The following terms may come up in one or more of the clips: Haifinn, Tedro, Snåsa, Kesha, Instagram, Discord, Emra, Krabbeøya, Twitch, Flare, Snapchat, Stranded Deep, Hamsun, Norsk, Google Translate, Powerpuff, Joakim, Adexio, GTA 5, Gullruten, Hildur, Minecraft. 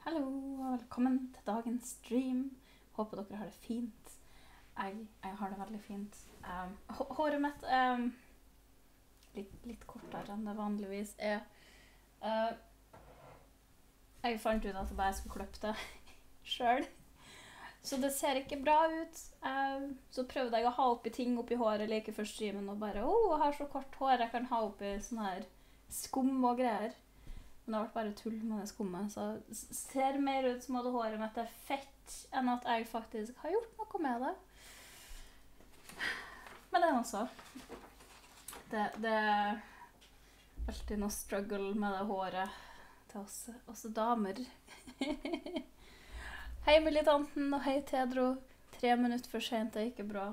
Hallo og velkommen til dagens stream. Håper dere har det fint. Jeg har det veldig fint. Håret mitt litt kortere enn det vanligvis er. Jeg fant ut at jeg bare skulle klippe det selv. Så det ser ikke bra ut. Så prøvde jeg å ha oppi ting oppi håret like før streamen og bare jeg har så kort hår jeg kan ha oppi sånn her skum og greier. Men det har vært bare tull med det skummet, så det ser mer ut som at håret mitt er fett enn at jeg faktisk har gjort noe med det. Men det er noe så. Det er alltid noe struggle med det håret til oss damer. Hei militanten og hei Tedro. 3 minutter for sent er ikke bra.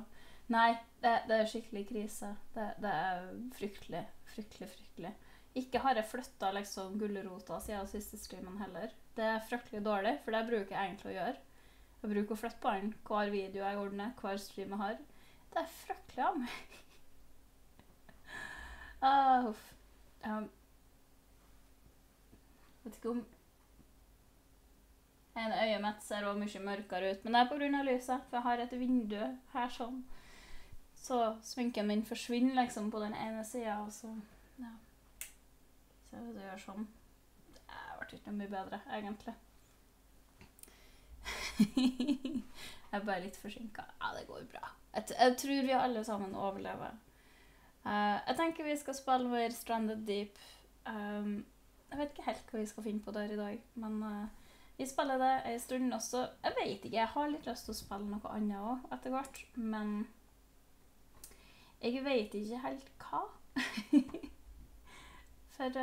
Nei, det er skikkelig krise. Det er fryktelig, fryktelig, fryktelig. Ikke har jeg flyttet liksom gullerota siden siste streamen heller. Det er fryktelig dårlig, for det bruker jeg egentlig å gjøre. Jeg bruker å flytte på den hver video jeg ordner, hver stream jeg har. Det er fryktelig av meg. Vet ikke om... Øyet mitt ser også mye mørkere ut, men det er på grunn av lyset, for jeg har et vindu her sånn. Så sminken min forsvinner liksom på den ene siden, og så... Ja. Så det gjør sånn. Det har vært ikke mye bedre, egentlig. Jeg er bare litt forsinket. Ja, det går bra. Jeg tror vi alle sammen overlever. Jeg tenker vi skal spille vår Stranded Deep. Jeg vet ikke helt hva vi skal finne på der i dag, men vi spiller det en stund også. Jeg vet ikke, jeg har litt lyst til å spille noe annet også etter hvert, men jeg vet ikke helt hva. For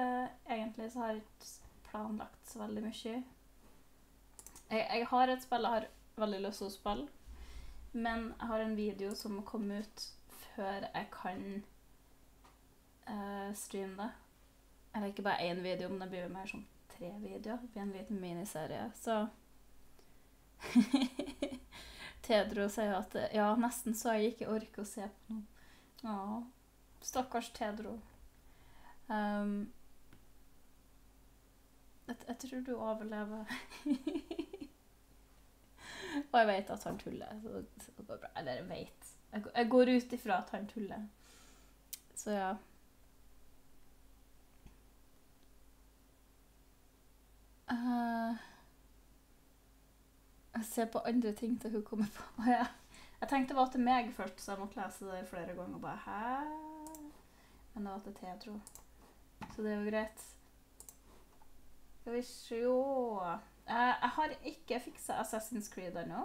egentlig så har jeg ikke planlagt så veldig mye. Jeg har et spill, jeg har veldig lyst til å spille. Men jeg har en video som må komme ut før jeg kan streame det. Eller ikke bare en video, men det blir mer som 3 videoer. Det blir en liten miniserie, så... Tedro sier at, ja, nesten så jeg ikke orker å se på noe. Ja, stakkars Tedro. Jeg tror du overlever. Og jeg vet at han tuller, så det går bra. Eller jeg vet. Jeg går ut ifra at han tuller. Så ja. Jeg ser på andre ting til hun kommer på. Jeg tenkte det var til meg først, så jeg måtte lese det flere ganger og bare, hæ? Men det var til Tedro. Så det er jo greit. Skal vi se. Jeg har ikke fikset Assassin's Creed ennå.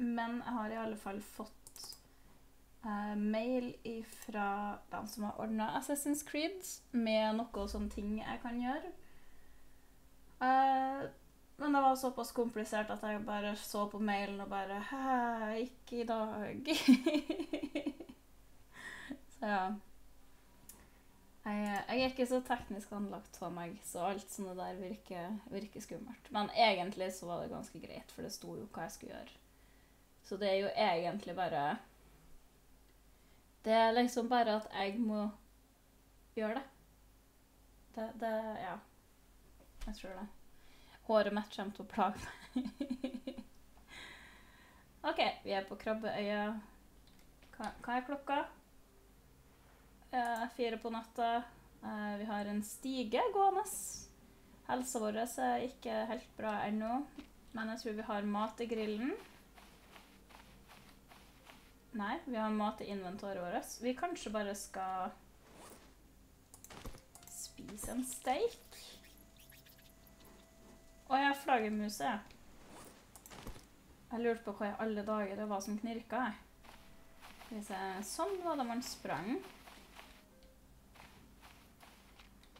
Men jeg har i alle fall fått mail fra dem som har ordnet Assassin's Creed. Med noen sånne ting jeg kan gjøre. Men det var såpass komplisert at jeg bare så på mailen og bare, hæ, ikke i dag. Så ja. Jeg er ikke så teknisk anlagt for meg, så alt sånne der virker skummelt. Men egentlig så var det ganske greit, for det sto jo hva jeg skulle gjøre. Så det er jo egentlig bare... Det er liksom bare at jeg må gjøre det. Ja. Jeg tror det. Håret mitt kommer til å plage meg. Ok, vi er på Krabbeøya. Hva er klokka? 4 på natta. Vi har en stige gående. Helsa vår er ikke helt bra ennå, men jeg tror vi har mat i grillen. Nei, vi har mat i inventoret vårt. Vi kanskje bare skal spise en steak. Å ja, flaggermuset. Jeg lurte på hva i alle dager det var som knirka. Sånn var det man sprang.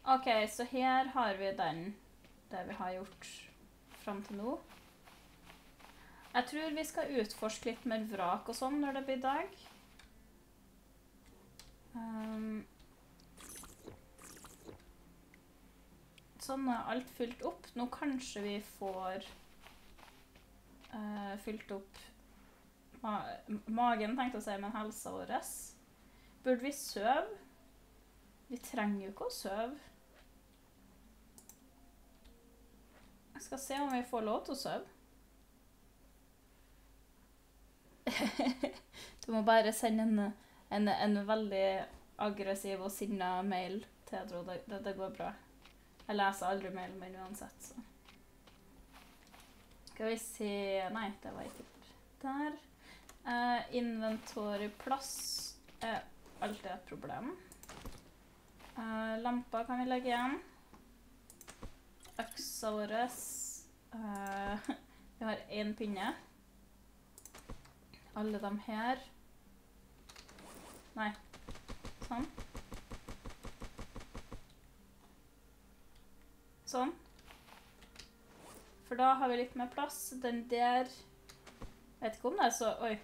Ok, så her har vi den, det vi har gjort frem til nå. Jeg tror vi skal utforske litt mer vrak og sånn når det blir dag. Sånn er alt fylt opp. Nå kanskje vi får fylt opp magen, tenkte jeg å si, men helsa vår. Burde vi søve? Vi trenger jo ikke å søve. Jag ska se om vi får låtosöv. Du må bare sende en veldig aggressiv og sinna mail til Hedro. Det går bra. Jeg leser aldri mail, men uansett. Skal vi se... Nei, det var ikke der. Inventoryplass er alltid et problem. Lampa kan vi legge igjen. Øksa våres. Vi har en pinne. Alle dem her. Nei. Sånn. Sånn. For da har vi litt mer plass. Den der... Jeg vet ikke om det er så... Oi.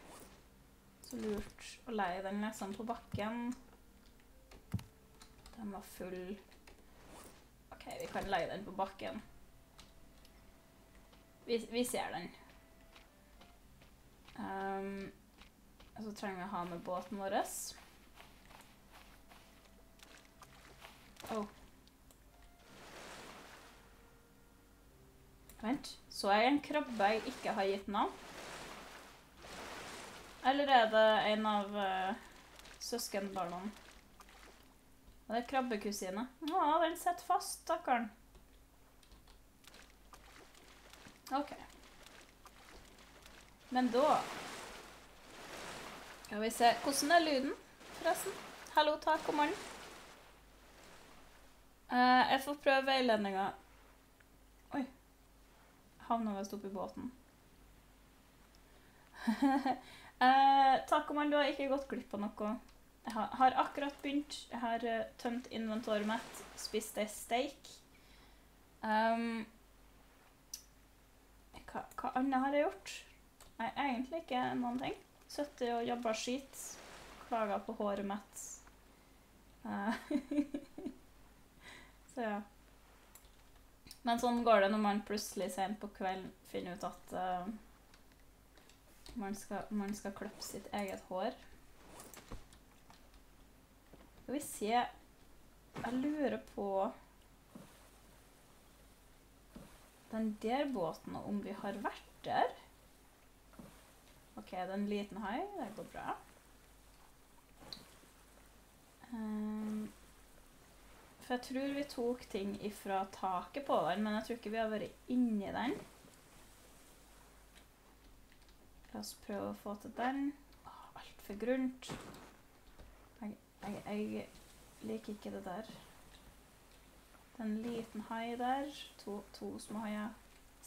Så lurt å leie den liksom på bakken. Den var full. Ok, vi kan leie den på bakken. Vi ser den. Så trenger vi å ha med båten våres. Vent, så er det en krabbe jeg ikke har gitt navn? Eller er det en av søskenbarna? Det er krabbekusine. Å, vel sett fast, takkaren. Ok. Men da skal vi se hvordan er lyden, forresten. Hallo, takk om morgenen. Jeg får prøve veiledninga. Oi. Havna vest opp i båten. Takk om morgenen, du har ikke gått glipp av noe. Jeg har akkurat begynt. Jeg har tømt inventoret mitt. Spist ei steak. Hva annet har jeg gjort? Nei, egentlig ikke noen ting. Søtte og jobba skit. Klaga på håret mitt. Så ja. Men sånn går det når man plutselig sent på kvelden finner ut at man skal kløppe sitt eget hår. Skal vi se. Jeg lurer på den der båten og om vi har vært der. Ok, det er en liten hai. Det går bra. For jeg tror vi tok ting ifra taket på den, men jeg tror ikke vi har vært inni den. La oss prøve å få til den. Alt for grunt. Jeg liker ikke det der. Det er en liten hai der. To små haier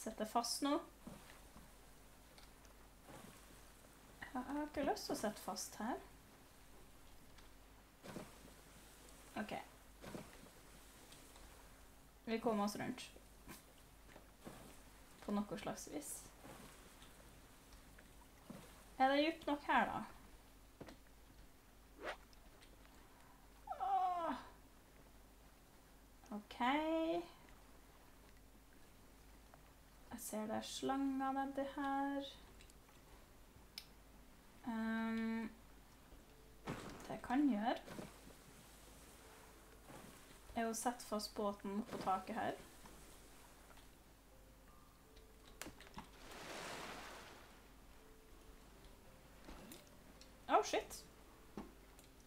setter fast nå. Jeg har ikke lyst til å sette fast her. Ok. Vi kommer oss rundt. På noe slags vis. Er det djupt nok her da? Ok. Jeg ser det er slanger nedi her. Det jeg kan gjøre er å sette fast båten på taket her. Åh, shit!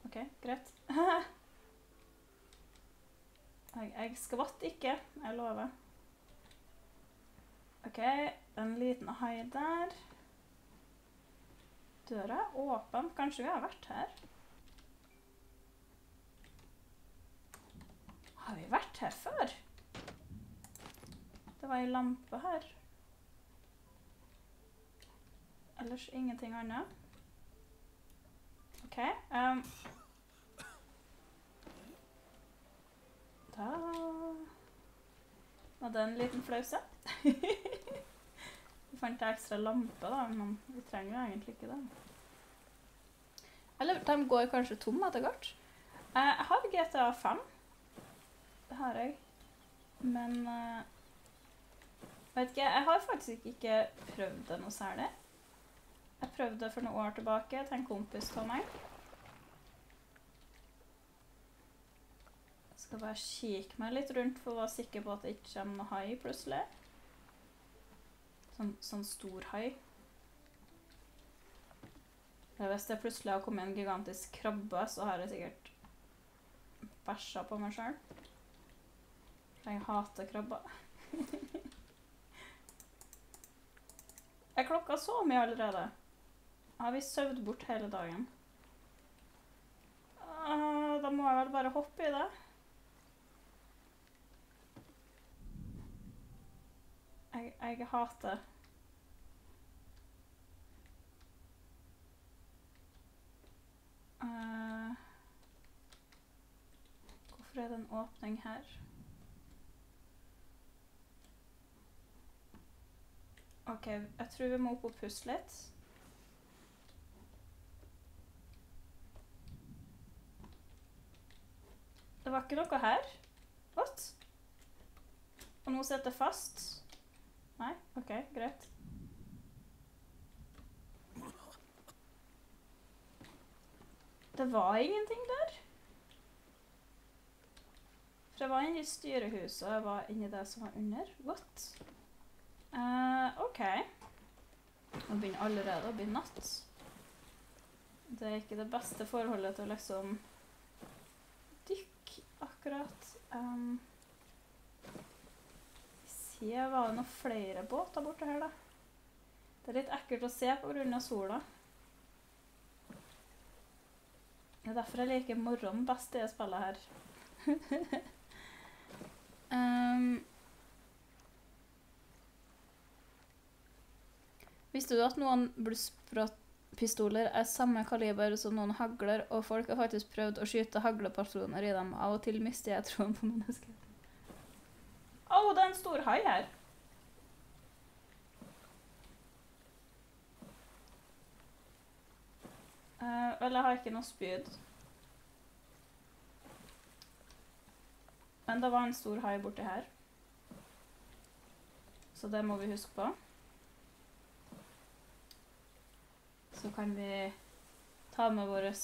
Ok, greit. Jeg skvatt ikke, jeg lover. Ok, en liten hai der. Døra er åpen. Kanskje vi har vært her? Har vi vært her før? Det var en lampe her. Ellers ingenting annet. Ok. Da... Var det en liten flause? Vi fant ekstra lampe da, men vi trenger jo egentlig ikke det. Eller de går kanskje tom etter hvert. Jeg har GTA 5. Det har jeg. Men vet ikke, jeg har faktisk ikke prøvd det noe særlig. Jeg prøvde det for noen år tilbake til en kompis til meg. Jeg skal bare kikke meg litt rundt for å være sikker på at det ikke kommer noe hai plutselig. Sånn stor hai. Hvis det plutselig har kommet en gigantisk krabbe, så har jeg sikkert bæsja på meg selv. Jeg hater krabber. Jeg klokka så mye allerede. Har vi søvd bort hele dagen? Da må jeg vel bare hoppe i det. Jeg hater. Hvorfor er det en åpning her? Ok, jeg tror vi må opp og puste litt. Det var ikke noe her. What? Og nå setter jeg fast. Nei? Ok, greit. Det var ingenting der. For jeg var inne i styrehuset, og jeg var inne i det som var under. What? Ok. Nå begynner allerede å bli natt. Det er ikke det beste forholdet til å liksom dykke akkurat. Jeg ser var det noen flere båter borte her da. Det er litt ekkelt å se på grunn av sola. Det er derfor jeg liker morgenen best det jeg spiller her. Visste du at noen blusspistoler er samme kaliber som noen hagler, og folk har faktisk prøvd å skyte haglepatroner i dem? Av og til mister jeg troen på mennesker. Åh, det er en stor hai her! Vel, jeg har ikke noe spyd. Men det var en stor hai borte her. Så det må vi huske på. Så kan vi ta med våres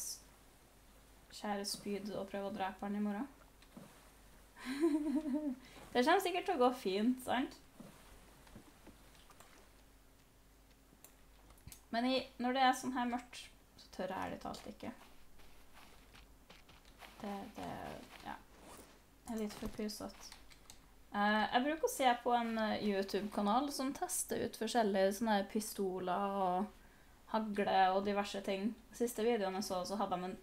kjære spyd og prøve å drepe den i morgen. Det kommer sikkert til å gå fint, sant? Men når det er sånn her mørkt, tør jeg ærlig talt ikke. Ja. Jeg er litt forpusset. Jeg bruker å se på en YouTube-kanal som tester ut forskjellige sånne pistoler og hagle og diverse ting. Siste videoene så hadde de en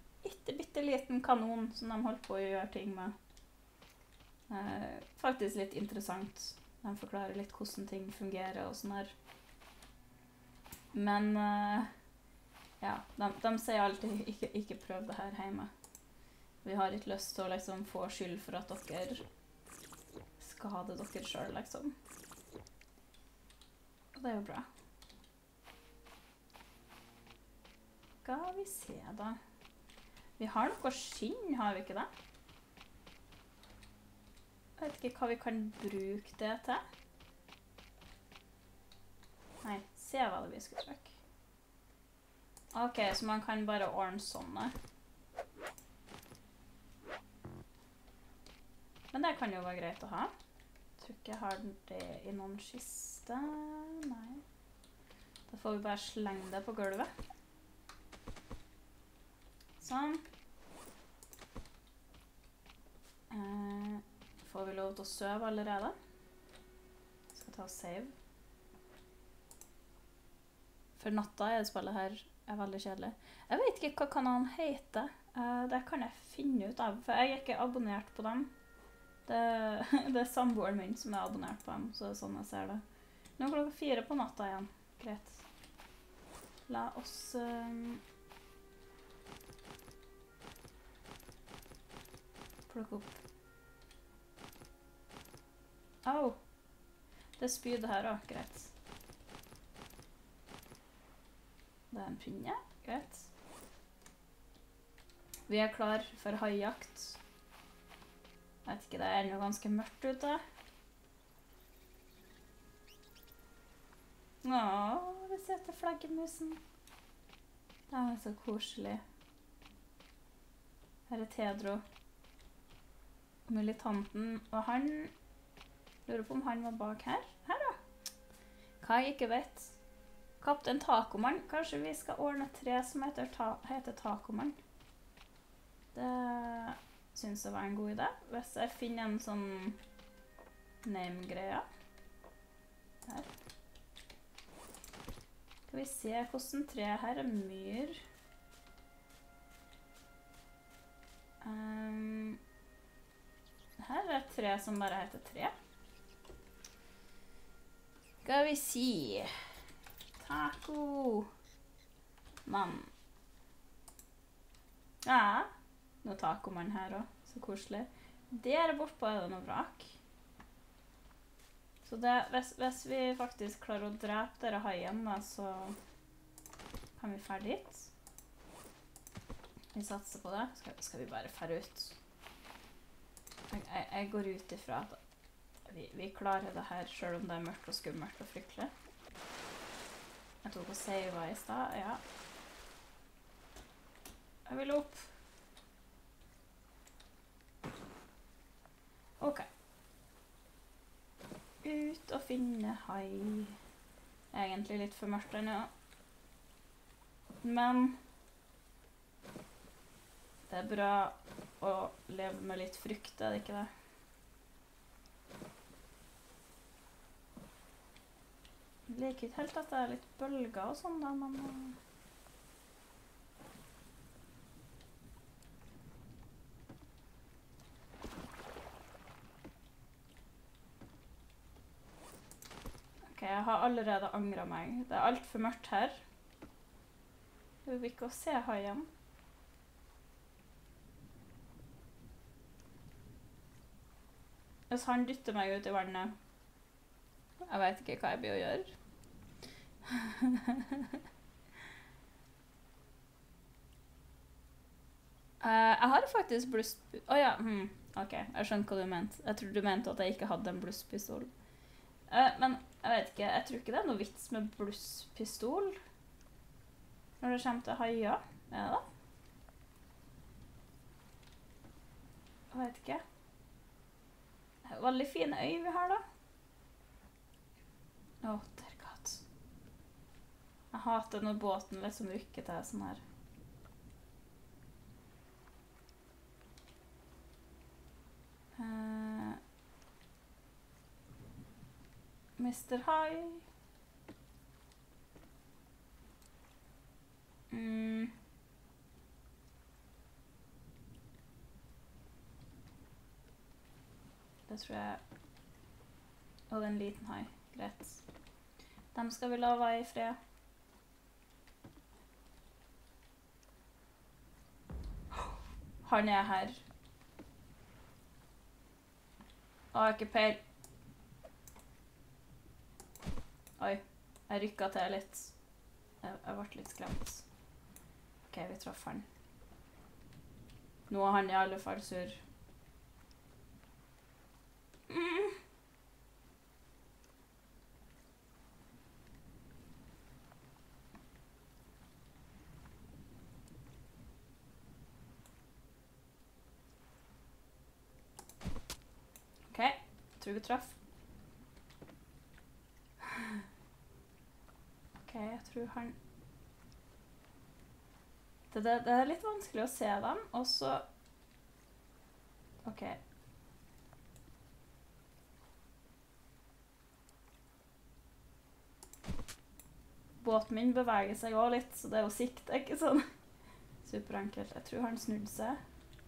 bitte liten kanon som de holdt på å gjøre ting med. Faktisk litt interessant. De forklarer litt hvordan ting fungerer og sånn her. Men... ja, de sier alltid ikke prøv det her hjemme. Vi har ikke lyst til å få skyld for at dere skader dere selv, liksom. Og det er jo bra. Skal vi se da. Vi har noe skinn, har vi ikke det? Jeg vet ikke hva vi kan bruke det til. Nei, se hva det vi skal bruke. Ok, så man kan bare ordne sånne. Men det kan jo være greit å ha. Jeg tror ikke jeg har det i noen kiste. Nei. Da får vi bare slenge det på gulvet. Sånn. Får vi lov til å sove allerede? Jeg skal ta og save. For natta er det spillet her. Er veldig kjedelig. Jeg vet ikke hva kanalen heter. Det kan jeg finne ut av, for jeg er ikke abonnert på dem. Det er samboeren min som er abonnert på dem, så det er sånn jeg ser det. Nå er klokka 4 på natta igjen. Greit. La oss... plukke opp. Au! Det spydet her også, greit. Det er en pinne, greit. Vi er klar for haijakt. Jeg vet ikke, det er ennå ganske mørkt ute. Åh, vi setter flaggemusen. Det er så koselig. Her er Tedro. Militanten, og han... lurer på om han var bak her. Her da. Hva jeg ikke vet. Kapten Tacomann. Kanskje vi skal ordne tre som heter Tacomann. Det synes jeg var en god idé. Hvis jeg finner en sånn name-greie. Her. Skal vi se hvordan tre her er myr. Her er tre som bare heter tre. Skal vi si... Taco! Mann. Ja, noe tacomann her også. Så koselig. Der bortpå er det noe vrak. Så hvis vi faktisk klarer å drepe dere haien da, så kan vi fære dit. Vi satser på det. Skal vi bare fære ut? Jeg går ut ifra at vi klarer det her, selv om det er mørkt og skummelt og fryktelig. Jeg tok å save i sted, ja. Jeg vil opp. Ok. Ut og finne hai. Egentlig litt for mørkt ennå. Men det er bra å leve med litt frykt, er det ikke det? Jeg liker ikke helt at det er litt bølger og sånn da, men... Ok, jeg har allerede angret meg. Det er alt for mørkt her. Jeg vil ikke se haien. Hvis han dytter meg ut i vannet. Jeg vet ikke hva jeg blir å gjøre. Jeg hadde faktisk blusspistol. Åja, ok, jeg skjønner hva du mente. Jeg tror du mente at jeg ikke hadde en blusspistol. Men jeg vet ikke, jeg tror ikke det er noe vits med blusspistol. Når det kommer til haia, er det da? Jeg vet ikke. Det er veldig fine øy vi har da. Åh, dergatt. Jeg hater når båten liksom rykker til sånn her. Mr. High. Det tror jeg... Åh, det er en liten high. Greit. Dem skal vi la være i fred. Han er her. Åh, ikke peil. Oi, jeg rykket til litt. Jeg ble litt skremt. Ok, vi traff han. Nå er han i alle fall sur. Jeg tror vi traff. Ok, jeg tror han... Det er litt vanskelig å se dem, og så... Ok. Båten min beveger seg også litt, så det er jo sikt, ikke sånn? Superenkelt. Jeg tror han snudde seg.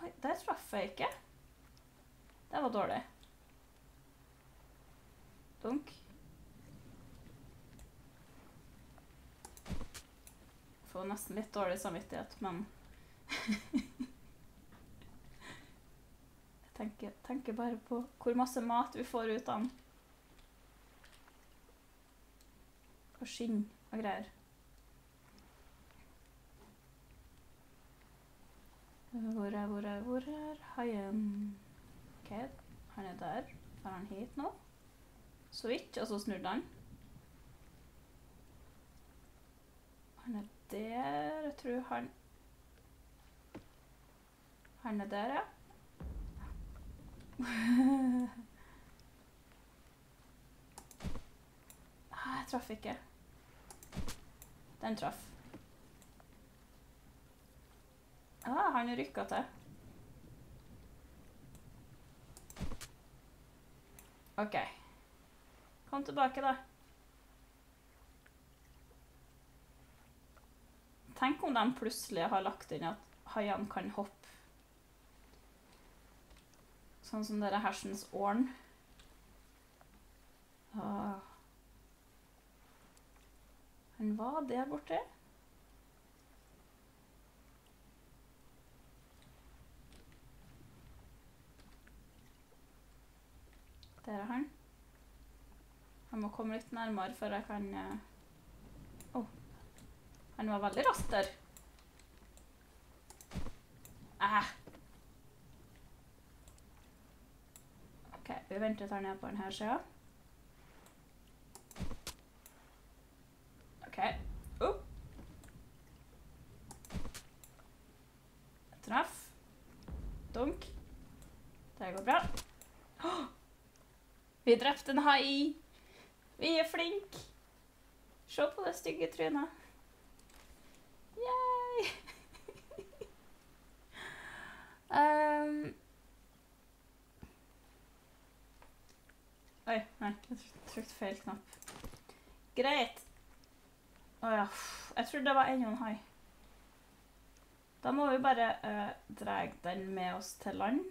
Oi, der traff jeg ikke. Det var dårlig. Dunk. Jeg får nesten litt dårlig samvittighet, men... Jeg tenker bare på hvor masse mat vi får ut av den. Og skinn og greier. Hvor er haien? Ok, han er der. Var han hit nå? Så vidt, og så snudde han. Han er der, jeg tror han... Han er der, ja. Jeg traff ikke. Den traff. Ah, han rykket til. Ok. Kom tilbake da. Tenk om de plutselig har lagt inn at haien kan hoppe. Sånn som dere hersens åren. Ah. Han var der borte. Der er han. Han må komme litt nærmere før jeg kan... Åh, han var veldig raskt der. Ok, vi venter her ned på den her siden. Ok, Treff. Dunk. Det går bra. Åh! Vi drepte en hai. Vi er flink. Se på det stygge trynet. Yay! Oi, nei, jeg trykte feil knapp. Greit. Åja, jeg tror det var enda en hai. Da må vi bare dreg den med oss til land.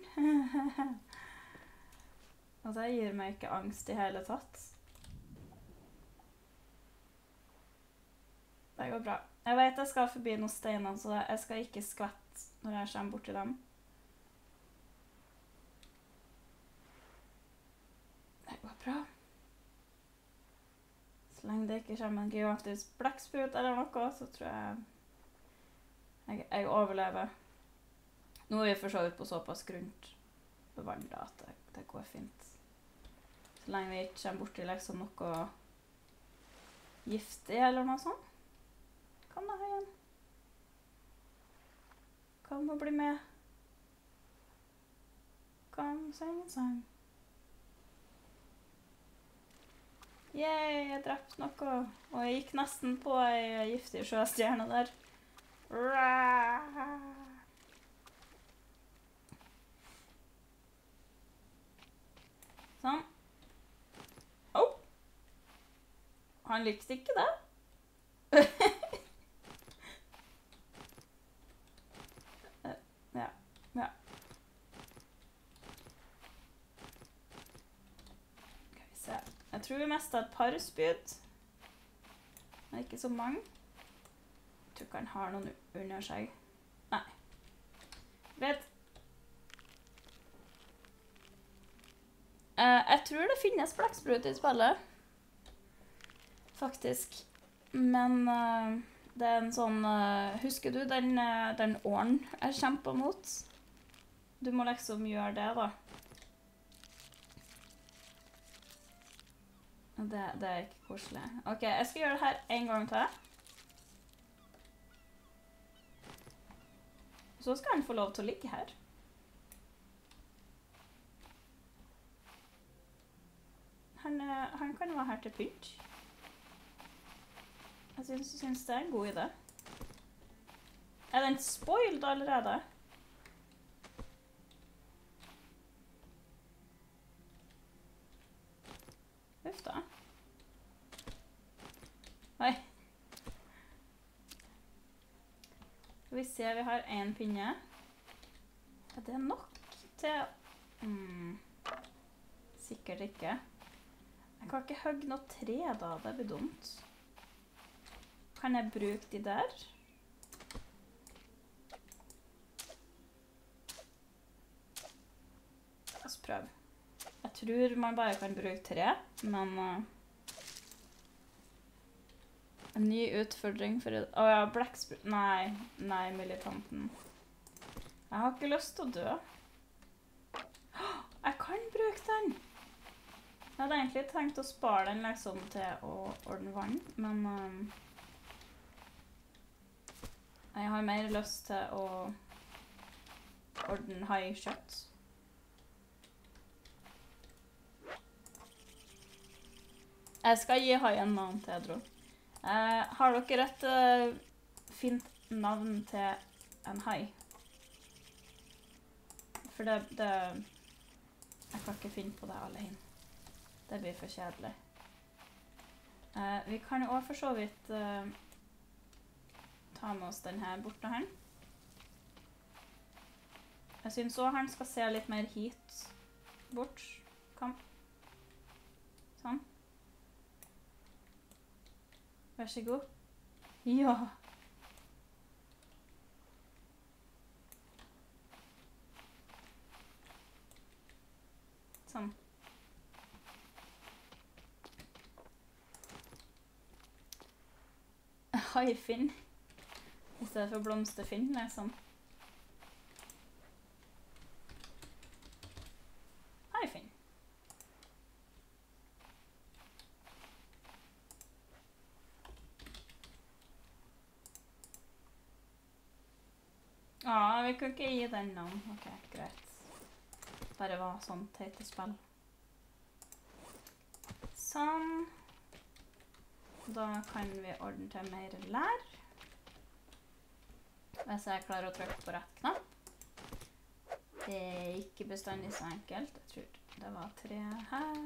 Og det gir meg ikke angst i hele tatt. Det går bra. Jeg vet jeg skal forbi noen steiner, så jeg skal ikke skvette når jeg kommer bort til dem. Det går bra. Så lenge det ikke kommer en gigantisk blekksput eller noe, så tror jeg jeg overlever. Nå er vi for så vidt på såpass grunt bevandret at det går fint. Så lenge vi ikke kommer borti liksom noe giftig eller noe sånt. Kom da, haien. Kom og bli med. Kom, sang en sang. Yay, jeg drepte noe. Og jeg gikk nesten på ei giftig sjøstjerne der. Sånn. Åh! Han likte ikke det. Ja. Skal vi se. Jeg tror vi mest har et par spyd. Men ikke så mange. Jeg tror ikke han har noen under seg. Nei. Vet. Jeg tror det finnes blekksprutt i spillet. Faktisk. Men... det er en sånn, husker du den åren jeg kjemper mot? Du må liksom gjøre det da. Det er ikke koselig. Ok, jeg skal gjøre det her en gang til. Så skal han få lov til å ligge her. Han kan være her til pynt. Jeg synes det er en god idé. Er den spoiled allerede? Uff da. Oi. Vi ser vi har en pinne. Er det nok til... Sikkert ikke. Jeg kan ikke hugge noe tre da, det blir dumt. Kan jeg bruke de der? La oss prøve. Jeg tror man bare kan bruke tre, men... en ny utfordring for... Åja, blekksprutt... Nei, militanten. Jeg har ikke lyst til å dø. Jeg kan bruke den! Jeg hadde egentlig tenkt å spare den liksom til å ordne vann, men... jeg har mer lyst til å ordne haikjøtt. Jeg skal gi haien navn til Edro. Har dere et fint navn til en hai? For det... Jeg kan ikke finne på det alene. Det blir for kjedelig. Vi kan jo også for så vidt ta med oss denne borte her. Jeg synes også han skal se litt mer hit bort. Sånn. Vær så god. Ja! Sånn. Haifinn. I stedet for blomsterfinn, liksom. Haifinn. Ja, vi kan ikke gi den navn. Ok, greit. Bare var sånn teit i spill. Sånn. Da kan vi ordne til mer lær. Hvis jeg klarer å trykke på rett knapp. Det er ikke bestandig så enkelt. Jeg tror det var 3 her.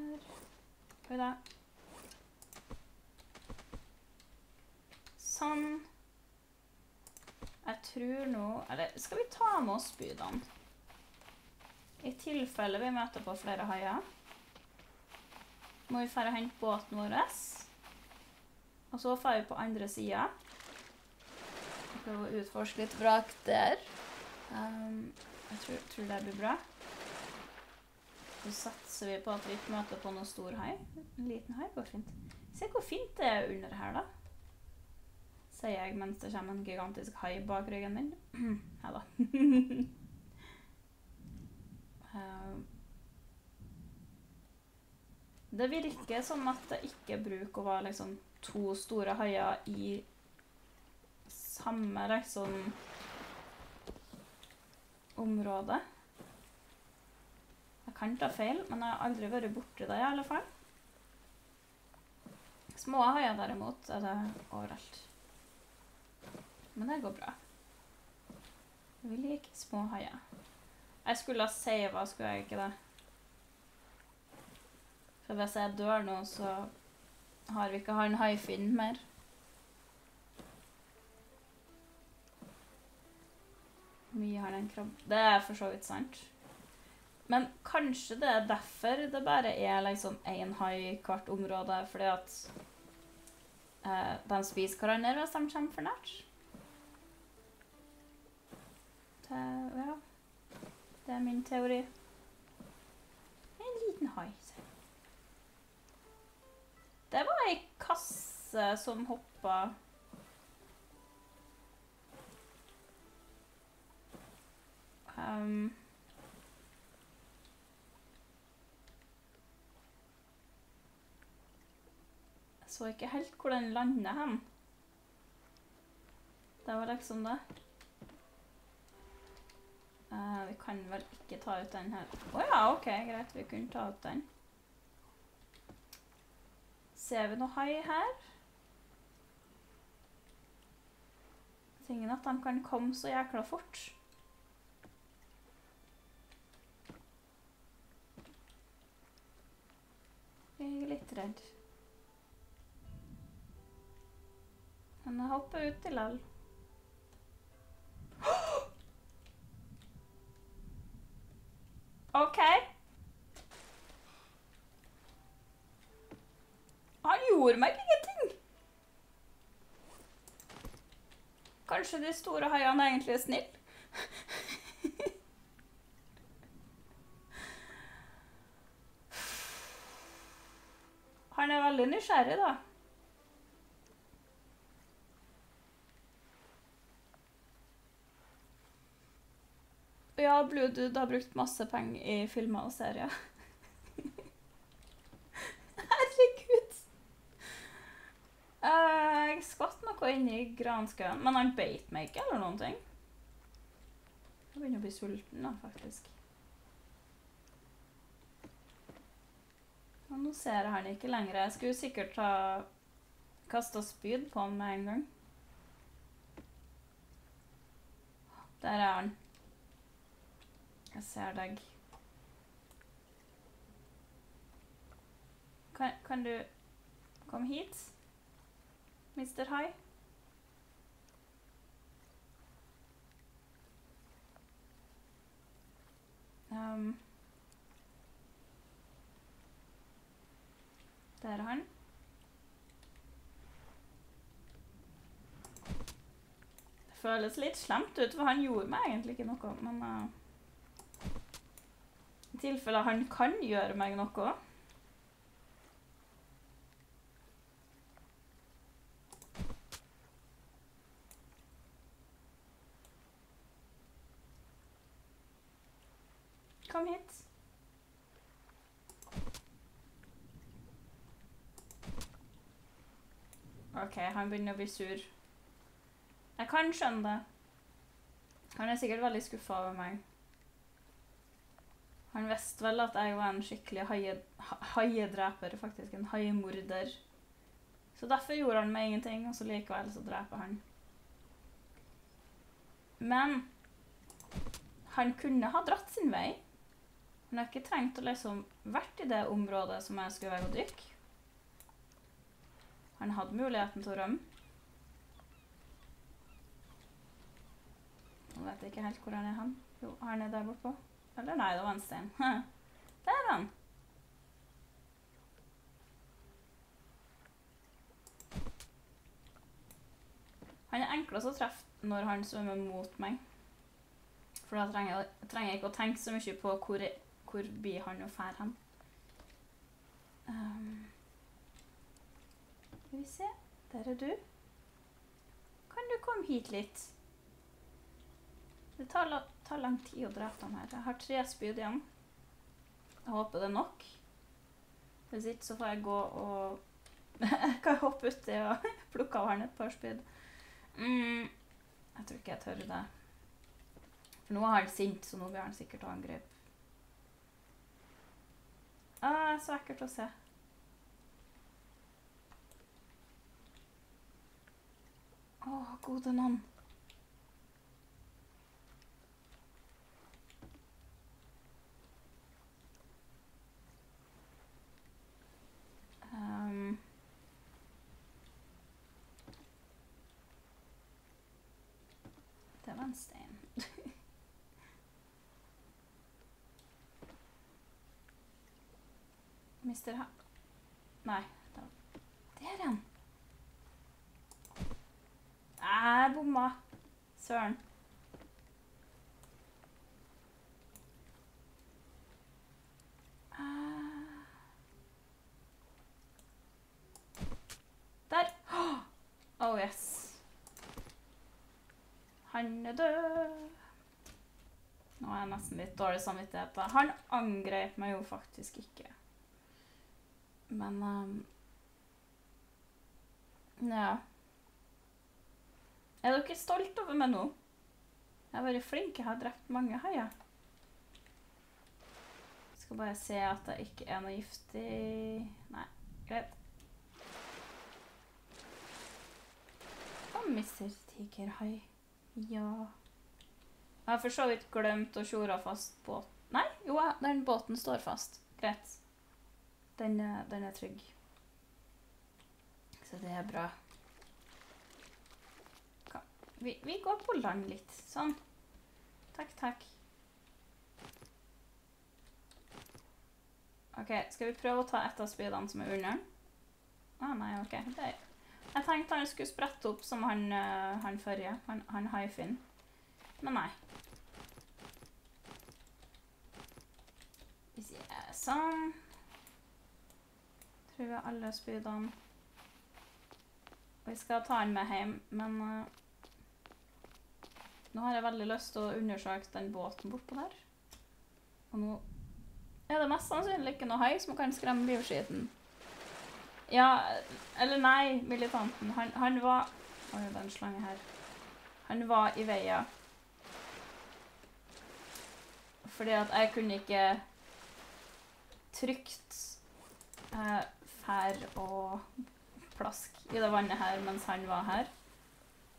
Hva er det? Sånn. Jeg tror nå... Eller, skal vi ta med oss spydene? I tilfelle vi møter på flere haier, må vi fære hente båten vår, og så fære vi på andre siden. Vi prøver å utforske litt vrak der. Jeg tror det blir bra. Så satser vi på at vi ikke møter på noen stor hai. En liten hai går fint. Se hvor fint det er under her da, sier jeg mens det kommer en gigantisk hai bak ryggen min. Her da. Det virker som at det ikke bruker å være liksom 2 store haier i samme liksom område. Jeg kan ta feil, men jeg har aldri vært borte i det i alle fall. Små haier derimot er det overalt. Men det går bra. Vi liker små haier. Jeg skulle ha savet, skulle jeg ikke det? For hvis jeg dør nå, så har vi ikke en haifinn mer. Mye har den krabben. Det er for så vidt sant. Men kanskje det er derfor det bare er liksom en hai i hvert område, fordi at de spiser hverandre hvis de kommer for nært. Ja... Det er min teori. En liten hai. Det var en kasse som hoppet. Jeg så ikke helt hvor den landet hen. Det var liksom det. Vi kan vel ikke ta ut den her. Åja, ok, greit, vi kunne ta ut den. Ser vi noe hai her? Tingen at de kan komme så jækla fort. Jeg er litt redd. Men jeg hopper ut til all. Åh! Ok. Han gjorde meg ingenting. Kanskje de store haiene egentlig er snill. Han er veldig nysgjerrig da. Ja, Bluedude har brukt masse penger i filmer og serier. Herregud! Jeg skvatt noe inn i granskøen, men han beit meg ikke eller noen ting. Jeg begynner å bli sulten da, faktisk. Men nå ser han ikke lenger. Jeg skulle sikkert ha kastet spyd på han med en gang. Der er han. Jeg ser deg. Kan du komme hit, Mr. High? Der er han. Det føles litt slemt ut, for han gjorde meg egentlig ikke noe, men i tilfelle han kan gjøre meg noe. Kom hit. Ok, han begynner å bli sur. Jeg kan skjønne det. Han er sikkert veldig skuffet over meg. Han visste vel at jeg var en skikkelig haiedreper, faktisk en haiemorder. Så derfor gjorde han meg ingenting, og så likevel så dreper han. Men han kunne ha dratt sin vei. Han har ikke trengt å liksom vært i det området som jeg skulle være og drikke. Han hadde muligheten til å rømme. Jeg vet ikke helt hvor han er han. Jo, han er der bortpå. Eller nei, det var en stein. Der er han! Han er enklest å treffe når han svømmer mot meg. For da trenger jeg ikke å tenke så mye på hvor blir han og fær han. Skal vi se, der er du. Kan du komme hit litt? Det tar lang tid å drepe han her. Jeg har 3 spyd igjen. Jeg håper det er nok. Hvis ikke så får jeg gå og... Jeg kan hoppe uti og plukke av han et par spyd. Jeg tror ikke jeg tør det. For nå er han sint, så nå blir han sikkert å angripe. Så ekkelt å se. Åh, gode mann. Det var en stein. Mister han. Nei, det er han. Jeg bomma. Søren. Der! Oh yes. Han er død. Nå er jeg nesten litt dårlig samvittighet. Han angrep meg jo faktisk ikke. Men... ja. Er dere stolt over meg nå? Jeg har vært flink, jeg har drept mange haier. Jeg skal bare se at det ikke er noe giftig... Nei, greit. Å, mister tigerhai. Ja. Jeg har for så vidt glemt å sjore fast båten. Nei, jo, den båten står fast. Greit. Den er trygg. Så det er bra. Vi går på land litt, sånn. Takk, takk. Ok, skal vi prøve å ta et av spydene som er under den? Nei, ok. Jeg tenkte han skulle sprette opp som han førje, han haifinn. Men nei. Hvis jeg er sånn. Tror jeg alle spydene. Vi skal ta den med hjem, men... Nå har jeg veldig lyst til å undersøke den båten bortpå der. Og nå er det mest sannsynlig ikke noe hai som kan skremme livskiten. Ja, eller nei, militanten. Han var... Åh, det er en slange her. Han var i veien. Fordi at jeg kunne ikke trygt fær og plask i det vannet her mens han var her.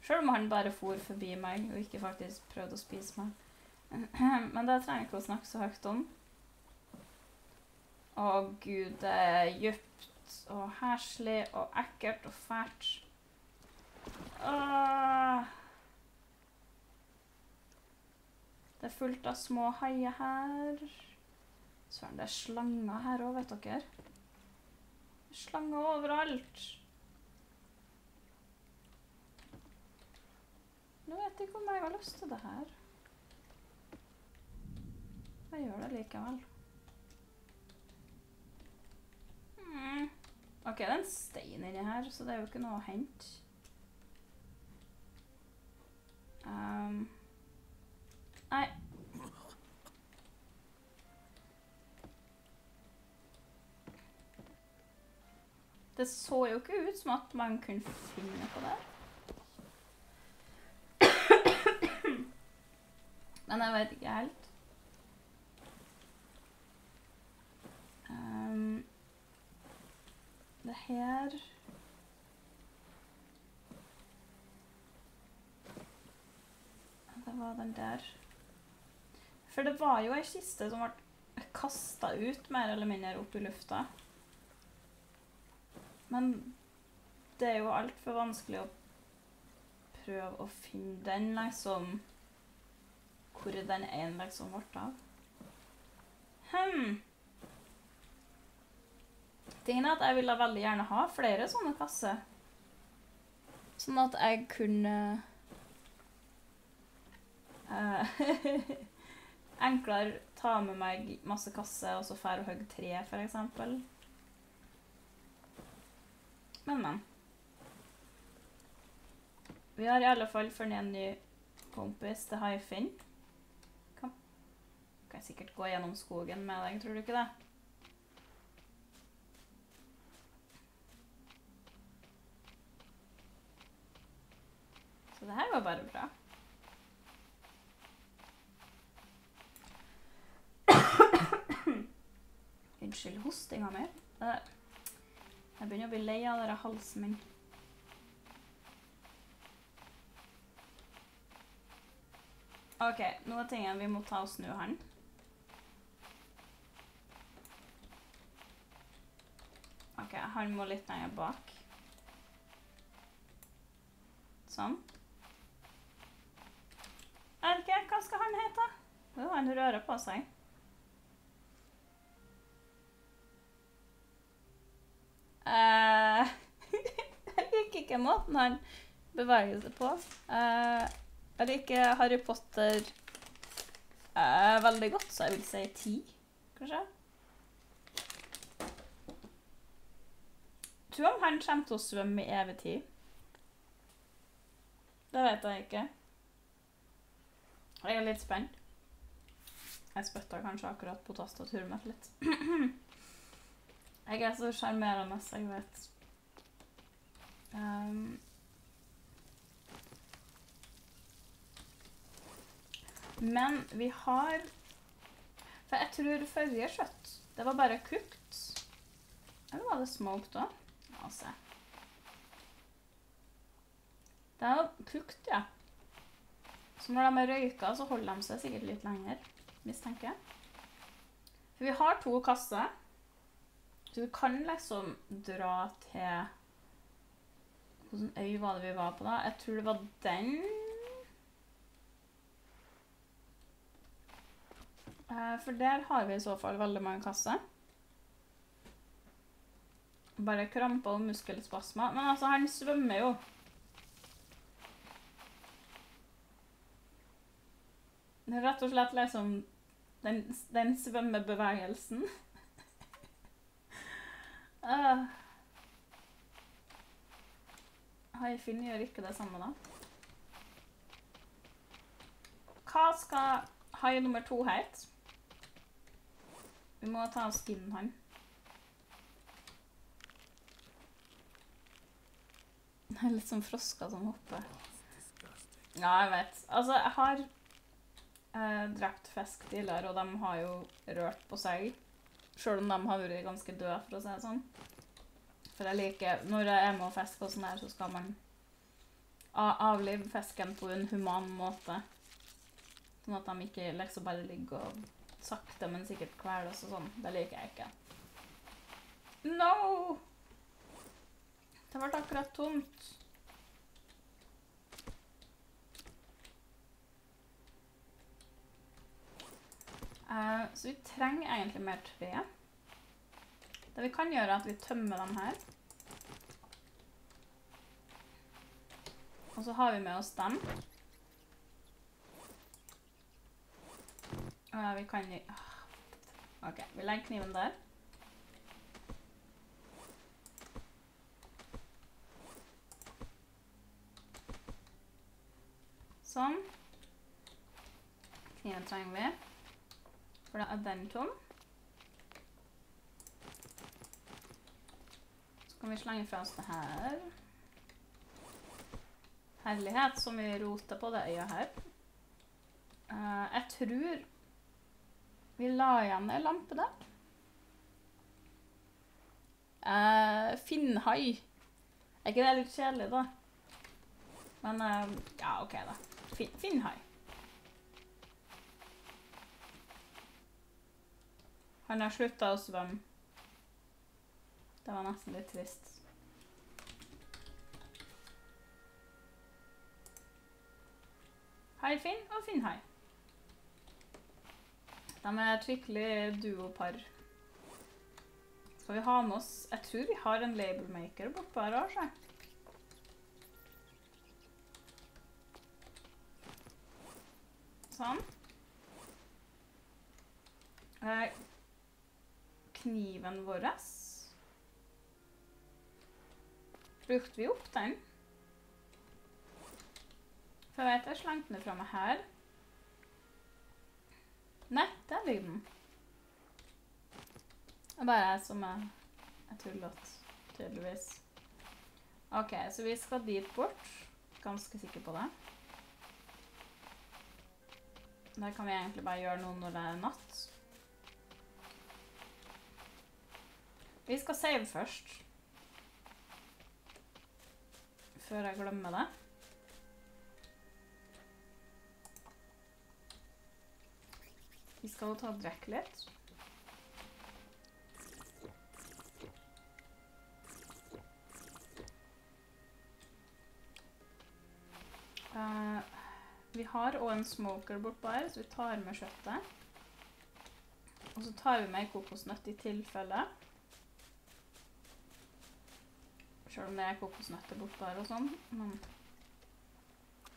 Selv om han bare for forbi meg og ikke faktisk prøvde å spise meg. Men det trenger jeg ikke å snakke så høyt om. Å Gud, det er djupt og herselig og ekkelt og fælt. Det er fullt av små haier her. Søren, det er slanger her også, vet dere. Slanger overalt. Nå vet jeg ikke om jeg har lyst til det her. Jeg gjør det likevel. Ok, det er en stein inni her, så det er jo ikke noe å hente. Nei. Det så jo ikke ut som at man kunne finne på det. Men jeg vet ikke helt. Det her. Det var den der. For det var jo en kiste som ble kastet ut mer eller mindre opp i lufta. Men det er jo alt for vanskelig å prøve å finne den liksom, hvor den ene liksom ble av. Tingen er at jeg ville veldig gjerne ha flere sånne kasser. Sånn at jeg kunne enklere ta med meg masse kasser og så færre og høyde tre, for eksempel. Men. Vi har i alle fall funnet en ny kompis til Haifinn. Kan jeg sikkert gå gjennom skogen med deg, tror du ikke det? Så det her var bare bra. Unnskyld hostinga mi. Jeg begynner å bli lei av denne halsen min. Ok, nå er tingen vi må ta og snu her. Ok, han må litt lenger bak. Sånn. Jeg vet ikke, hva skal han hete? Jo, han rører på seg. Jeg liker ikke måten han beveger seg på. Jeg liker Harry Potter veldig godt, så jeg vil si 10, kanskje. Tror om han kommer til å svømme i evig tid. Det vet jeg ikke. Jeg er litt spent. Jeg spøtter kanskje akkurat på tastaturet mitt litt. Jeg er så sjarmerende, jeg vet. Men vi har... For jeg tror forrige kjøtt, det var bare kokt. Eller var det smoked da? La oss se. Det var kokt, ja. Så når de røyker, så holder de seg sikkert litt lenger, mistenker jeg. For vi har 2 kasser, så vi kan liksom dra til... Hvordan øy var det vi var på da? Jeg tror det var den. For der har vi i så fall veldig mange kasser. Bare kramper og muskelspasmer. Men altså, han svømmer jo. Rett og slett liksom den svømmebevegelsen. Haifinn gjør ikke det samme da. Hva skal hai nummer 2 hete? Vi må ta av skinnen han. Det er litt som frosker som hopper. Ja, jeg vet. Altså, jeg har drept fisk tidligere, og de har jo rørt på seg. Selv om de har vært ganske døde, for å si det sånn. For jeg liker, når jeg er med og fisker og sånn der, så skal man avlive fisken på en human måte. Sånn at de ikke liksom bare ligger og sakte, men sikkert kveles og sånn. Det liker jeg ikke. No! Det ble akkurat tomt. Så vi trenger egentlig mer tre. Det vi kan gjøre er at vi tømmer dem her. Og så har vi med oss dem. Vi kan... Ok, vi legger kniven der. Sånn. Kniven trenger vi. For da er den tom. Så kan vi slenge fra oss det her. Herlighet som vi roter på det øya her. Jeg tror vi la igjen en lampe der. Finnhai. Er ikke det litt kjedelig da? Men ja, ok da. Finnhai. Han har sluttet å svømme. Det var nesten litt trist. Hei Finn og Finn hei. De er et skikkelig duopar. Skal vi ha med oss... Jeg tror vi har en labelmaker bort på her også. Sånn. Kniven våres. Brukte vi opp den? For jeg vet, jeg slengte den fra meg her. Nei, der ligger den. Det er bare jeg som er tullått, tydeligvis. Ok, så vi skal dit bort. Ganske sikker på det. Der kan vi egentlig bare gjøre noe når det er natt. Vi skal save først, før jeg glemmer det. Vi skal jo ta og drikke litt. Vi har også en smoker bortpå her, så vi tar med kjøttet. Og så tar vi med kokosnøtt i tilfelle. Selv om det er kokosnøtter borte her og sånn, men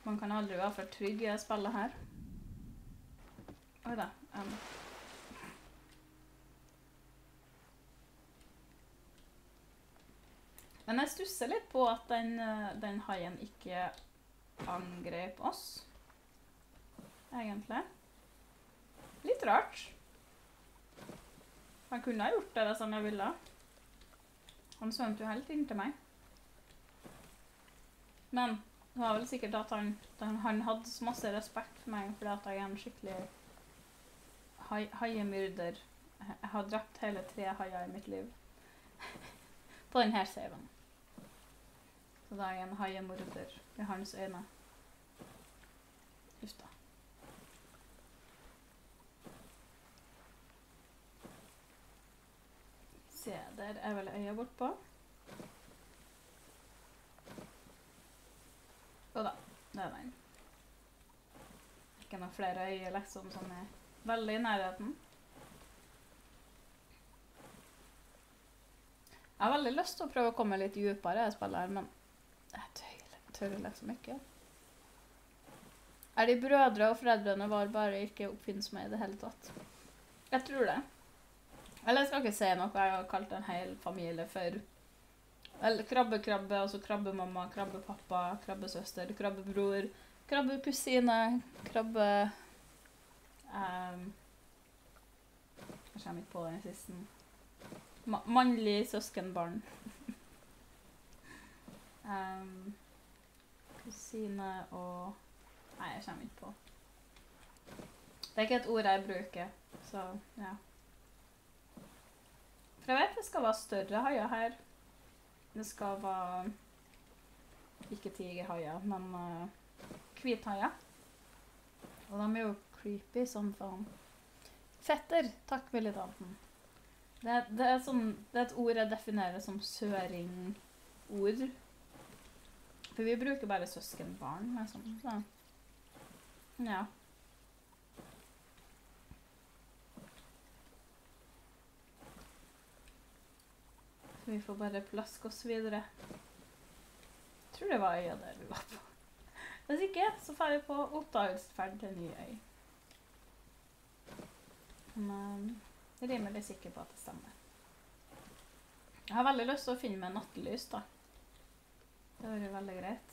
man kan aldri være for trygg i å spille her. Oi da. Men jeg stusser litt på at den haien ikke angrep oss, egentlig. Litt rart. Han kunne ha gjort det som jeg ville. Han svømte jo helt inn til meg. Men det var vel sikkert at han hadde så masse respekt for meg, fordi at jeg er en skikkelig haiemyrder. Jeg har drept hele 3 haier i mitt liv. På denne saven. Så da er jeg en haiemorder i hans øyne. Uff da. Se, der er vel øya bort på. Og da, det er den. Ikke noen flere øyer liksom som er veldig i nærheten. Jeg har veldig lyst til å prøve å komme litt djupere i spillet her, men jeg tør liksom ikke. Er de brødre og foreldrene var bare ikke oppfinnsomhet i det hele tatt? Jeg tror det. Eller jeg skal ikke si noe, jeg har kalt en hel familie for... Krabbe-krabbe, og så krabbe-mamma, krabbe-pappa, krabbe-søster, krabbe-bror, krabbe-kusine, krabbe... Jeg kommer ikke på den siste. Mannlig søskenbarn. Kusine og... Nei, jeg kommer ikke på. Det er ikke et ord jeg bruker, så ja. För jag vet det ska vara större hajar här. Det ska vara inte tigerhajar men kvithajar. Och de är ju creepy som fan. Fetter, tack militanten. Det är som det är ett ord jag definierar som söringord. För vi brukar bara söskenbarn med sånt så. Ja. Så vi får bara plaska oss vidare. Jag tror det var öya där vi var på. Hvis ikke, så får vi på oppdagelsesferd til en ny øy. Men jeg er rimelig sikker på at det stemmer. Jeg har veldig lyst til å finne meg nattelys da. Det var jo veldig greit.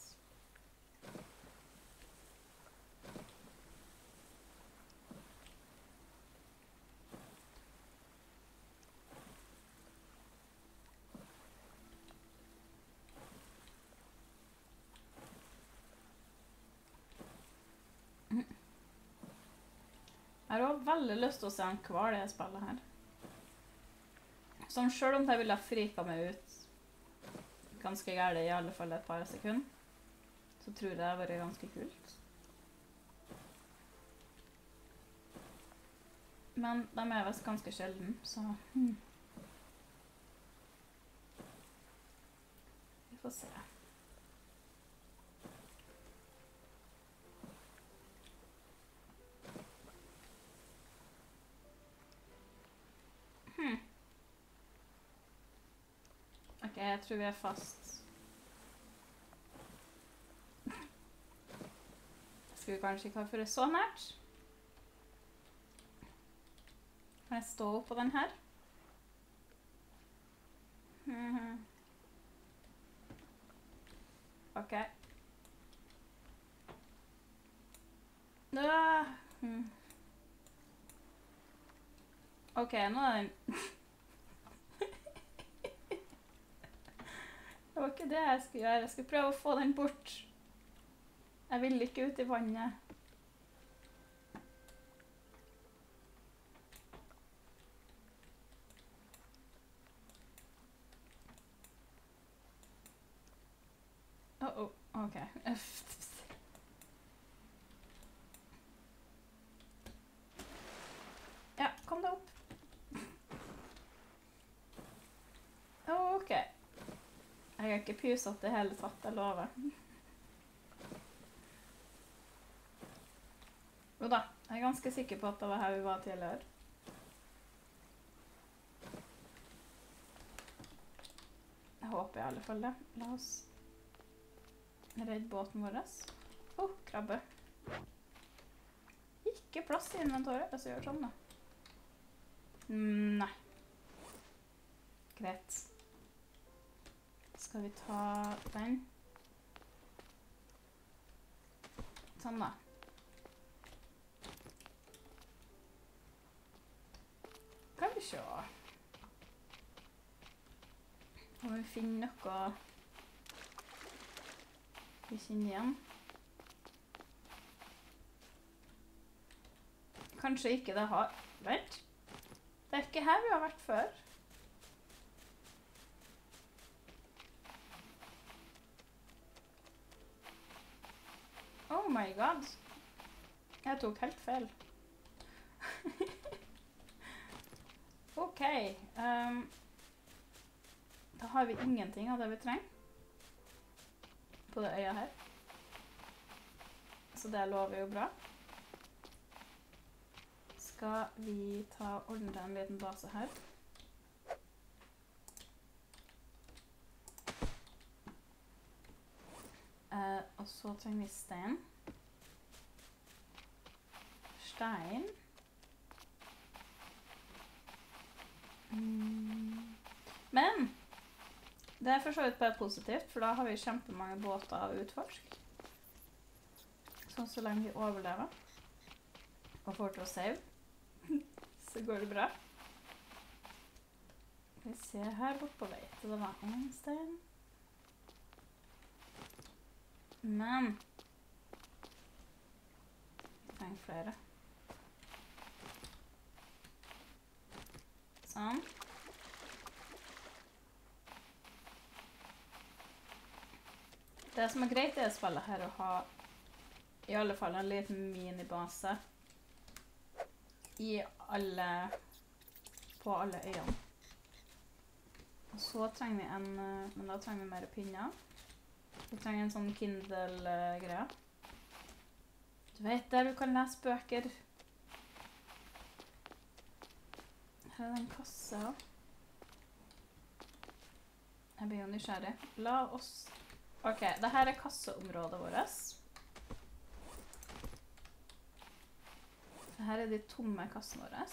Jeg har veldig lyst til å se en kvar det jeg spiller her. Sånn selv om jeg ville frika meg ut ganske gærlig i alle fall et par sekunder, så tror jeg det har vært ganske kult. Men de er vist ganske sjelden, så vi får se. Jag tror vi är fast. Jag skulle kanske inte ha för det så närt. Kan jag stå på den här? Okej. Okej, nu är den... Det var ikke det jeg skulle gjøre. Jeg skulle prøve å få den bort. Jeg ville ikke ut i vannet. Åh, ok. Ja, kom deg opp. Ok. Jeg har ikke puset det hele tatt, jeg lover. Jo da, jeg er ganske sikker på at det var her vi var tidligere. Jeg håper i alle fall det. La oss redde båten vår. Åh, krabbe. Ikke plass i inventoret, hvis jeg gjør sånn da. Nei. Greit. Skal vi ta den? Sånn da. Kan vi se. Om vi finner noe vi kjenner igjen. Kanskje ikke det har vært. Det er ikke her vi har vært før. Oh my god. Jeg tok helt feil. Ok. Da har vi ingenting av det vi trenger. På det øya her. Så det lover jo bra. Skal vi ta og ordne en liten base her. Og så trenger vi stein. Stein. Men! Det er for så vidt bare positivt, for da har vi kjempemange båter å utforske. Sånn så lenge vi overlever. Og får til å save. Så går det bra. Vi ser her bort på vei til det var en stein. Men vi trenger flere. Sånn. Det som er greit er å spille her og ha i alle fall en liten minibase på alle øyene. Og så trenger vi men da trenger vi mer pinner. Vi trenger en sånn Kindle-greie. Du vet der du kan lese bøker. Her er den kassa. Jeg blir jo nysgjerrig. La oss... Ok, dette er kasseområdet vårt. Dette er de tomme kassene våre.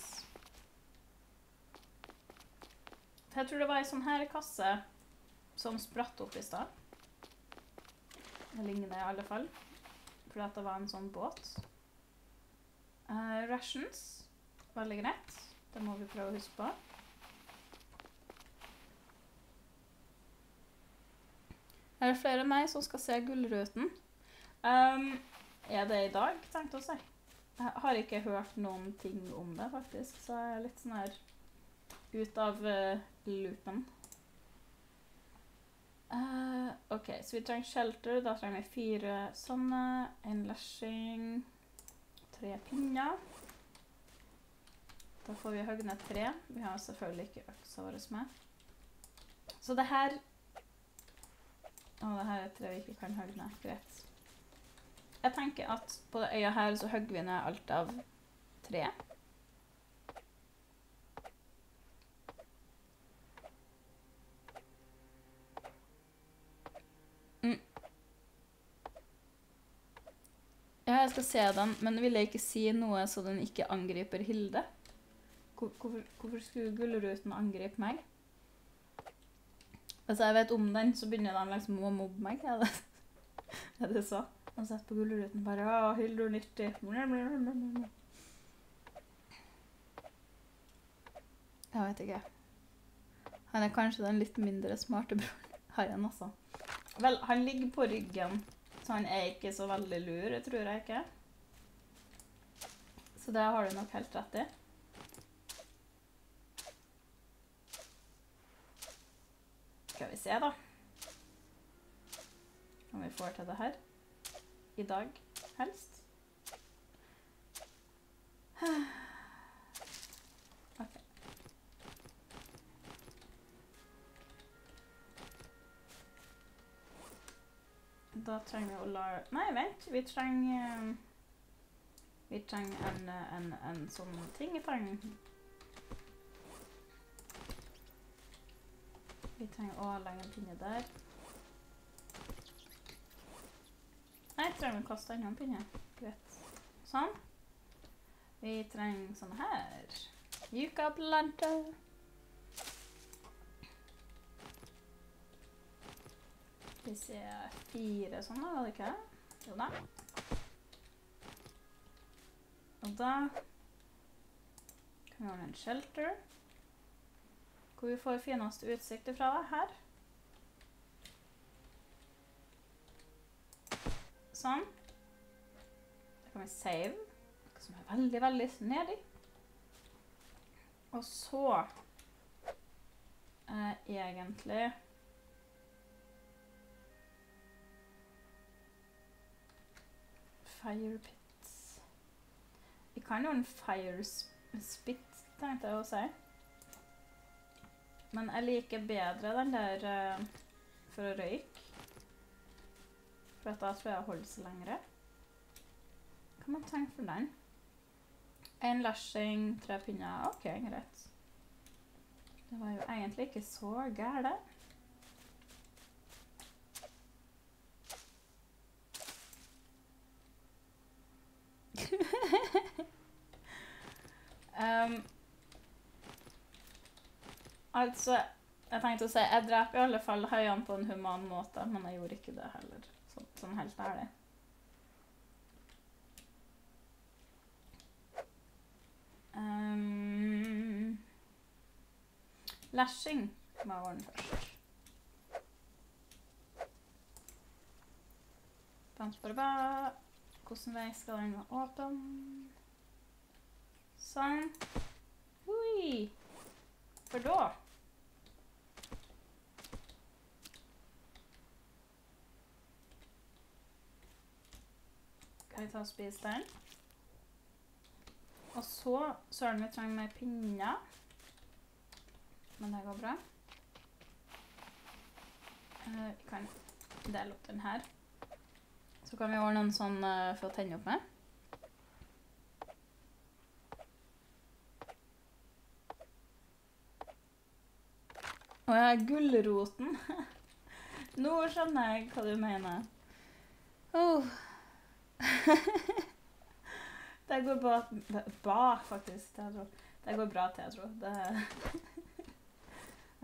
Jeg tror det var en sånn her kasse som spratt opp i sted. Det ligner i alle fall. For dette var en sånn båt. Rations. Veldig greit. Det må vi prøve å huske på. Her er det flere av meg som skal se gullruten. Det er i dag, tenkte jeg. Jeg har ikke hørt noen ting om det, faktisk. Så jeg er litt sånn her ut av loopen. Ok, så vi trenger shelter. Da trenger vi 4 sånne. En lashing. 3 pinner. Da får vi høgge ned 3. Vi har selvfølgelig ikke øksa våre med. Så det her... Og det her tror jeg ikke kan høgge ned, greit. Jeg tenker at på det øya her så høgger vi ned alt av 3. Ja, jeg skal se den, men vil jeg ikke si noe så den ikke angriper Hilde? Hvorfor skulle gullruten angripe meg? Hvis jeg vet om den, så begynner de liksom å mobbe meg, er det så? Han setter på gullruten bare, «Åh, Hildur nyttig!» Jeg vet ikke. Han er kanskje den litt mindre smarte broren. Har han også. Vel, han ligger på ryggen, så han er ikke så veldig lur, tror jeg ikke. Så det har du nok helt rett i. Skal vi se da om vi får til det her i dag helst. Ok, da trenger vi å la... Nei, vent, vi trenger en sånn ting i fangen. Vi trenger å legge en pinne der. Nei, jeg trenger å kaste en pinne. Greit. Sånn. Vi trenger sånn her. Yucca planta. Vi ser 4 sånne, var det ikke? Jo da. Og da kan vi ordne en shelter. Hvor vi får fineste utsikter fra det her. Sånn. Da kan vi save. Noe som er veldig, veldig nedi. Og så egentlig fire pits. Vi kan jo en fire spit, tenkte jeg å si. Men jeg liker bedre den der for å røyke. For da tror jeg holder seg lengre. Hva kan man tenke for den? En lashing, 3 pinner. Ok, greit. Det var jo egentlig ikke så gærlig. Altså, jeg tenkte å si, jeg dreper i alle fall høyene på en human måte, men jeg gjorde ikke det heller, sånn helt ærlig. Lashing må jeg ordne først. Hvordan vei skal den være åpen? Sånn. Ui! For da... Kan vi ta og spise den. Og så, søren vi trenger mer pinne. Men det går bra. Vi kan dele opp den her. Så kan vi ordne en sånn for å tenne opp med. Å ja, gullroten. Nå skjønner jeg hva du mener. Det går bra. Det går bra til, jeg tror.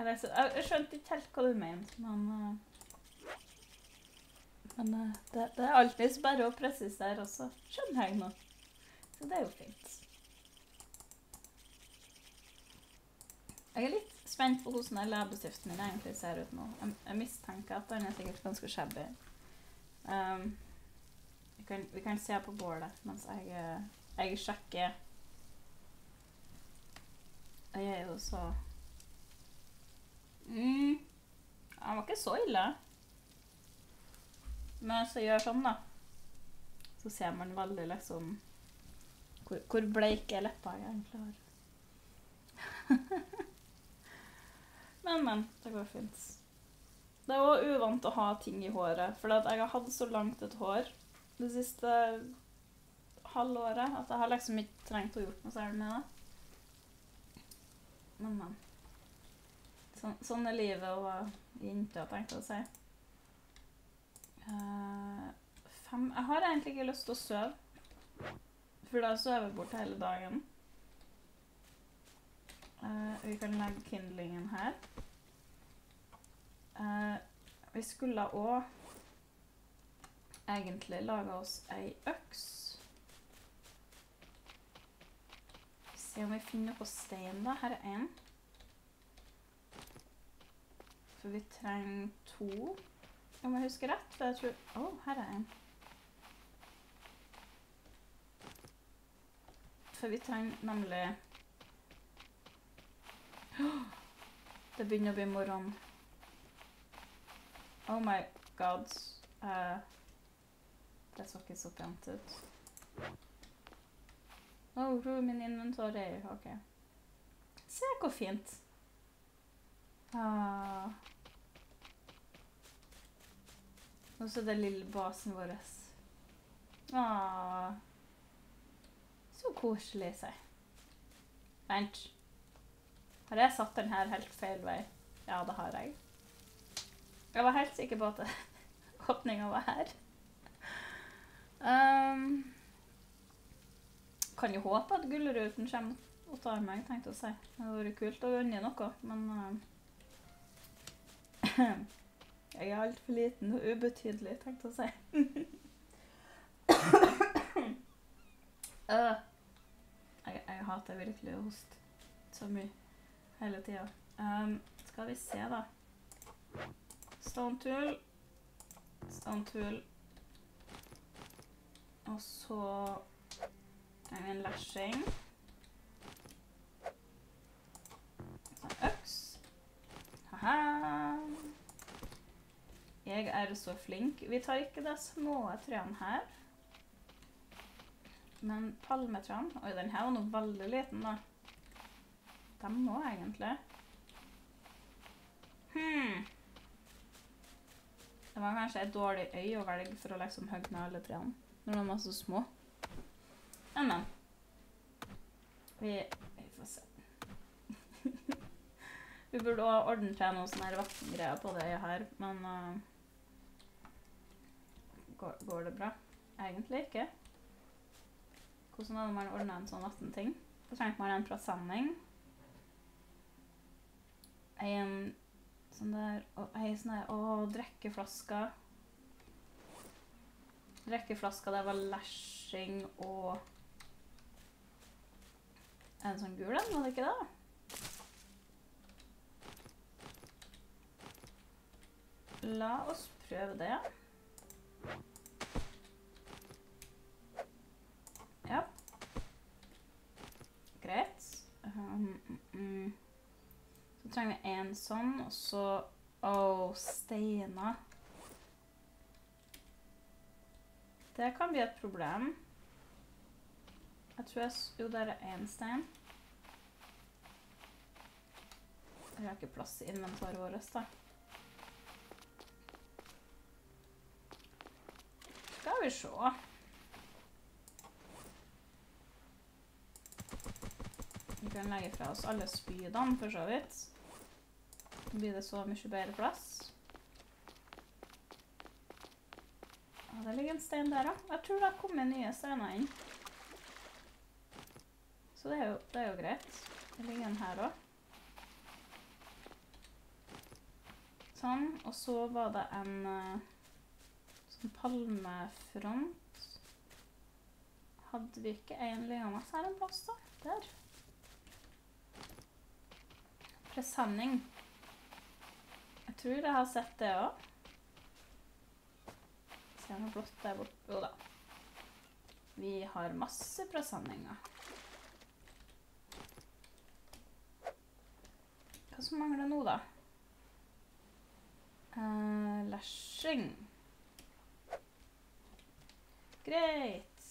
Jeg skjønte ikke helt hva du mener, men... Men det er alltid bare å presisere også. Skjønner jeg nå. Så det er jo fint. Jeg er litt spent på hvordan den lærebestiften min egentlig ser ut nå. Jeg mistenker at den er sikkert ganske shabby. Vi kan se på bordet mens jeg sjekker. Jeg er jo så... Den var ikke så ille. Men så gjør sånn da, så ser man veldig liksom hvor bleike leppa jeg egentlig har. Men, det går fint. Det er også uvant å ha ting i håret, for jeg har hatt så langt et hår det siste halvåret, at jeg har liksom ikke trengt å gjort noe særlig med det. Men, sånn er livet og jente, jeg tenkte å si. 5. Jeg har egentlig ikke lyst til å søve, for da søver jeg bort hele dagen. Vi kan legge kindlingen her. Vi skulle også egentlig lage oss en øks. Se om vi finner på stein da. Her er en. For vi trenger 2. Om jeg husker rett, for jeg tror... her er en. For vi trenger nemlig... Det begynner å bli morgen. Oh my god. Det så ikke så pent ut. Min inventar er jo... Ok. Se hvor fint. Og så den lille basen vår. Så koselig, sier. Vent. Har jeg satt den her helt feil vei? Ja, det har jeg. Jeg var helt sikker på at åpningen var her. Kan jo håpe at gullruten kommer og tar meg, tenkte jeg å si. Det hadde vært kult å vunne noe, men... Jeg er alt for liten og ubetydelig, tenkte jeg å si. Jeg hater virkelig å hoste så mye hele tiden. Skal vi se da. Ståndtull. Ståndtull. Og så trenger vi en lashing. En øks. Haha! Jeg er så flink. Vi tar ikke de små trøene her. Men palmetrøen. Oi, den her var noe veldig liten da. De må egentlig. Det var kanskje et dårlig øye å velge for å liksom høgne med alle trøene. Når de var så små. Men. Vi får se. Vi burde også ordne til noen sånne vattengreier på det her, men... Går det bra? Egentlig ikke. Hvordan hadde man ordnet en sånn vattenting? Da trengte man en presenning. En sånn der... Drekkeflasker. Drekkeflasker, det var lashing og... En sånn gul den, var det ikke det? La oss prøve det. Ja. Greit. Så trenger vi en sånn, og så... Steiner. Det kan bli et problem. Jeg tror jeg... Jo, der er en stein. Jeg har ikke plass i inventaret vårt da. Skal vi se. Vi kan legge fra oss alle spydene for så vidt. Da blir det så mye bedre plass. Det ligger en stein der da. Jeg tror det har kommet nye steiner inn. Så det er jo greit. Det ligger en her også. Sånn, og så var det en sånn palmefront. Hadde vi ikke en liggende her en plass da? Der. Presenning. Jeg tror jeg har sett det også. Se noe blått der borte. Jo da. Vi har masse presenninger. Hva som mangler nå da? Lashing. Greit.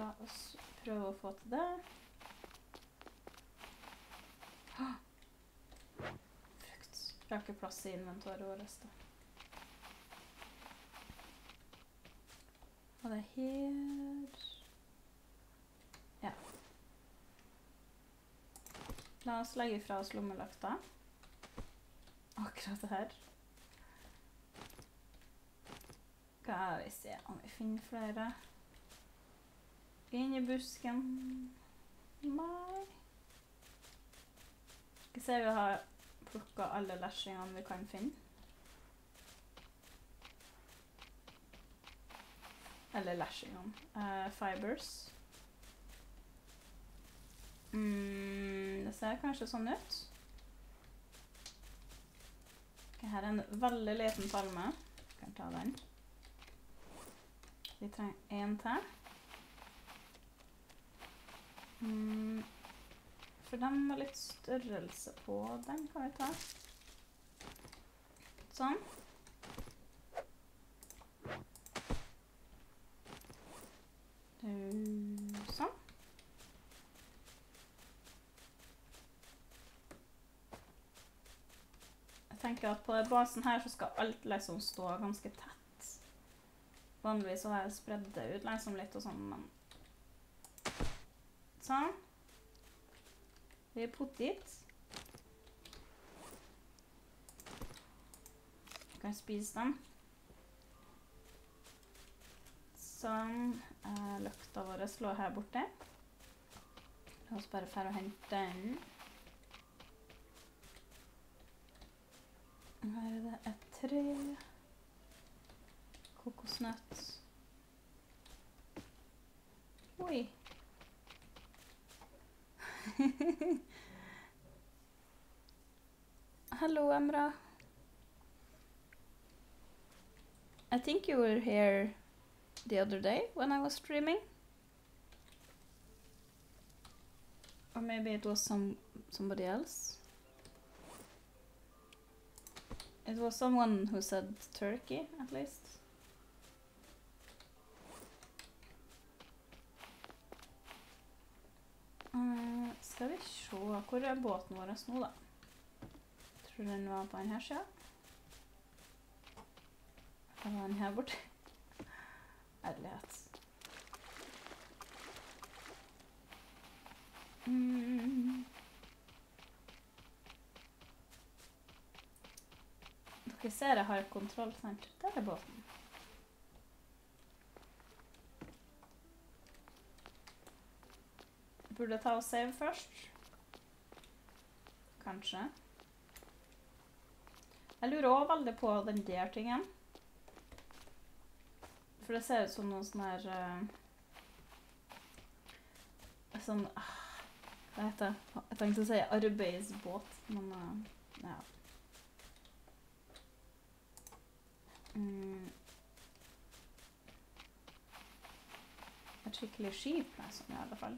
La oss prøve å få til det. Frukt. Jeg har ikke plass i inventaret vårt da. Og det er her... Ja. La oss legge fra oss lommelakta. Akkurat her. Skal vi se om vi finner flere. Inn i busken. Nei. Jeg ser vi har plukket alle lashingene vi kan finne. Eller lashingene. Fibers. Det ser kanskje sånn ut. Okay, her er en veldig liten palme. Vi kan ta den. Vi trenger en til. For den var litt størrelse på. Den kan vi ta. Sånn. Sånn. Jeg tenker at på basen her så skal alt liksom stå ganske tett. Vanligvis så har jeg spredt det ut liksom litt og sånn, men... Sånn. Vi er putt dit. Jeg kan spise dem. Sånn, løkta våre slå her borte. La oss bare fære og hente den. Her er det et tre. Kokosnøtt. Oi! Hello, Emra. I think you were here the other day when I was streaming, or maybe it was somebody else. It was someone who said Turkey, at least. Skal vi se, hvor er båten vår nå da? Tror den var på den her siden? Eller var den her borte? Ærlighet. Dere ser jeg har kontroll, sant? Der er båten. Burde jeg ta og save først? Kanskje. Jeg lurer også veldig på den der tingen. For det ser ut som noen sånne her... Sånn... Hva heter det? Jeg tenkte å si arbeidsbåt, men... Ja. Et skikkelig skip, nesten, i alle fall.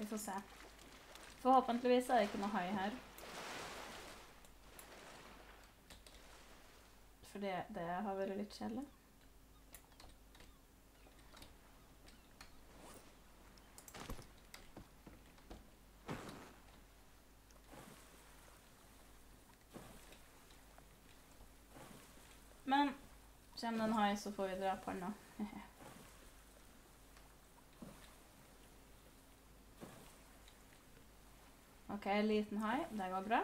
Vi får se. Forhåpentligvis er det ikke noe høy her. For det har vært litt kjedelig. Men kommer den høy, så får vi dra på den nå. Hehe. Ok, liten hai. Det går bra.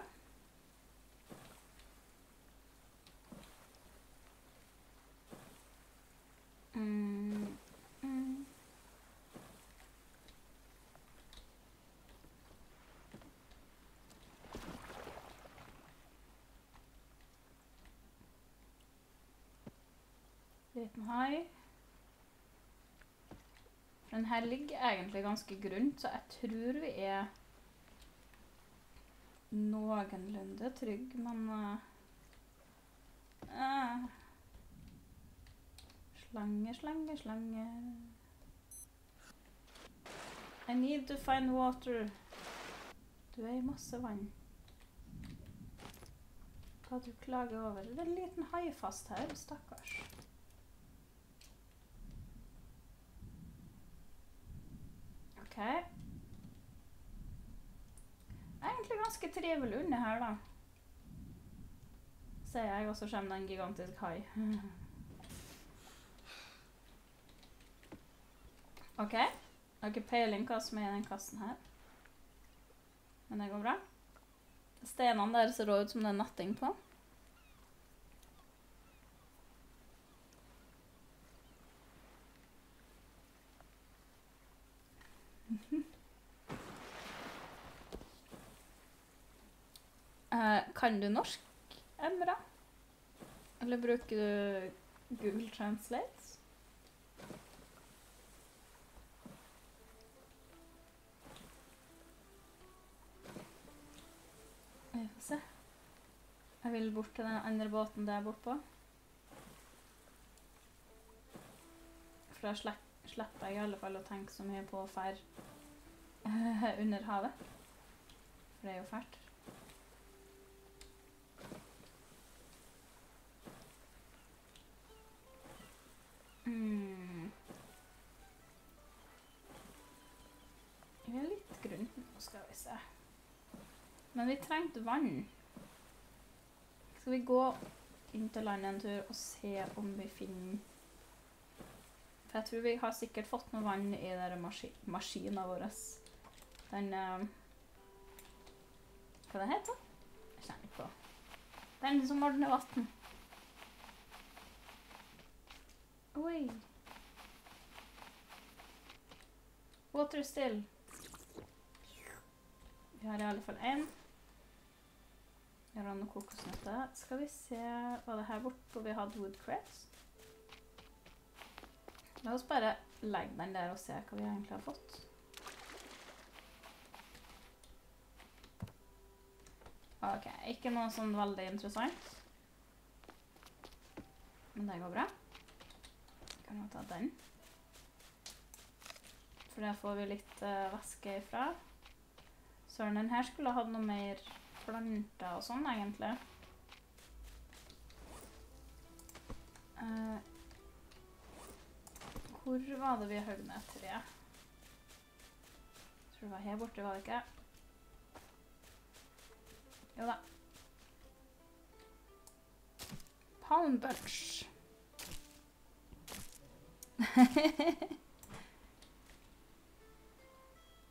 Liten hai. Den her ligger egentlig ganske grunt, så jeg tror vi er noenlunde trygg, men slange. I need to find water. Du er i masse vann. Hva du klager over? Det er en liten hai fast her, stakkars. Ok. Egentlig ganske trevelig under her da. Ser jeg, og så kommer det en gigantisk hai. Ok, jeg har ikke peiling hva som er i den kassen her. Men det går bra. Stenene der ser ut som det er natting på. Kan du norsk, Emra? Eller bruker du Google Translate? Jeg får se. Jeg vil bort til den andre båten der bort på. For da slipper jeg i alle fall å tenke så mye på å fære under havet. For det er jo fælt. Vi har litt grunn, nå skal vi se. Men vi trengte vann. Skal vi gå inn til landet en tur og se om vi finner... For jeg tror vi har sikkert fått noe vann i denne maskinen vår. Den... Hva det heter? Jeg kjenner ikke på. Den som ordner vatten. Oi! Water still. Vi har i alle fall en. Vi har noen kokosnøtter. Skal vi se hva det her borte vi hadde woodcrabs. La oss bare legge den der og se hva vi egentlig har fått. Ok, ikke noe sånn veldig interessant. Men det går bra. Kan vi ta den? For der får vi litt væske ifra. Søren, den her skulle ha hatt noe mer planter og sånn egentlig. Hvor var det vi høgg ned til det? Tror det var her borte, var det ikke? Jo da. Palm bunch.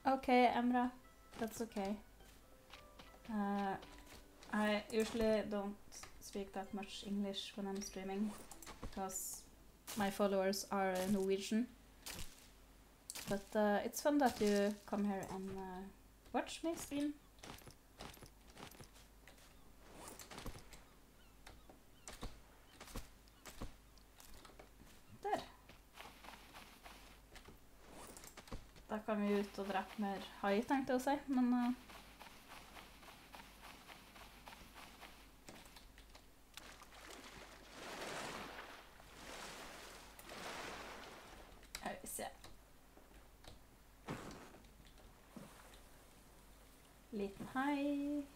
Okay, Emra, that's okay. I usually don't speak that much English when I'm streaming because my followers are Norwegian. But it's fun that you come here and watch me stream. Da kan vi ut og drepe mer hai, tenkte jeg å si, men... Jeg vil se. Liten haj.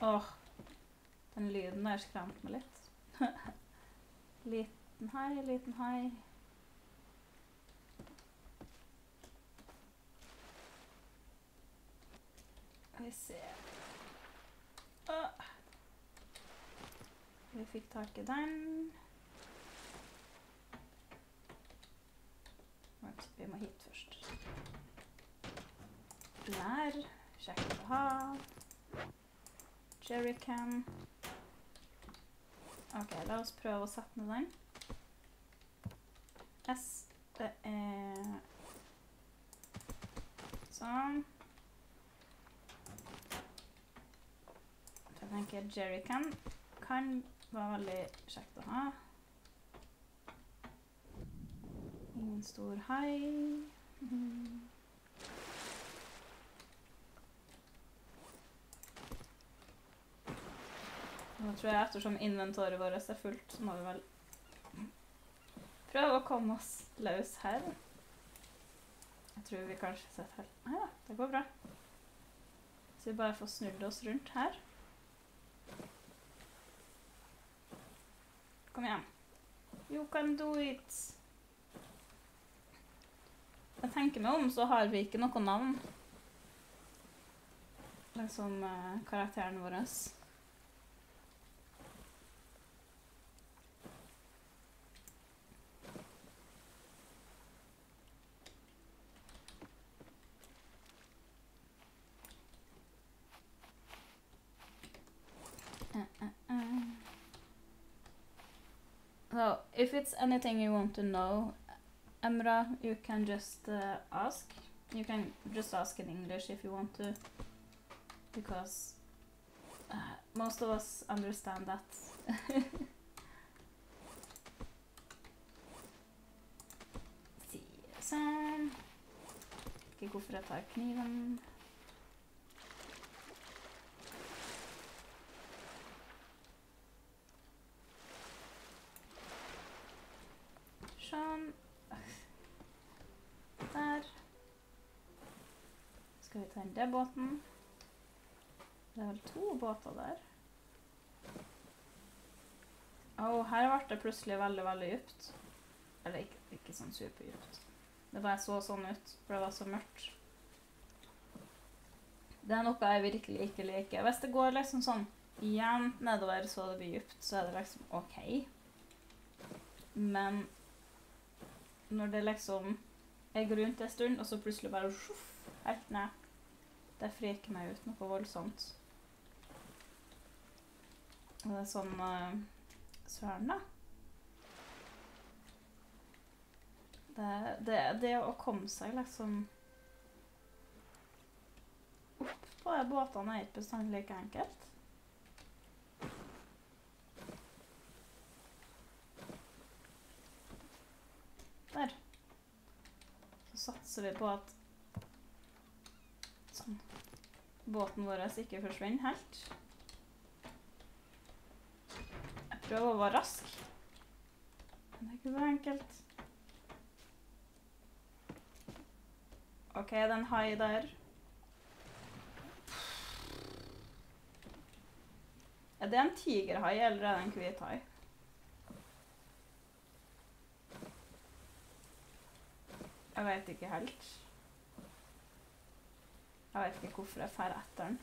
Åh, den lyden er skremt meg litt. Liten haj, liten haj. Vi ser. Åh. Vi fikk tak i den. Vi må hit først. Der. Kjekt å ha. Jerrycan. Ok, la oss prøve å sette ned den. S. Det er... Sånn. Jeg tenker jerrycan kan... Det var veldig kjekt å ha. Ingen stor haj. Nå tror jeg ettersom inventaret vårt er fullt, så må vi vel prøve å komme oss løs her. Jeg tror vi kanskje setter her. Ja, det går bra. Så vi bare får snudd oss rundt her. Kom igjen. You can do it. Jeg tenker meg om, så har vi ikke noen navn. Liksom karakteren vår. So, if it's anything you want to know, Emra, you can just ask. You can just ask in English if you want to, because most of us understand that. See you soon. Ikke hvorfor jeg tar kniven. Der. Skal vi ta inn det båten? Det er vel to båter der. Åh, her ble det plutselig veldig, veldig djupt. Eller ikke sånn superdjupt. Det bare så sånn ut, for det var så mørkt. Det er noe jeg virkelig ikke liker. Hvis det går liksom sånn igjen nedover så det blir djupt, så er det liksom ok. Men... Når det liksom jeg går rundt en stund, og så plutselig bare sjuff, helt ned. Det freker meg ut noe voldsomt. Og det er sånn søren da. Det å komme seg liksom opp på båtene er ikke bestandig like enkelt. Der. Så satser vi på at sånn, båten vår ikke forsvinner helt. Jeg prøver å være rask. Men det er ikke så enkelt. Ok, den hai der. Er det en tigerhai eller er det en hvit hai? Jeg vet ikke helt. Jeg vet ikke hvorfor jeg fær etter den.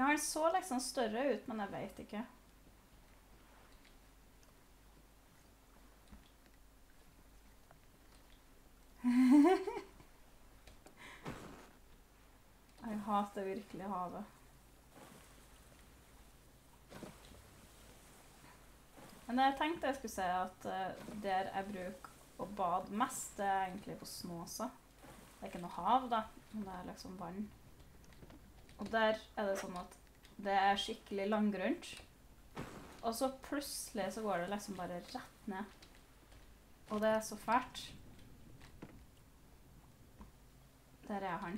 Han så liksom større ut, men jeg vet ikke. Jeg hater virkelig havet. Men jeg tenkte jeg skulle si at der jeg bruker å bade mest, det er egentlig på Snåsa. Det er ikke noe hav da, men det er liksom vann. Og der er det sånn at det er skikkelig langgrunt. Og så plutselig så går det liksom bare rett ned. Og det er så fælt. Der er han.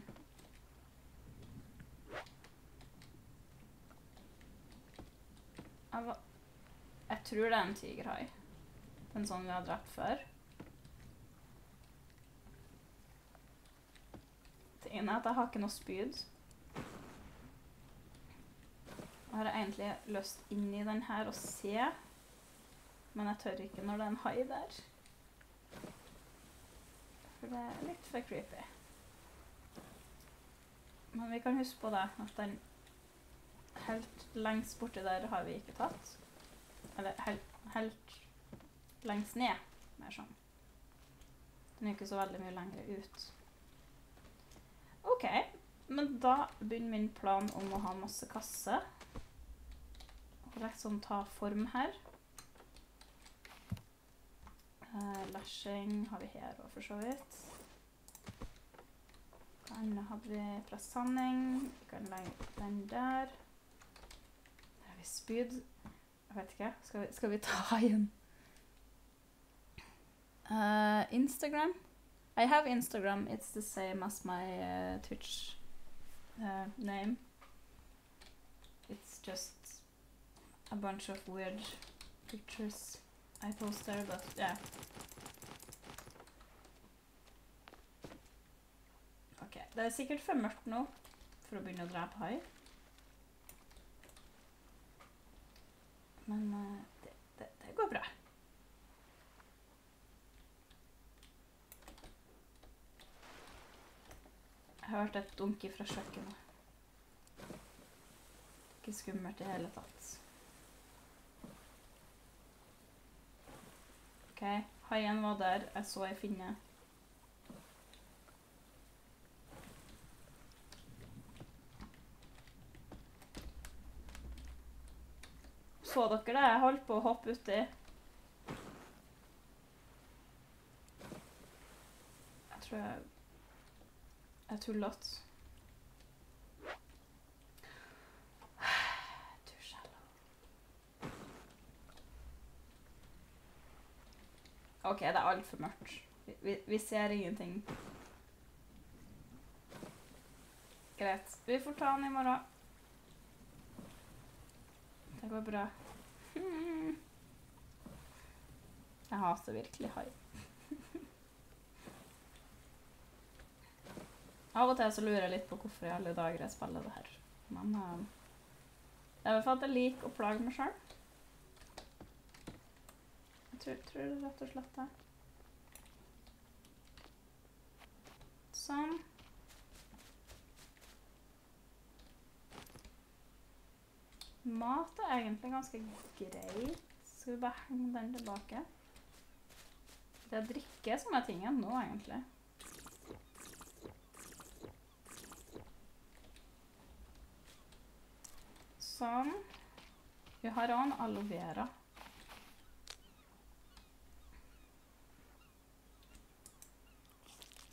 Jeg tror det er en tigerhai. Den sånn vi har drept før. Det ene er at jeg har ikke noe spyd. Jeg har egentlig løst inn i den her og se. Men jeg tør ikke når det er en hai der. For det er litt for creepy. Men vi kan huske på det, at den helt lengst borte der har vi ikke tatt. Eller helt lengst ned, mer sånn. Den er ikke så veldig mye lenger ut. Ok, men da begynner min plan om å ha masse kasse. Og rett sånn ta form her. Lashing har vi her også for så vidt. Denne hadde vi presanning. Vi kan legge den der. Der har vi spyd. Jeg vet ikke. Skal vi ta igjen? Instagram. I have Instagram. It's the same as my Twitch name. It's just a bunch of weird pictures I post there, but yeah. Det er sikkert for mørkt nå, for å begynne å drepe hai. Men det går bra. Jeg har hørt et dunke fra kjøkkenet. Ikke skummelt i hele tatt. Ok, haien var der. Jeg så jeg finne. Så dere det? Jeg holdt på å hoppe uti. Jeg tror jeg tullet. Too shallow. Ok, det er alt for mørkt. Vi ser ingenting. Greit. Vi får ta den i morgen. Det går bra. Jeg hater virkelig hai. Av og til så lurer jeg litt på hvorfor i alle dager jeg spiller det her. Men det er for at jeg liker å plage meg selv. Jeg tror det rett og slett er. Sånn. Mat er egentlig ganske greit. Skal vi bare henge den tilbake? Det er drikke som er tingen nå, egentlig. Sånn. Vi har også en aloe vera.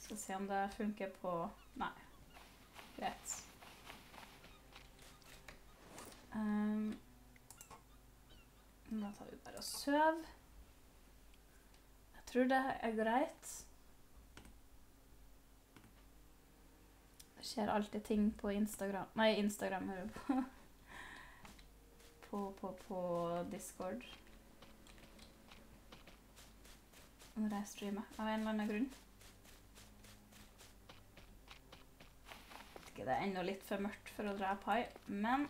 Skal se om det funker på... Nei. Greit. Da tar vi bare og søv. Jeg tror det er greit. Det skjer alltid ting på Instagram. Nei, Instagram hører du på. På Discord. Når jeg streamer, av en eller annen grunn. Det er enda litt for mørkt for å drepe hai, men...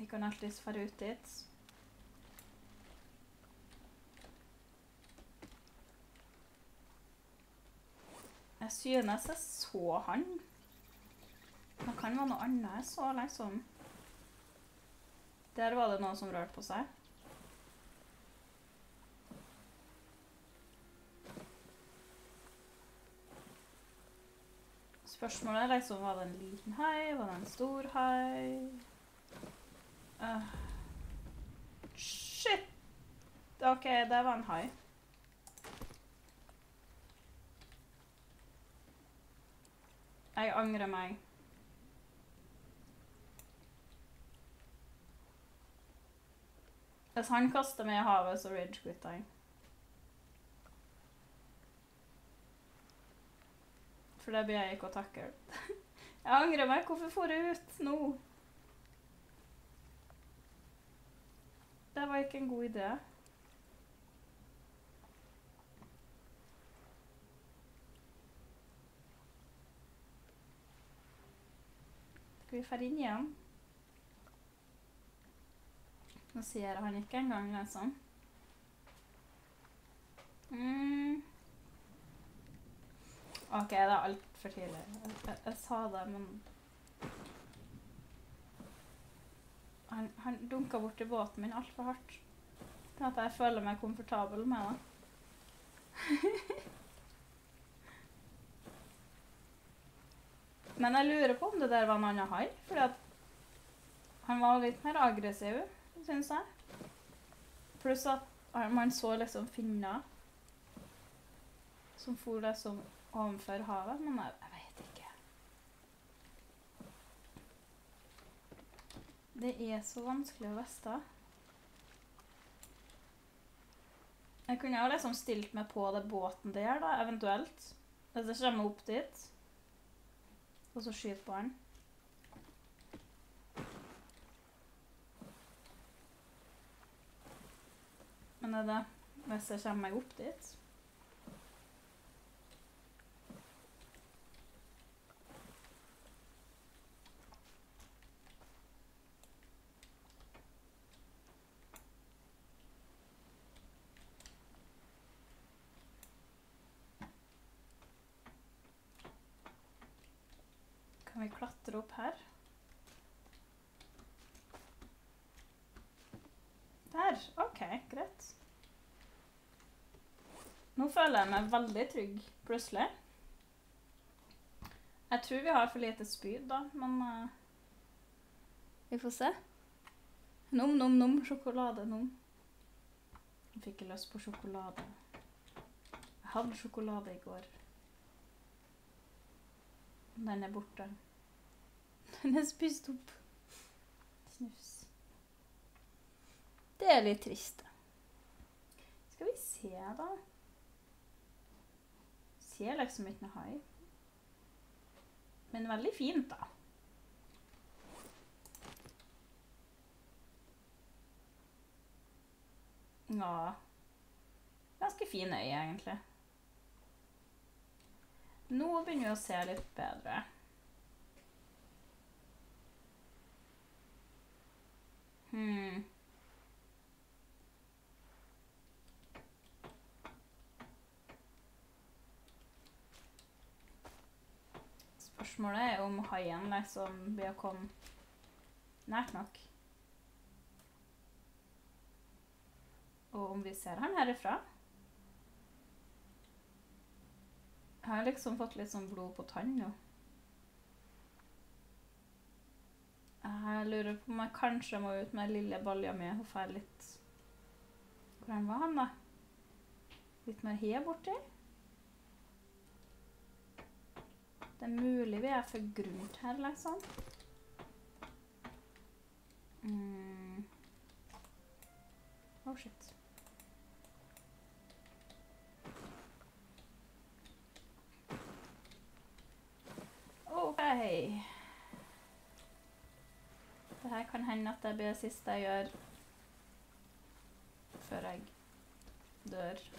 Vi kan alltid fare ut dit. Jeg synes jeg så han. Det kan være noe annet jeg så, liksom. Der var det noen som rørte på seg. Spørsmålet er liksom, var det en liten hai? Var det en stor hai? Shit! Ok, det var en hai. Jeg angrer meg. Hvis han kaster meg i havet, så ragequitter jeg. For det blir jeg ikke å takle. Jag ångrar mig, varför får du ut nå? Det var ikke en god idé. Skal vi fære inn igjen? Nå ser han ikke engang, liksom. Ok, det er alt for tidlig. Jeg sa det, men... Han dunket bort i båten min alt for hardt. Til at jeg føler meg komfortabel med det. Men jeg lurer på om det der var en annen hai, fordi at han var litt mer aggressiv, synes jeg. Pluss at man så liksom finner som for liksom ovenfor havet, men jeg vet ikke. Det så vanskelig å veste. Jeg kunne jo liksom stilt meg på det båten der da, eventuelt. Hvis jeg kommer opp dit. Og så skyter på den. Men det det, hvis jeg kommer meg opp dit. Kan vi klatre opp her? Der, ok, greit. Nå føler jeg meg veldig trygg, plutselig. Jeg tror vi har for lite spyd da, men vi får se. Nom, nom, nom, sjokolade, nom. Jeg fikk ikke lyst på sjokolade. Jeg hadde sjokolade i går. Den borte. Den spist opp. Snus. Det litt trist. Skal vi se da? Ser liksom ikke noe hai. Men veldig fint da. Ja. Ganske fin øye egentlig. Nå begynner vi å se litt bedre. Spørsmålet om haien liksom blir å komme nært nok. Og om vi ser han herifra. Jeg har liksom fått litt sånn blod på tann nå. Jeg lurer på om jeg kanskje må ut med lille balja med og fære litt... Hvordan var han da? Litt mer he borti? Det mulig vi for grunt her liksom. Oh shit. Hei. Dette kan hende at det blir det siste jeg gjør før jeg dør.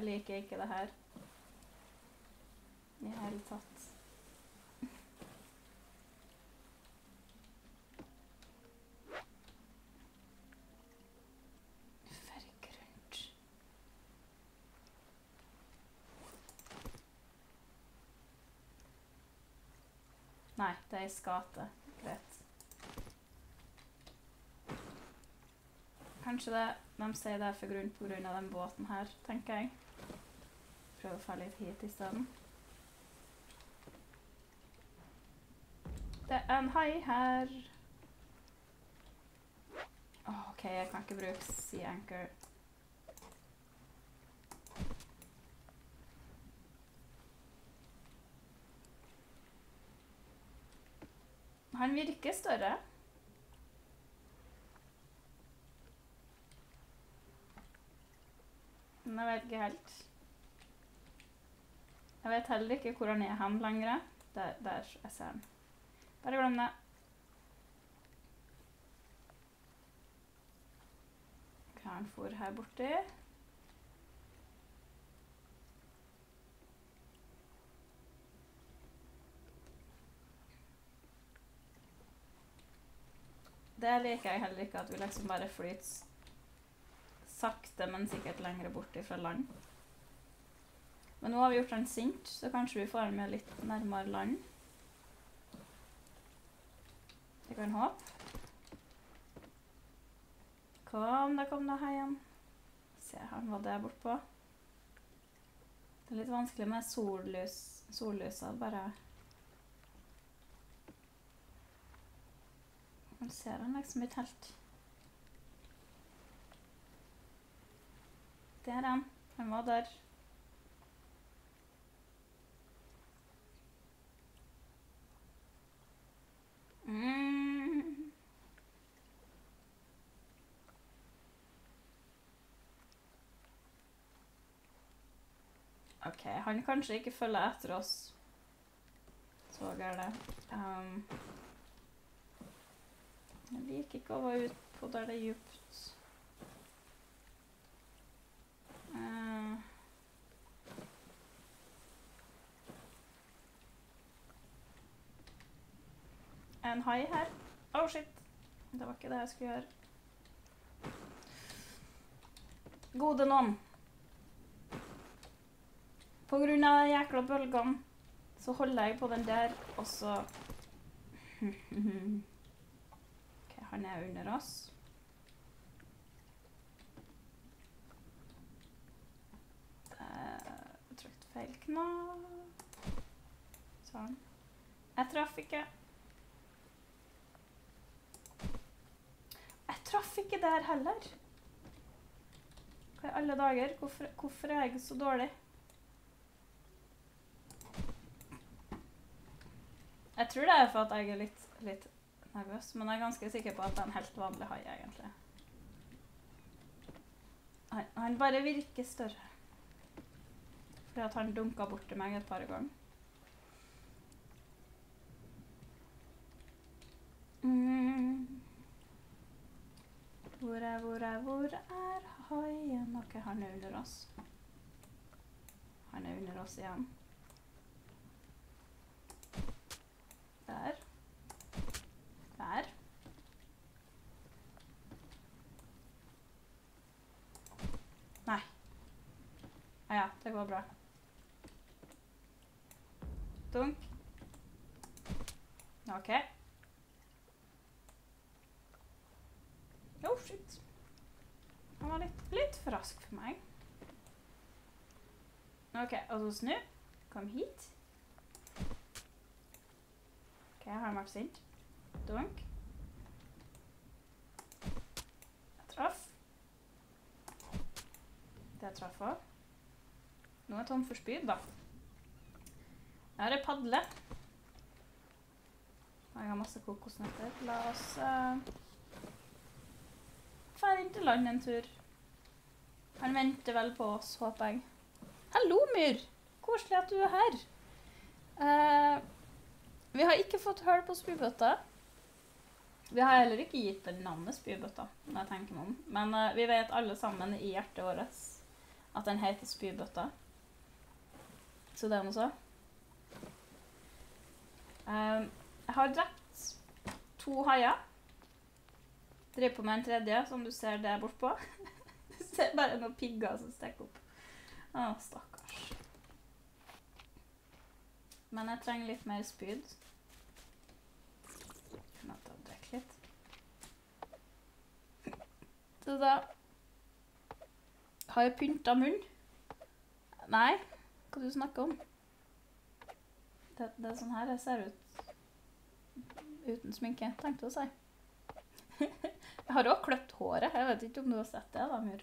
Jeg liker ikke det her. I hele tatt. Fergrunt. Nei, det skate. Greit. Kanskje det, de sier det for grunn på grunn av den båten her, tenker jeg. Prøv å falle litt hit i stedet. Det en hai her. Ok, jeg kan ikke bruke sea anchor. Han virker større. Men jeg vet ikke helt. Jeg vet heller ikke hvor han er hen lenger. Der jeg ser han. Bare glem det. Hva han får her borte? Det liker jeg heller ikke, at vi liksom bare flyter sakte, men sikkert lengre bort fra land. Men nå har vi gjort den sint, så kanskje vi får den med litt nærmere land. Det kan håpe. Kom da, hei igjen. Se, han var der bort på. Det er litt vanskelig med sollysa, bare... Man ser han liksom ikke helt. Det er han. Han var der. Ok, han kanskje ikke følger etter oss. Så gøy det. Jeg liker ikke å være ute på der det er djupt. En hai her. Åh, shit! Det var ikke det jeg skulle gjøre. Gode noen! På grunn av den jækla bølgen, så holder jeg på den der, og så... Han er under oss. Jeg trykte feil knapp. Sånn. Jeg traff ikke der heller. Hva i alle dager? Hvorfor er jeg så dårlig? Jeg tror det er for at jeg er litt nervøs, men jeg er ganske sikker på at det er en helt vanlig hai, egentlig. Han bare virker større. Fordi at han dunket bort til meg et par ganger. Hvor er haien? Ok, han er under oss. Han er under oss igjen. Der. Der. Nei. Ja, det går bra. Dunk. Ok. Oh, shit. Han var litt for rask for meg. Ok, og så snu. Kom hit. Ok, jeg har vært sint. Dunk. Jeg traff. Det jeg traff også. Nå er jeg tom for spyd, da. Jeg har en paddle. Jeg har masse kokosnøtter. La oss fære inn til land en tur. Han venter vel på oss, håper jeg. Hallo, myr! Koselig at du er her. Vi har ikke fått høl på spybøtta. Vi har heller ikke gitt den navnet spybøtta, når jeg tenker meg om. Men vi vet alle sammen i hjertet vårt at den heter spybøtta. Så det er noe så. Jeg har drept 2 haier. Driver på med en tredje, som du ser der bort på. Du ser bare noen pigger som stekker opp. Åh, stakkars. Men jeg trenger litt mer spyd. Kan jeg ta og drekke litt? Så da har jeg pyntet munn. Nei, hva du snakker om? Det er sånn her jeg ser ut uten sminke, tenkte jeg å si. Jeg har også kløpt håret, jeg vet ikke om du har sett det da, Myr.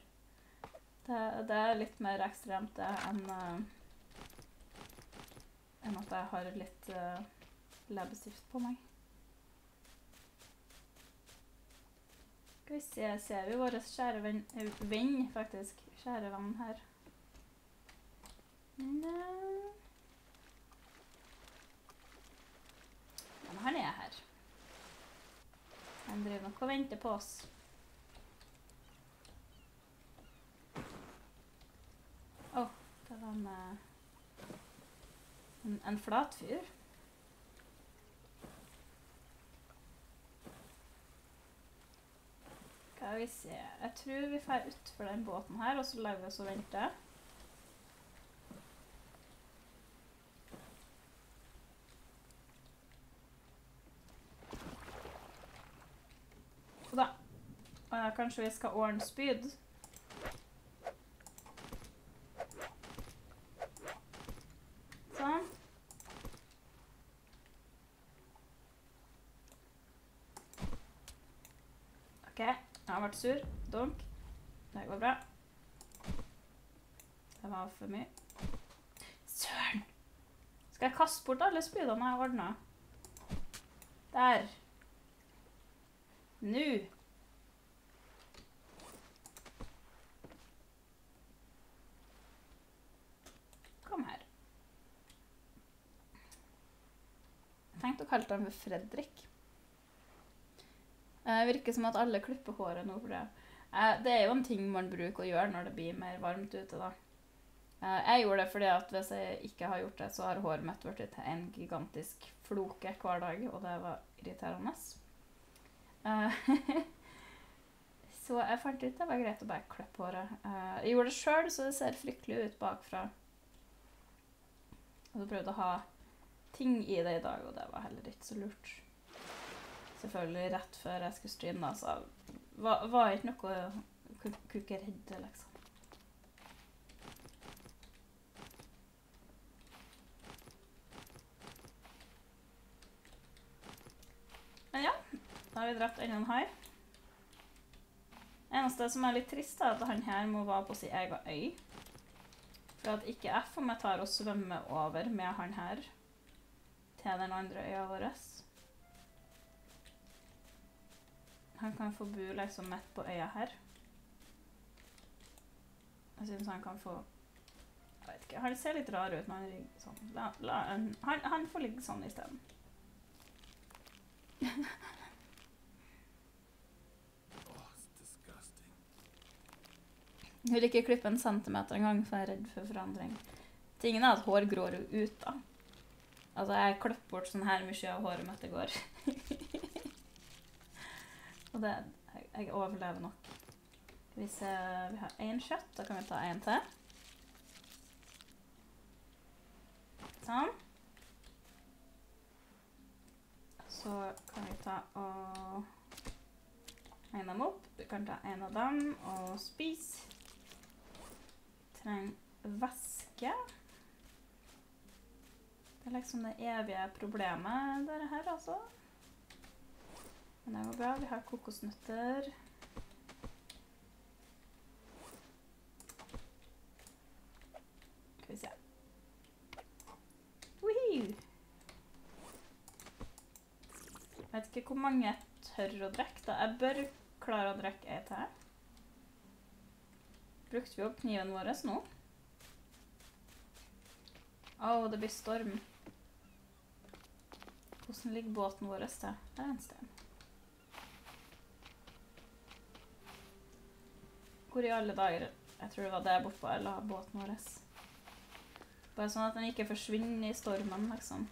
Det er litt mer ekstremt enn at jeg har litt leppestift på meg. Skal vi se, ser vi vår kjære venn faktisk. Kjære venn her. Men han er her. Han driver nok og venter på oss. Åh, det var en flat fyr. Skal vi se, jeg tror vi drar ut for den båten her, og så lager vi oss og venter. Så da, kanskje vi skal ordne spyd. Sånn. Ok. Jeg har vært sur. Donk. Det går bra. Det var for mye. Søren! Skal jeg kaste bort alle spydene jeg har ordnet? Der. Nå. Kom her. Jeg tenkte å kalle den for Fredrik. Det virker som at alle klipper håret nå for det. Det er jo en ting man bruker å gjøre når det blir mer varmt ute da. Jeg gjorde det fordi at hvis jeg ikke har gjort det, så har håret mitt vært til en gigantisk floke hver dag, og det var irriterende. Så jeg fant ut det var greit å bare klippe håret. Jeg gjorde det selv, så det ser fryktelig ut bakfra. Og så prøvde jeg å ha ting i det i dag, og det var heller ikke så lurt. Selvfølgelig rett før jeg skulle streame, så var ikke noe kukke redde, liksom. Men ja, da har vi dratt enda en hai. Eneste som er litt trist er at han her må være på sin egen øy. For at ikke jeg for meg tar å svømme over med han her til den andre øya våres. Han kan få bo liksom midt på øya her. Jeg synes han kan få... Jeg vet ikke, han ser litt rar ut når han ligger sånn. Han får ligge sånn i stedet. Jeg vil ikke klippe en centimeter en gang, for jeg er redd for forandring. Tingen er at hår grår ut da. Altså, jeg klipper bort sånn her mye av håret mitt det går. Og jeg overlever nok. Hvis vi har en kjøtt, da kan vi ta en til. Sånn. Så kan vi ta og en av dem opp. Vi kan ta en av dem og spise. Trenger væske. Det er liksom det evige problemet der her, altså. Men det går bra. Vi har kokosnøtter. Skal vi se. Woohoo! Jeg vet ikke hvor mange jeg tør å drekke da. Jeg bør klare å drekke et her. Brukte vi opp kniven våres nå? Åh, det blir storm. Hvordan ligger båten våres til? Det er en sten. Hvor i alle dager, jeg tror det var der bortpå jeg la båten vår. Bare sånn at den ikke forsvinner i stormen, liksom.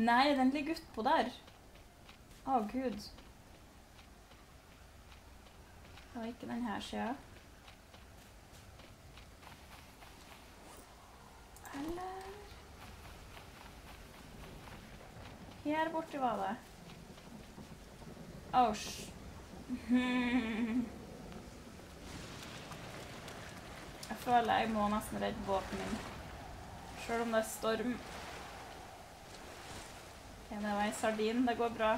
Nei, den ligger utpå der. Å, Gud. Det var ikke denne siden. Eller... Her borte var det. Åsj. Jeg føler jeg må nesten redde båten min. Selv om det er storm. Det var en sardin, det går bra.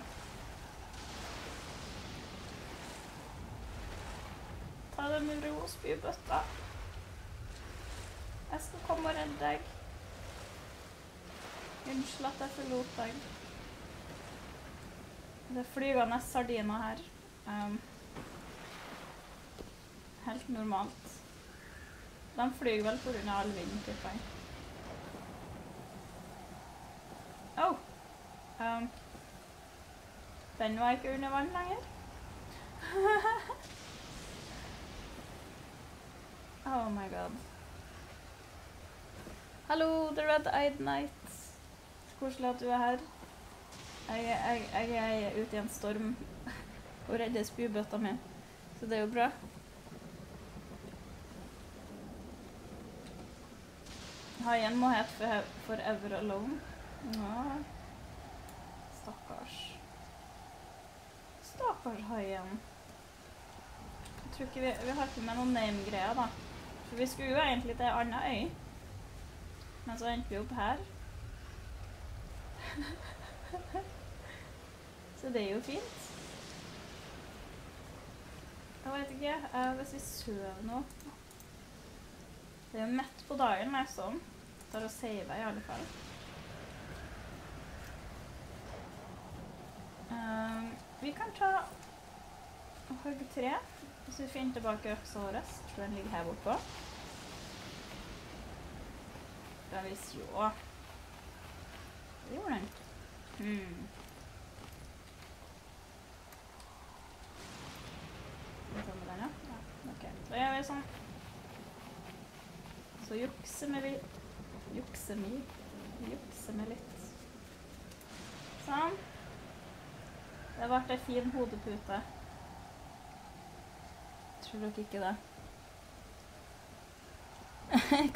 Ta det med ro og spy i bøtta. Jeg skal komme og redde deg. Unnskyld at jeg forlot deg. Det er flygende sardiner her. Helt normalt. De flyger vel på grunn av all vind, typer jeg. Den var ikke under vann lenger. Oh my god. Hallo, The Red-Eyed Knight. Koselig at du er her. Jeg er ute i en storm og redder spybøtta mi, så det er jo bra. Har igjen må hete Forever Alone. Ja. Stakkars. Stakkars haien. Jeg tror ikke vi har ikke med noen name-greier da. For vi skulle jo egentlig til en annen øy. Men så endte vi opp her. Så det er jo fint. Jeg vet ikke, hvis vi søver nå. Det er jo mett på dagen, jeg sånn. Det er å save i alle fall. Vi kan ta og hogge tre, hvis vi finner tilbake øksa vår. Jeg tror den ligger her bortpå. Da vis jo. Det gjorde den. Sånn med den, ja? Ja, ok. Da gjør vi sånn. Så jukser vi litt. Sånn. Det har vært en fin hodepute. Tror dere ikke det?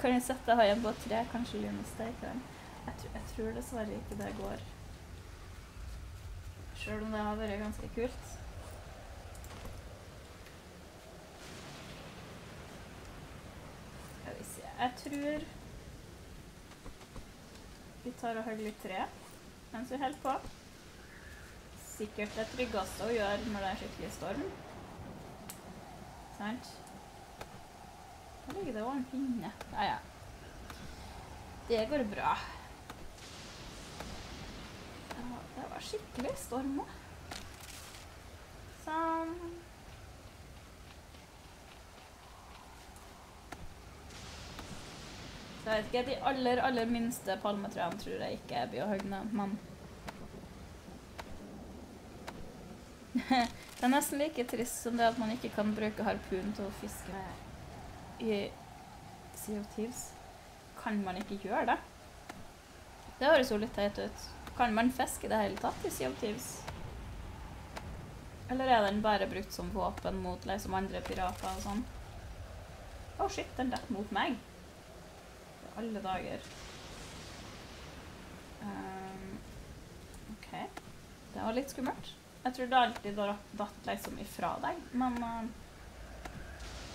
Kan jeg sette haien på et tre? Kanskje lyneste, ikke det? Jeg tror dessverre ikke det går. Selv om det har vært ganske kult. Jeg tror vi tar og hører litt tre mens vi holder på. Sikkert det tryggeste å gjøre når det er skikkelig storm. Sant? Her ligger det over en pinne. Nei, ja. Det går bra. Det var skikkelig storm også. Sånn. Så jeg vet ikke, de aller minste palmetrøene tror jeg ikke blir å høgne, men det er nesten like trist som det at man ikke kan bruke harpun til å fiske i Sea of Thieves. Kan man ikke gjøre det? Det høres jo litt teit ut. Kan man fiske det hele tatt i Sea of Thieves? Eller er den bare brukt som våpen mot liksom andre pirater og sånn? Åh shit, den rett mot meg. I alle dager. Ok. Det var litt skummelt. Jeg tror det alltid har datt liksom ifra deg, men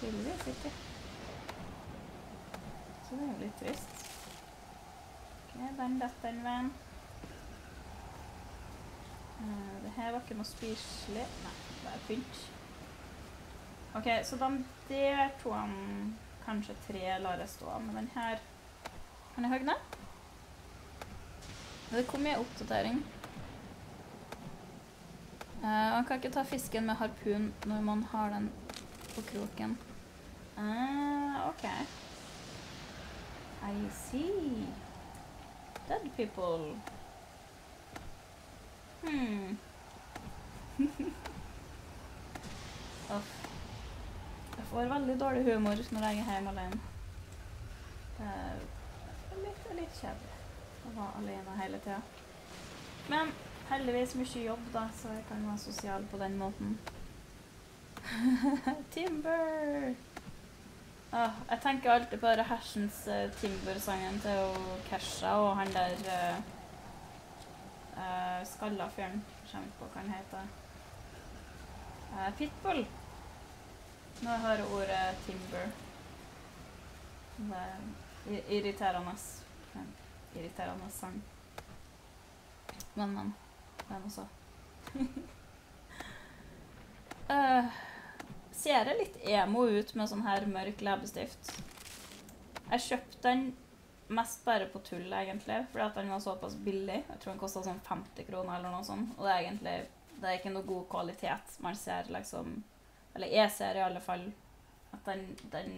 tydeligvis ikke. Så det er jo litt trist. Ok, den datt den veien. Dette var ikke noe spiselig. Nei, det er pynt. Ok, så de to, kanskje tre, lar jeg stå. Men den her kan jeg høgne. Det kom i oppdatering. Man kan ikke ta fisken med harpun når man har den på kroken. Ok. I see. Dead people. Jeg får veldig dårlig humor når jeg er hjemme alene. Det er litt kjedelig å være alene hele tiden. Men heldigvis mye jobb da, så jeg kan være sosial på den måten. Timber! Jeg tenker alltid på Hersens Timber-sangen til Kesha og han der skallafjøren. Jeg kommer ikke på hva han heter. Pitbull! Når jeg hører ordet Timber. Det er irriterende sang. Men. Den også. Ser det litt emo ut med sånn her mørk leppestift. Jeg kjøpte den mest bare på tull egentlig, fordi at den var såpass billig. Jeg tror den kostet sånn 50 kroner eller noe sånt, og det er egentlig, det er ikke noe god kvalitet man ser liksom, eller jeg ser i alle fall at den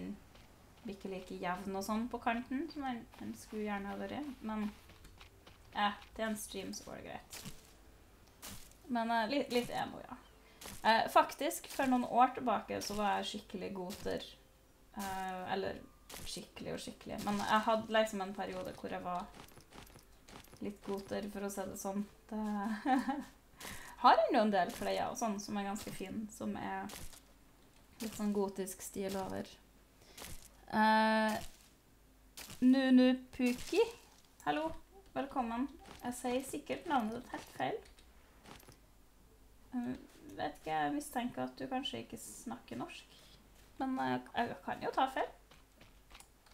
blir ikke like jevn og sånn på kanten, som den skulle gjerne ha vært, men ja, til en stream så var det greit. Men litt emo, ja. Faktisk, for noen år tilbake så var jeg skikkelig goter, eller skikkelig, men jeg hadde liksom en periode hvor jeg var litt goter, for å si det sånn. Det har jo en del flere og sånn som er ganske fin, som er litt sånn gotisk stil over. Nunu Puki, hallo, velkommen. Jeg sier sikkert navnet ditt helt feil. Vet ikke, jeg mistenker at du kanskje ikke snakker norsk, men jeg kan jo ta feil.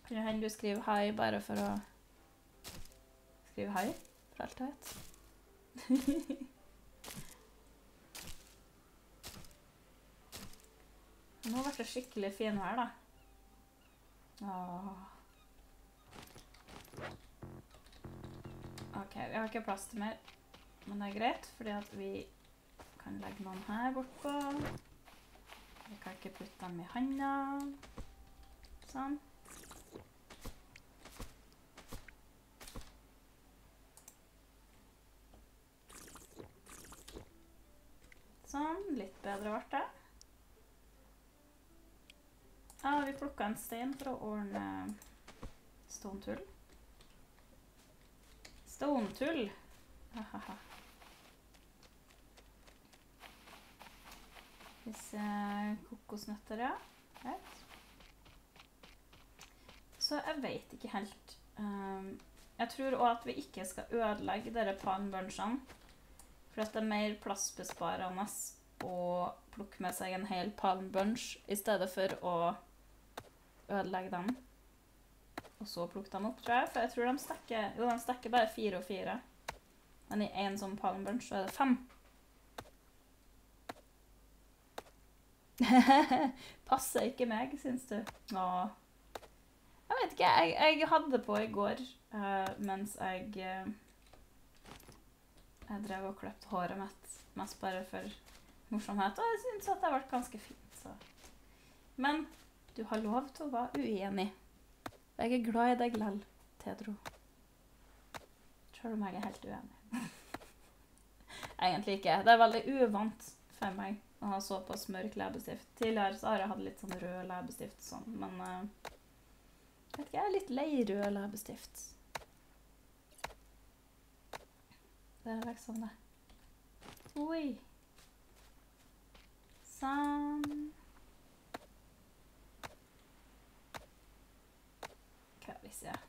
Kan jo hende du skriver hei bare for å skrive hei, for alt jeg vet. Nå ble det skikkelig fin her da. Ok, vi har ikke plass til mer, men det er greit, fordi at vi... Jeg kan legge noen her bortpå. Jeg kan ikke putte dem i hånden. Sånn. Sånn, litt bedre ble det. Ja, vi plukket en stein for å ordne ståntull. Ståntull! Hahaha. Disse kokosnøtter, ja. Så jeg vet ikke helt. Jeg tror også at vi ikke skal ødelegge dere panbørnsene, for at det er mer plassbesparende å plukke med seg en hel panbørns i stedet for å ødelegge dem. Og så plukke dem opp, tror jeg, for jeg tror de stekker bare 4 og 4. Men i en sånn panbørns så er det 5. Passer ikke meg, synes du? Åh. Jeg vet ikke, jeg hadde det på i går, mens jeg drev og kløpt håret mitt, mest bare for morsomhet, og jeg synes at det har vært ganske fint, så. Men du har lov til å være uenig. Jeg er glad i deg, Lell, Tedro. Selv om jeg er helt uenig. Egentlig ikke. Det er veldig uvant for meg. Jeg har såpass mørk læbestift. Tidligere så har jeg hatt litt sånn rød læbestift, sånn, men jeg vet ikke, jeg er litt lei rød læbestift. Det er liksom det. Oi! Sånn. Hva hvis jeg...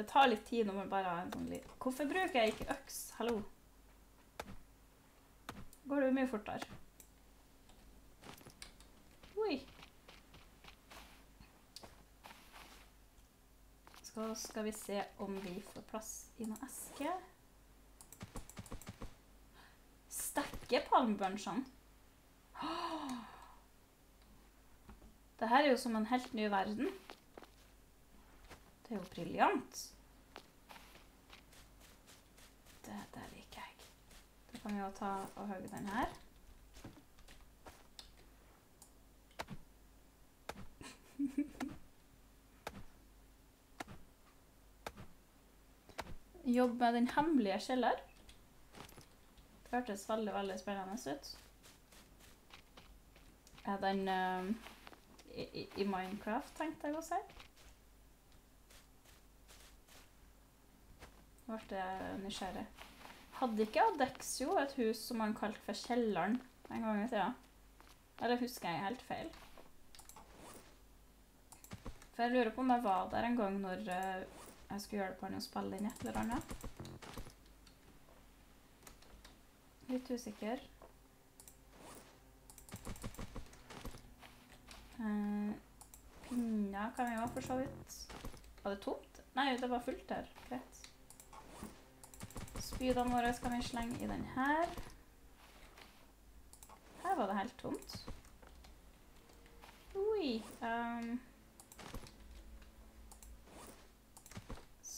Det tar litt tid når man bare har en sånn lyd. Hvorfor bruker jeg ikke øks? Hallo? Går det jo mye fortere? Så skal vi se om vi får plass i noen eske. Stekke palmbørnsene. Dette er jo som en helt ny verden. Det er jo briljant. Det der liker jeg. Da kan vi jo ta og høye den her. Jobb med den hemmelige kjeller. Det hørtes veldig, veldig spennende ut. Er den i Minecraft, tenkte jeg å si. Nå ble jeg nysgjerrig. Hadde ikke Adexio et hus som man kalte for kjelleren en gang i tida? Eller husker jeg helt feil? For jeg lurer på om jeg var der en gang når jeg skulle gjøre det på han og spille inn et eller annet. Litt usikker. Pinna kan vi jo for så vidt. Var det tomt? Nei, det var fullt der. Greit. Spydene våre skal vi slenge i den her. Her var det helt tomt. Oi,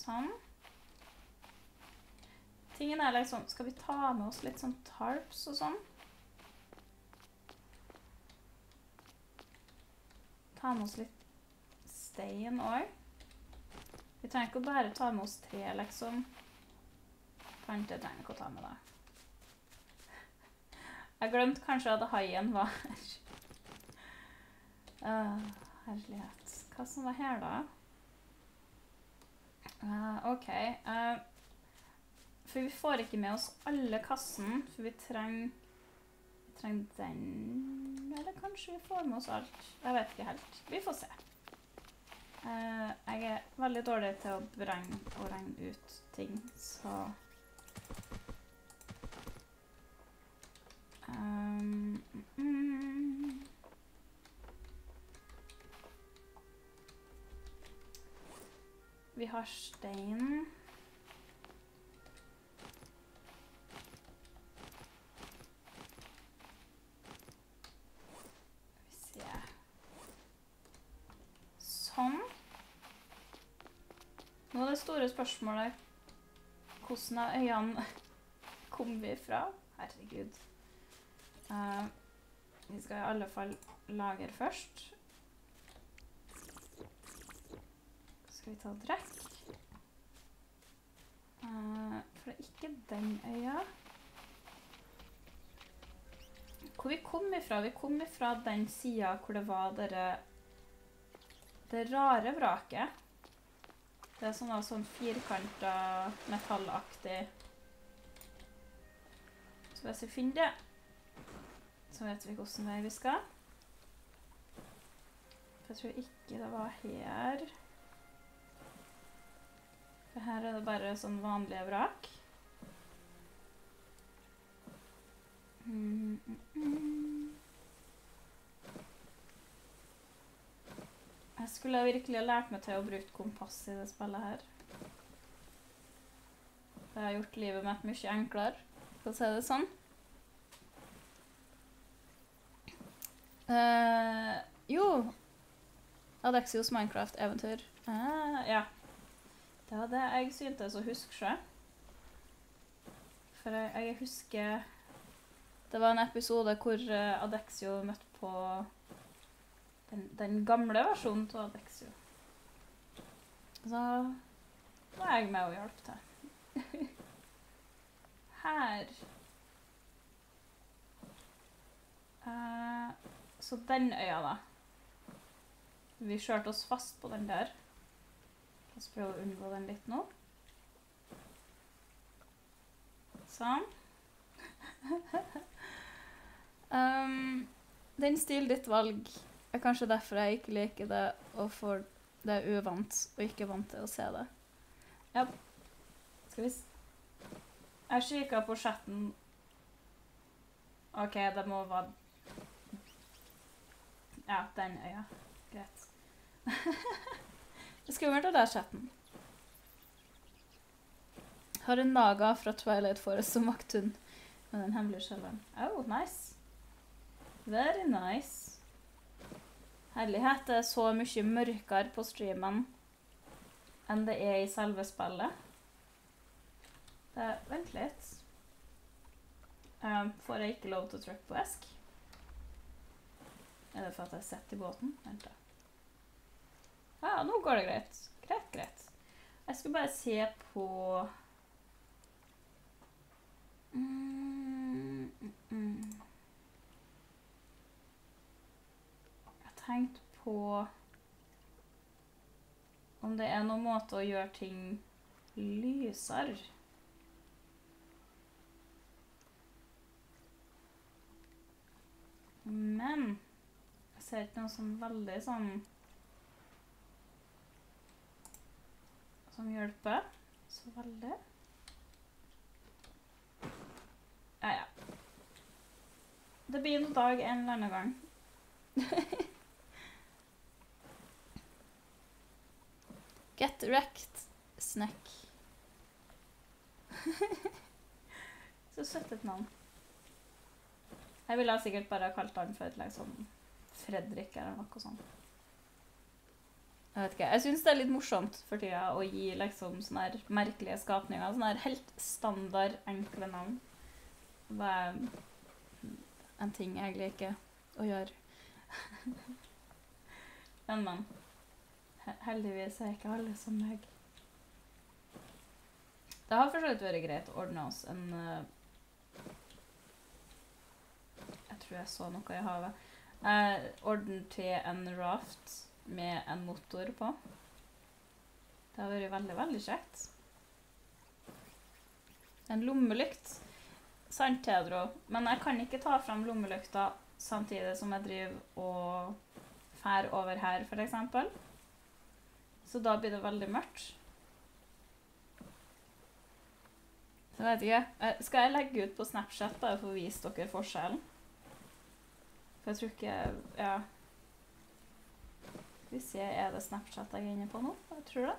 liksom. Tingen er liksom, skal vi ta med oss litt sånn tarps og sånn? Ta med oss litt stein også. Vi trenger ikke bare ta med oss tre liksom. Kanskje jeg trenger ikke å ta med det. Jeg glemte kanskje at haien var her. Herlighet. Hva som var her da? Ok. For vi får ikke med oss alle kassen, for vi trenger den, eller kanskje vi får med oss alt. Jeg vet ikke helt. Vi får se. Jeg er veldig dårlig til å regne ut ting, så... Vi har stein. Skal vi se. Sånn. Nå er det store spørsmålet. Hvordan av øynene kom vi fra? Herregud. Vi skal i alle fall lagre først. Skal vi ta drekk? For det er ikke den øya. Hvor vi kom ifra? Vi kom ifra den siden hvor det var det rare vraket. Det er sånn firkantet, metallaktig. Så hvis vi finner det, så vet vi hvordan vei vi skal. For jeg tror ikke det var her. Her er det bare sånn vanlige vrak. Jeg skulle virkelig ha lært meg til å bruke kompass i det spillet her. Det har gjort livet mitt mye enklere, for å si det sånn. Jo! Alexios Minecraft-eventyr. Ja. Det var det jeg syntes å huske seg. For jeg husker... Det var en episode hvor Adexio møtte på den gamle versjonen til Adexio. Så var jeg med og hjalp til. Her. Så den øya da. Vi kjørte oss fast på den der. La oss prøve å unngå den litt nå. Sånn. Den stil ditt valg er kanskje derfor jeg ikke liker det, og for det er uvant og ikke vant til å se det. Ja, skal vi se. Jeg kikker på chatten. Ok, det må være... Ja, den øya. Greit. Skummelt å lese chatten. Har en naga fra Twilight Forest som vakthund med den hemmelige kjelleren. Oh, nice. Very nice. Herlighet, det er så mye mørkere på streamen enn det er i selve spillet. Vent litt. Får jeg ikke lov til å trykke på esk? Er det for at jeg setter i båten? Vent da. Ja, nå går det greit. Greit, greit. Jeg skal bare se på... Jeg tenkte på... Om det er noen måte å gjøre ting lysere. Men... Jeg ser ikke noe som veldig sånn... som hjelper, så veldig. Ja. Det blir noen dag en eller annen gang. Get wrecked, snack. Så søtt et navn. Jeg ville sikkert bare kalt han for et lag som Fredrik eller noe sånt. Jeg vet ikke, jeg synes det er litt morsomt for tida å gi liksom sånne her merkelige skapninger, sånne her helt standard enkle navn. Det er en ting jeg egentlig ikke å gjøre. Men heldigvis er ikke alle som meg. Det har forstått vært greit å ordne oss en... Jeg tror jeg så noe i havet. Ordne til en raft med en motor på. Det har vært veldig, veldig kjekt. En lommelykt. Sant, Pedro. Men jeg kan ikke ta frem lommelykta samtidig som jeg driver og fær over her, for eksempel. Så da blir det veldig mørkt. Så vet jeg ikke. Skal jeg legge ut på Snapchat bare for å vise dere forskjellen? For jeg tror ikke... Ja... Hvis jeg er det Snapchat jeg er inne på nå, jeg tror det.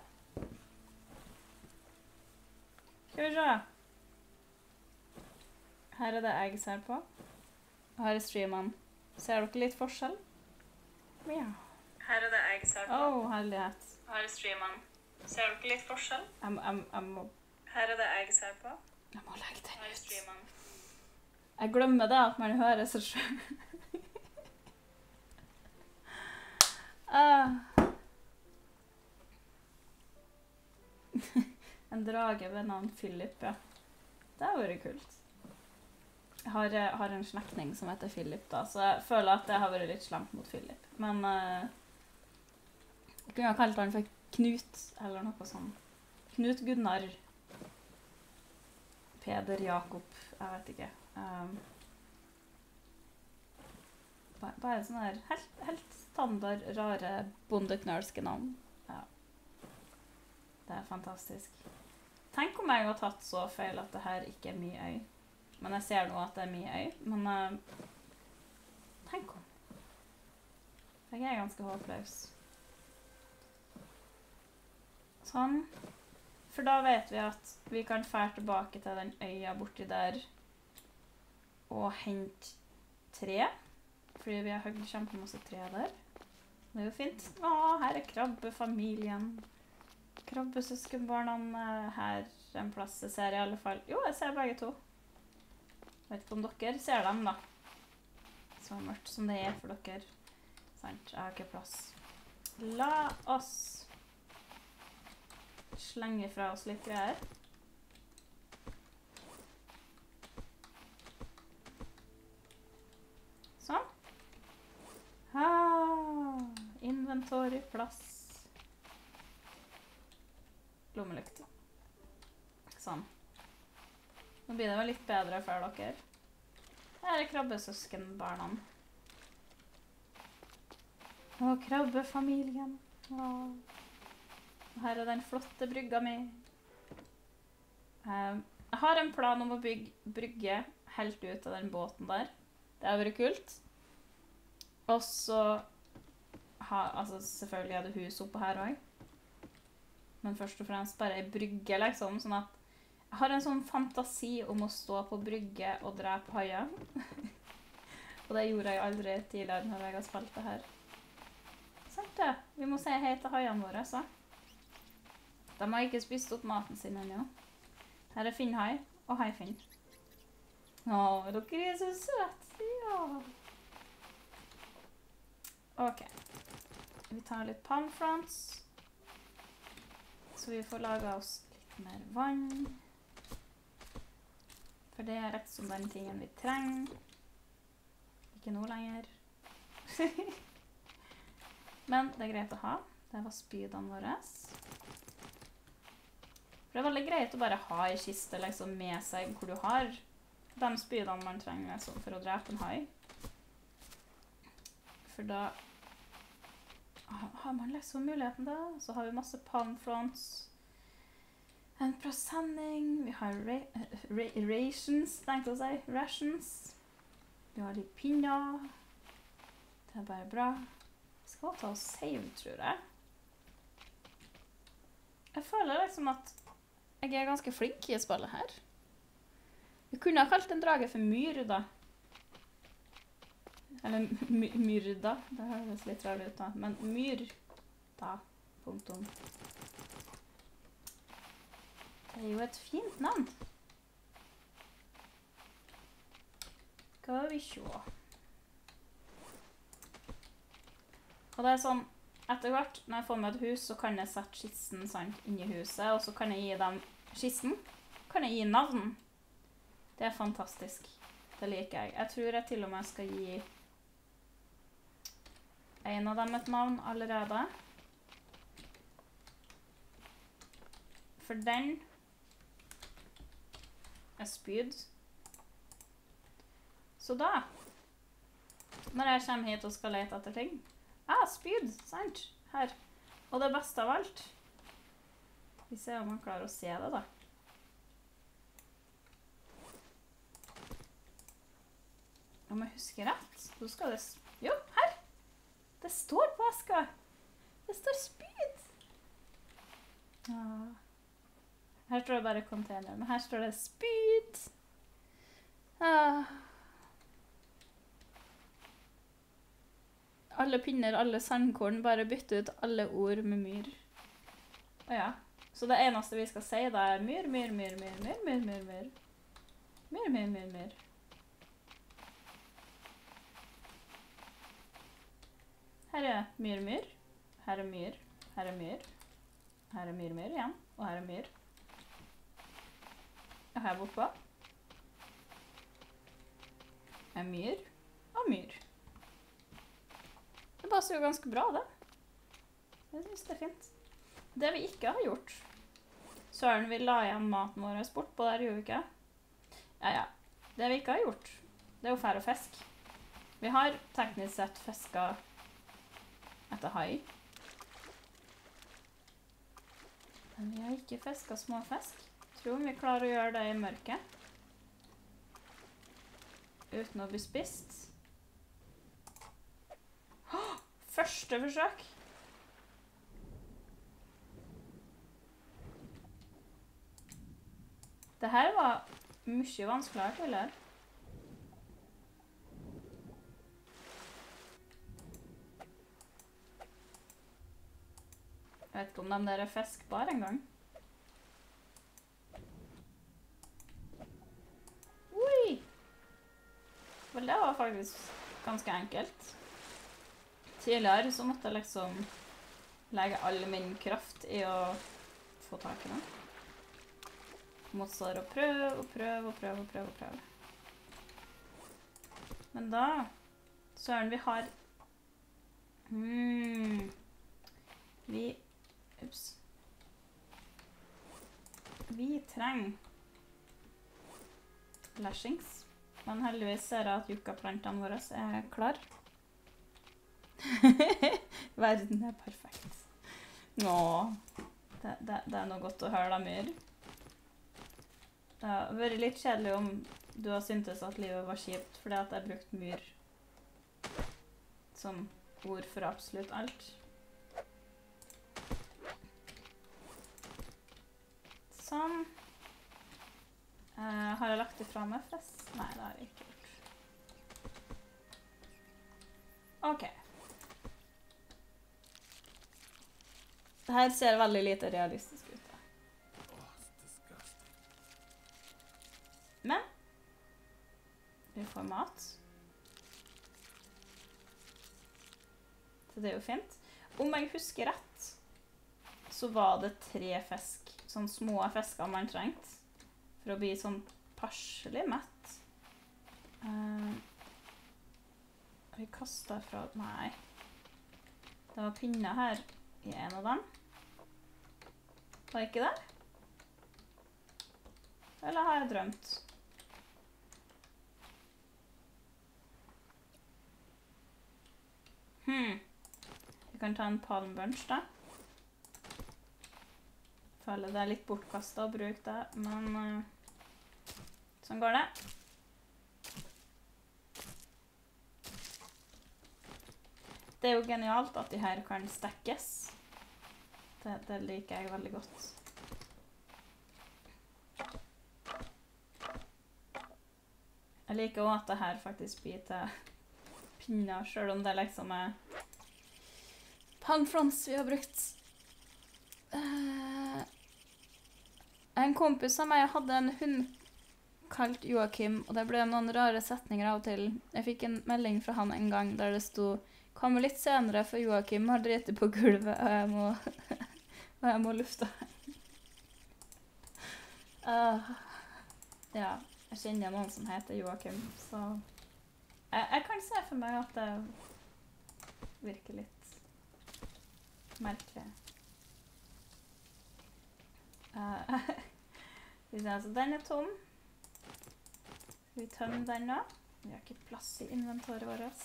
Skal vi se. Her er det jeg ser på. Og her er streamen. Ser dere litt forskjell? Ja. Her er det jeg ser på. Åh, herlighet. Og her er streamen. Ser dere litt forskjell? Her er det jeg ser på. Jeg må legge det ut. Her er streamen. Jeg glemmer det at man hører seg selv. En drage ved navn Philip, ja. Det har vært kult. Jeg har en slekting som heter Philip da, så jeg føler at jeg har vært litt slemt mot Philip. Men jeg kunne ha kalt han for Knut, eller noe sånn. Knut Gunnar. Peder Jakob, jeg vet ikke. Bare sånne her helt standard, rare, bondeknølske navn. Ja. Det er fantastisk. Tenk om jeg har tatt så feil at dette ikke er mye øy. Men jeg ser nå at det er mye øy, men tenk om. Jeg er ganske håpløs. Sånn. For da vet vi at vi kan fære tilbake til den øya borti der og hente tre. Fordi vi har høyt kjempemasse tre der. Det er jo fint. Å, her er krabbefamilien. Krabbesøskenbarnene her en plass. Jeg ser i alle fall. Jo, jeg ser begge to. Jeg vet ikke om dere ser dem da. Så mørkt som det er for dere. Sant, jeg har ikke plass. La oss slenge fra oss litt greier. Sånn. Inventory, plass. Lommelykte. Sånn. Nå blir det vel litt bedre før dere. Her er krabbesøskenbarnene. Og krabbefamilien. Og her er den flotte brygga mi. Jeg har en plan om å bygge brygge helt ut av den båten der. Det har vært kult. Og så... Altså, selvfølgelig er det hus oppe her også. Men først og fremst bare en brygge, liksom. Sånn at jeg har en sånn fantasi om å stå på brygge og drepe haien. Og det gjorde jeg aldri tidligere når jeg har spilt det her. Sant det? Vi må se hei til haien våre, så. De har ikke spist opp maten sin ennå. Her er Finn-hai, og hai-Finn. Åh, dere er så søte, ja. Ok. Vi tar litt palmfronts. Så vi får lage oss litt mer vann. For det er rett som den tingen vi trenger. Ikke nå lenger. Men det er greit å ha. Det var spydene våre. For det er veldig greit å bare ha i kiste liksom, med seg hvor du har de spydene man trenger liksom, for å drepe en hai. For da... Har man liksom muligheten da? Så har vi masse palmfronts. En presenning. Vi har rations, tenkte jeg å si. Rations. Vi har litt pinner. Det er bare bra. Vi skal ta og save, tror jeg. Jeg føler liksom at jeg er ganske flink i å spille her. Vi kunne ha kalt en drage for myr da. Eller myrda, det høres litt rart ut da, men myr da. Instagram-konton. Det är ju ett fint namn. Ska vi se. Og det er sånn, etter hvert, når jeg får med et hus, så kan jeg sette skissen sant, inn i huset, og så kan jeg gi dem skissen, kan jeg gi navn. Det er fantastisk. Det liker jeg. Jeg tror jeg til og med skal gi en av dem et navn allerede. For den er spyd. Så da, når jeg kommer hit og skal lete etter ting, spyd, sant, her. Og det beste av alt, vi ser om man klarer å se det da. Om jeg husker rett, så skal det, jo, her, det står på eska, det står spyd. Her står det bare container, men her står det spyd. Alle pinner, alle sandkorn, bare bytte ut alle ord med myr. Og ja, så det eneste vi skal si da er myr, myr, myr, myr, myr, myr, myr, myr. Myr, myr, myr, myr. Her er myr, myr. Her er myr, her er myr. Her er myr, myr igjen, og her er myr. Og her bortpå er myr og myr. Det passer jo ganske bra, det. Jeg synes det er fint. Det vi ikke har gjort. Søren, vi la igjen maten vår bort på der, gjorde vi ikke? Ja. Det vi ikke har gjort, det er jo fær og fisk. Vi har teknisk sett fisket etter hai. Men vi har ikke fisket små fisk. Tror vi klarer å gjøre det i mørket. Uten å bli spist. Første forsøk. Dette var mye vanskeligere, eller? Jeg vet ikke om de der er fiskbar en gang. Oi! Vel, det var faktisk ganske enkelt. Tidligere så måtte jeg liksom legge all min kraft i å få tak i den. Motstår å prøve. Men da, søren vi har... Vi trenger lashings. Men heldigvis ser jeg at yuccaplantene våre er klar. Verden er perfekt. Nå, det er noe godt å høre deg mer. Det har vært litt kjedelig om du har syntes at livet var kjipt, fordi at jeg har brukt myr som ord for absolutt alt. Sånn. Har jeg lagt det fra meg, forresten? Nei, det har jeg ikke gjort. Ok. Dette ser veldig lite realistisk ut. Men vi får mat. Så det er jo fint. Om jeg husker rett, så var det 3 fisk. Sånne små fisker man trengte. For å bli sånn passelig mett. Har vi kastet fra... Nei. Det var pinner her i en av dem. Var ikke det? Eller har jeg drømt? Vi kan ta en palm bunch da. Føler det er litt bortkastet å bruke det, men sånn går det. Det er jo genialt at de her kan stekkes. Det liker jeg veldig godt. Jeg liker også at det her faktisk blir til pinner, selv om det liksom er pan-frans vi har brukt. En kompis av meg hadde en hund kalt Joakim, og det ble noen rare setninger av og til. Jeg fikk en melding fra han en gang der det stod «Kommer litt senere, for Joakim har dritt på gulvet, og jeg må lufte her». Ja, jeg kjenner noen som heter Joakim, så jeg kan se for meg at det virker litt merkelig. Den tom. Skal vi tømme den nå? Vi har ikke plass i inventaret vårt.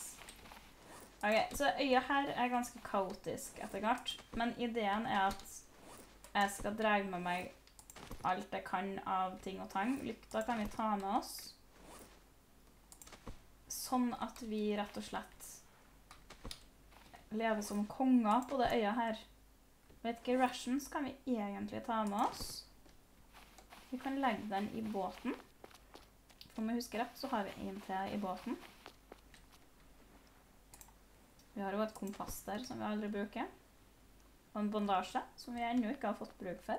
Ok, så øya her ganske kaotisk etterkart, men ideen at jeg skal dreie med meg alt jeg kan av ting og tang. Lykta kan vi ta med oss, sånn at vi rett og slett lever som konger på det øya her. Vet ikke, rations kan vi egentlig ta med oss. Vi kan legge den i båten. Om jeg husker rett, så har vi en til i båten. Vi har jo et kompass der som vi aldri bruker. Og en bandasje som vi enda ikke har fått bruk for.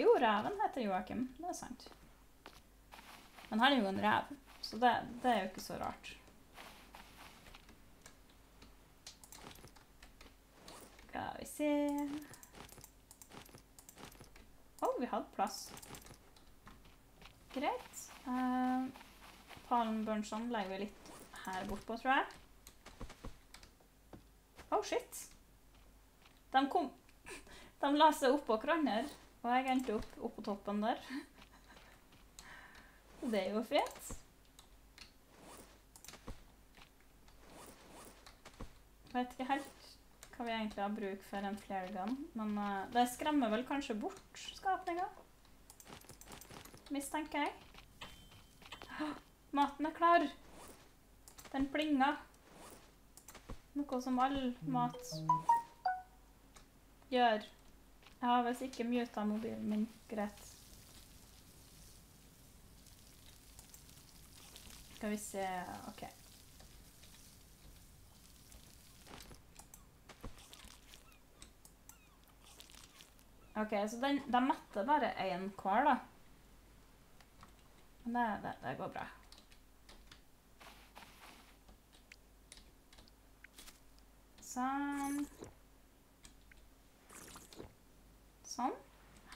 Jo, reven heter Joakim. Det sant. Men han jo en rev, så det jo ikke så rart. Skal vi se... vi hadde plass. Greit. Palmbørnsene legger vi litt her bort på, tror jeg. Shit! De la seg opp på kraner, og jeg endte opp på toppen der. Det jo fint. Jeg vet ikke helt hva vi egentlig har bruk for en flere gang, men det skremmer vel kanskje bort skapninga, mistenker jeg. Maten klar! Den plinga! Noe som all mat gjør. Jeg har vel ikke muta mobilen min, greit. Skal vi se, ok. Ok, så de metter bare en kvar, da. Men det går bra. Sånn. Sånn.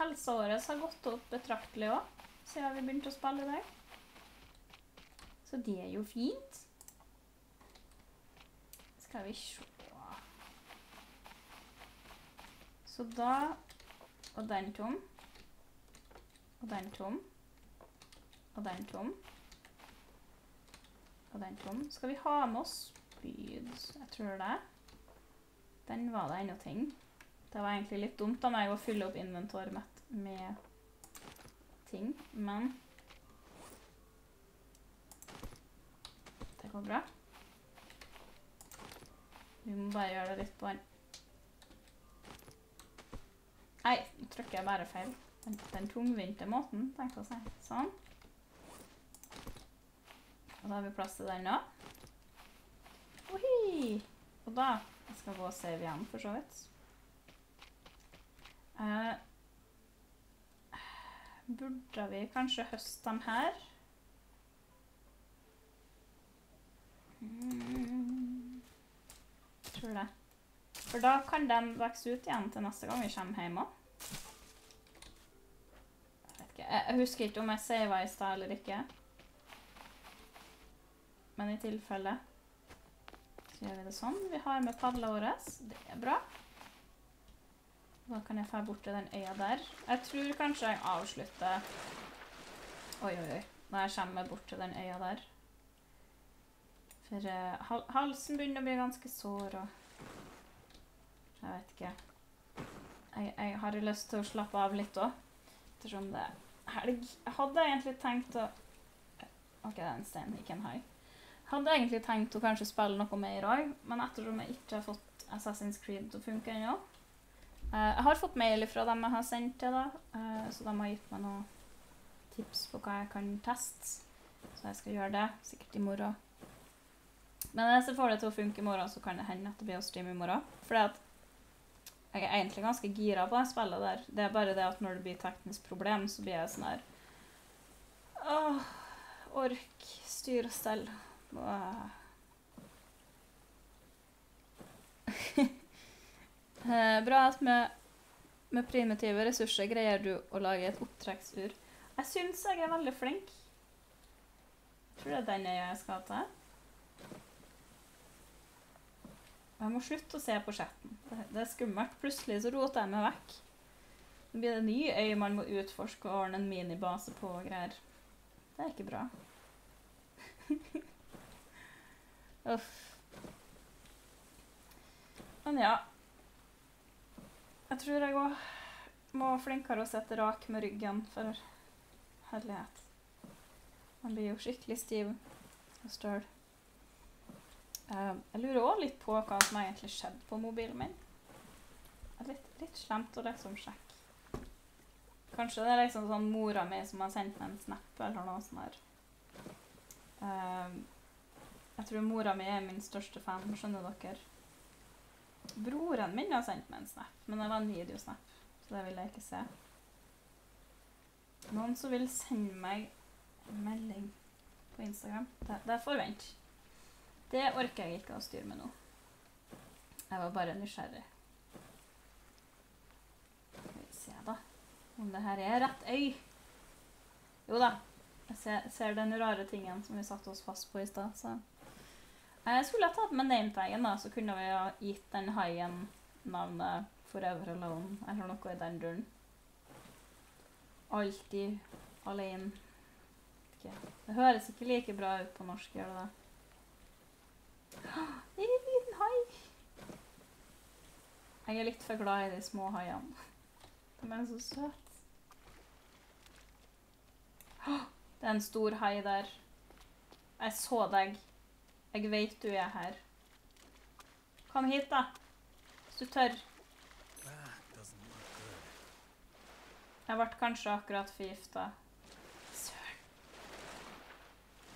Helseåret har gått opp betraktelig også, siden vi begynte å spille i dag. Så det jo fint. Skal vi se. Så da... og den tom, og den tom, og den tom, og den tom. Skal vi ha med oss spyd? Jeg tror det. Den var det enda ting. Det var egentlig litt dumt av meg å fylle opp inventoret mitt med ting, men det går bra. Vi må bare gjøre det litt på den. Nei, nå trykker jeg bare feil. Den tungvinte måten, tenkte jeg å si. Sånn. Og da har vi plass til den nå. Ohi! Og da skal jeg gå og se igjen, for så vidt. Burde vi kanskje høste dem her? Tror det. For da kan de vokse ut igjen til neste gang vi kommer hjemme. Jeg husker ikke om jeg saver i sted eller ikke. Men i tilfelle så gjør vi det sånn. Vi har med padla våre. Det bra. Da kan jeg få bort til den øya der. Jeg tror kanskje jeg avslutter. Oi. Når jeg kommer bort til den øya der. For halsen begynner å bli ganske sår og... jeg vet ikke. Jeg har lyst til å slappe av litt også. Ettersom det er helg. Jeg hadde egentlig tenkt å... ok, det er en stein, ikke en hai. Jeg hadde egentlig tenkt å kanskje spille noe mer også, men ettersom jeg ikke har fått Assassin's Creed til å funke ennå. Jeg har fått mail fra dem jeg har sendt til da, så de har gitt meg noen tips på hva jeg kan teste. Så jeg skal gjøre det, sikkert i morgen. Men jeg ser for det til å funke i morgen, så kan det hende at det blir å streame i morgen. Fordi at jeg er egentlig ganske gira på å spille der. Det er bare det at når det blir teknisk problem, så blir jeg sånn her... Åh, ork, styr og stell. Bra at med primitive ressurser greier du å lage et opptrekksur. Jeg synes jeg er veldig flink. Tror du det er den jeg skal ta? Jeg må slutte å se på chatten. Det er skummelt. Plutselig så roter jeg meg vekk. Det blir det nye øye man må utforske og ordne en minibase på og greier. Det er ikke bra. Uff. Men ja. Jeg tror jeg også må flinkere å sette rak med ryggen for herlighet. Man blir jo skikkelig stiv og støl. Jeg lurer også litt på hva som egentlig skjedde på mobilen min. Det er litt slemt å liksom sjekke. Kanskje det er liksom sånn mora mi som har sendt meg en snap eller noe sånn her. Jeg tror mora mi er min største fan, skjønner dere. Broren min har sendt meg en snap, men det var en videosnap, så det vil jeg ikke se. Noen som vil sende meg en melding på Instagram, det forventer. Det orker jeg ikke å styre med nå. Jeg var bare nysgjerrig. Skal vi se da, om det her er rett øy. Jo da, jeg ser den rare tingen som vi satte oss fast på i sted, så... Jeg skulle ha tatt med nametaggen da, så kunne vi ha gitt den haien navnet Forever Alone, eller noe i den duren. Altid alene. Det høres ikke like bra ut på norsk, gjør det da. Det er en liten hai. Jeg er litt for glad i de små haiene. De er så søte. Det er en stor hai der. Jeg så deg. Jeg vet du er her. Kom hit da, hvis du tør. Jeg ble kanskje akkurat forgifta. Søren.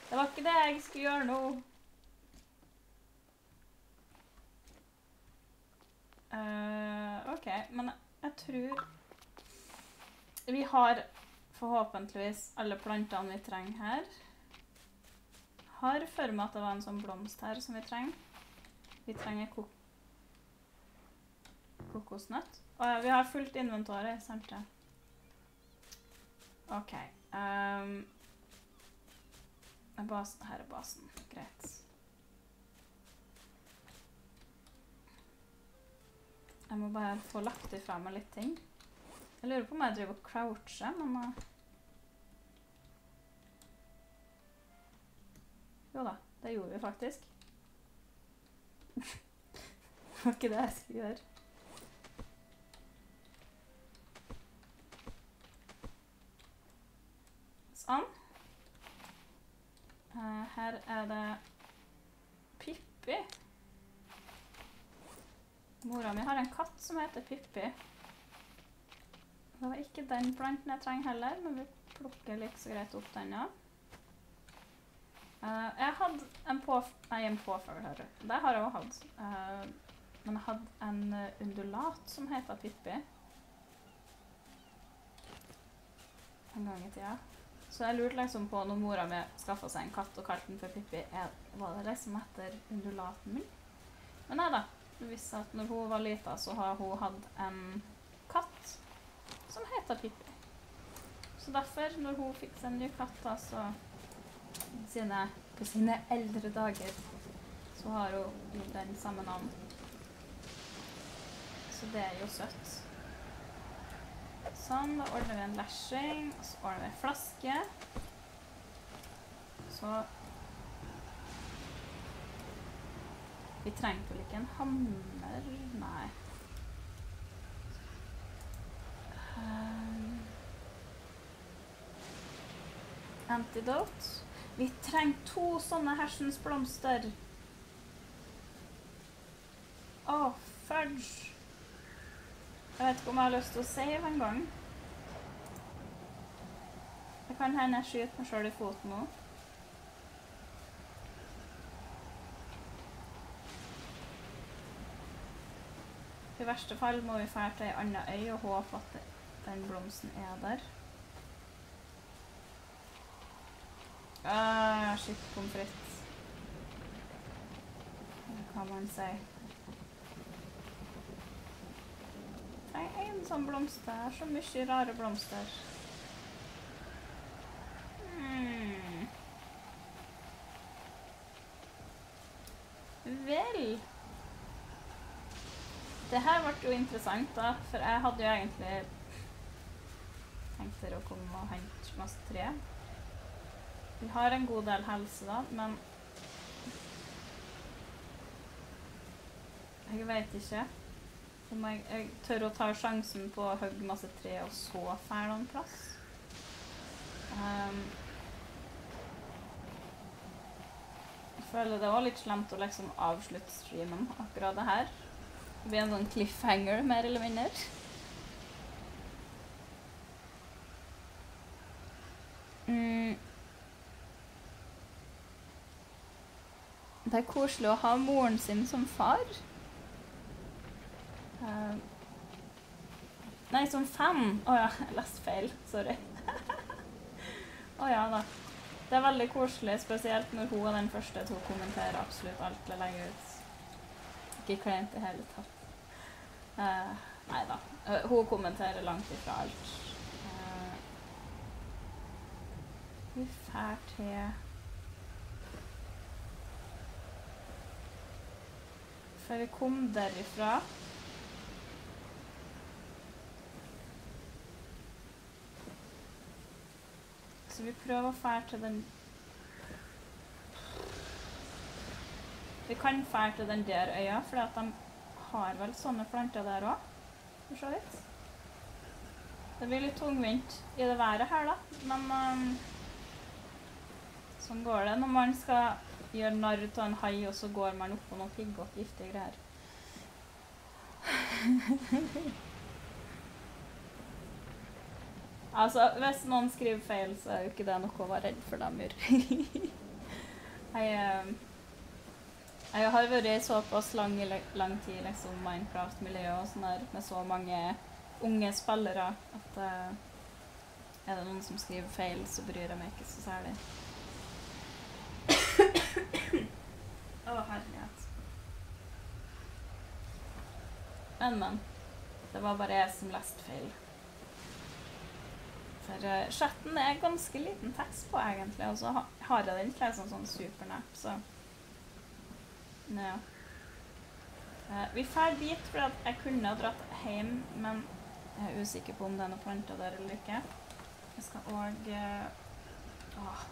Det var ikke det jeg skulle gjøre nå. Ok, men jeg tror vi har forhåpentligvis alle plantene vi trenger her. Har for meg at det var en sånn blomst her som vi trenger. Vi trenger kokosnøtt. Åja, vi har fullt inventare, sant det? Ok. Her er basen, greit. Jeg må bare få lagt ifra meg litt ting. Jeg lurer på om jeg driver å crouche, men... Jo da, det gjorde vi faktisk. Det var ikke det jeg skulle gjøre. Sånn. Her er det Pippi. Mora mi har en katt som heter Pippi. Det var ikke den planten jeg trenger heller, men vi plukker litt så greit opp den, ja. Jeg hadde en påfølge her. Det har jeg også hatt. Men jeg hadde en undulat som heter Pippi. En gang i tida. Så jeg lurte liksom på når mora mi skaffet seg en katt og kalte den for Pippi. Var det liksom etter undulaten min? Men nei da. Hun visste at når hun var liten, så hadde hun hatt en katt som heter Pippi. Så derfor, når hun fikk seg en ny katt da, på sine eldre dager, så har hun den samme navn. Så det er jo søtt. Sånn, da ordner vi en lashing, og så ordner vi en flaske. Så... Vi trenger vel ikke en hammer? Nei. Antidote. Vi trenger 2 sånne hersens blomster. Åh, fudge. Jeg vet ikke om jeg har lyst til å save en gang. Jeg kan hende jeg skyter meg selv i foten nå. I verste fall må vi fære til ei anna øy og håpe at den blomsten er der. Ah, shit, pomfritt. Det kan man si. Nei, en sånn blomst der, så mye rare blomster. Vel! Det her ble jo interessant da, for jeg hadde jo egentlig tenkt dere å komme og hente masse tre. Vi har en god del helse da, men jeg vet ikke om jeg tør å ta sjansen på å hogge masse tre og så fære noen plass. Jeg føler det var litt slemt å liksom avslutte streamen akkurat det her. Det blir en sånn cliffhanger, mer eller mindre. Det er koselig å ha moren sin som far. Nei, som fan. Åja, jeg leste feil. Sorry. Åja da. Det er veldig koselig, spesielt når hun og den første to kommenterer absolutt alt jeg legger ut. Ikke klient i hele tatt. Neida, hun kommenterer langt ifra alt. Vi fær til... Før vi kom derifra. Så vi prøver å fær til den... Vi kan fære til den der øya, fordi at de har vel sånne planter der også, for så vidt. Det blir litt tungvint i det været her da, men sånn går det når man skal gjøre narr til en hai, og så går man opp på noen piggodt giftige greier. Altså, hvis noen skriver feil, så er jo ikke det noe å være redd for dem, Myr. Jeg har vært såpass lang tid i Minecraft-miljøet og sånn der, med så mange unge spillere, at er det noen som skriver feil, så bryr jeg meg ikke så særlig. Å, herlighet. Men, det var bare jeg som leste feil. For chatten er ganske liten tekst på egentlig, og så har jeg den ikke sånn supernapp, så... Vi fær dit fordi jeg kunne ha dratt hjem, men jeg er usikker på om det er noen planter der eller ikke. Jeg skal også...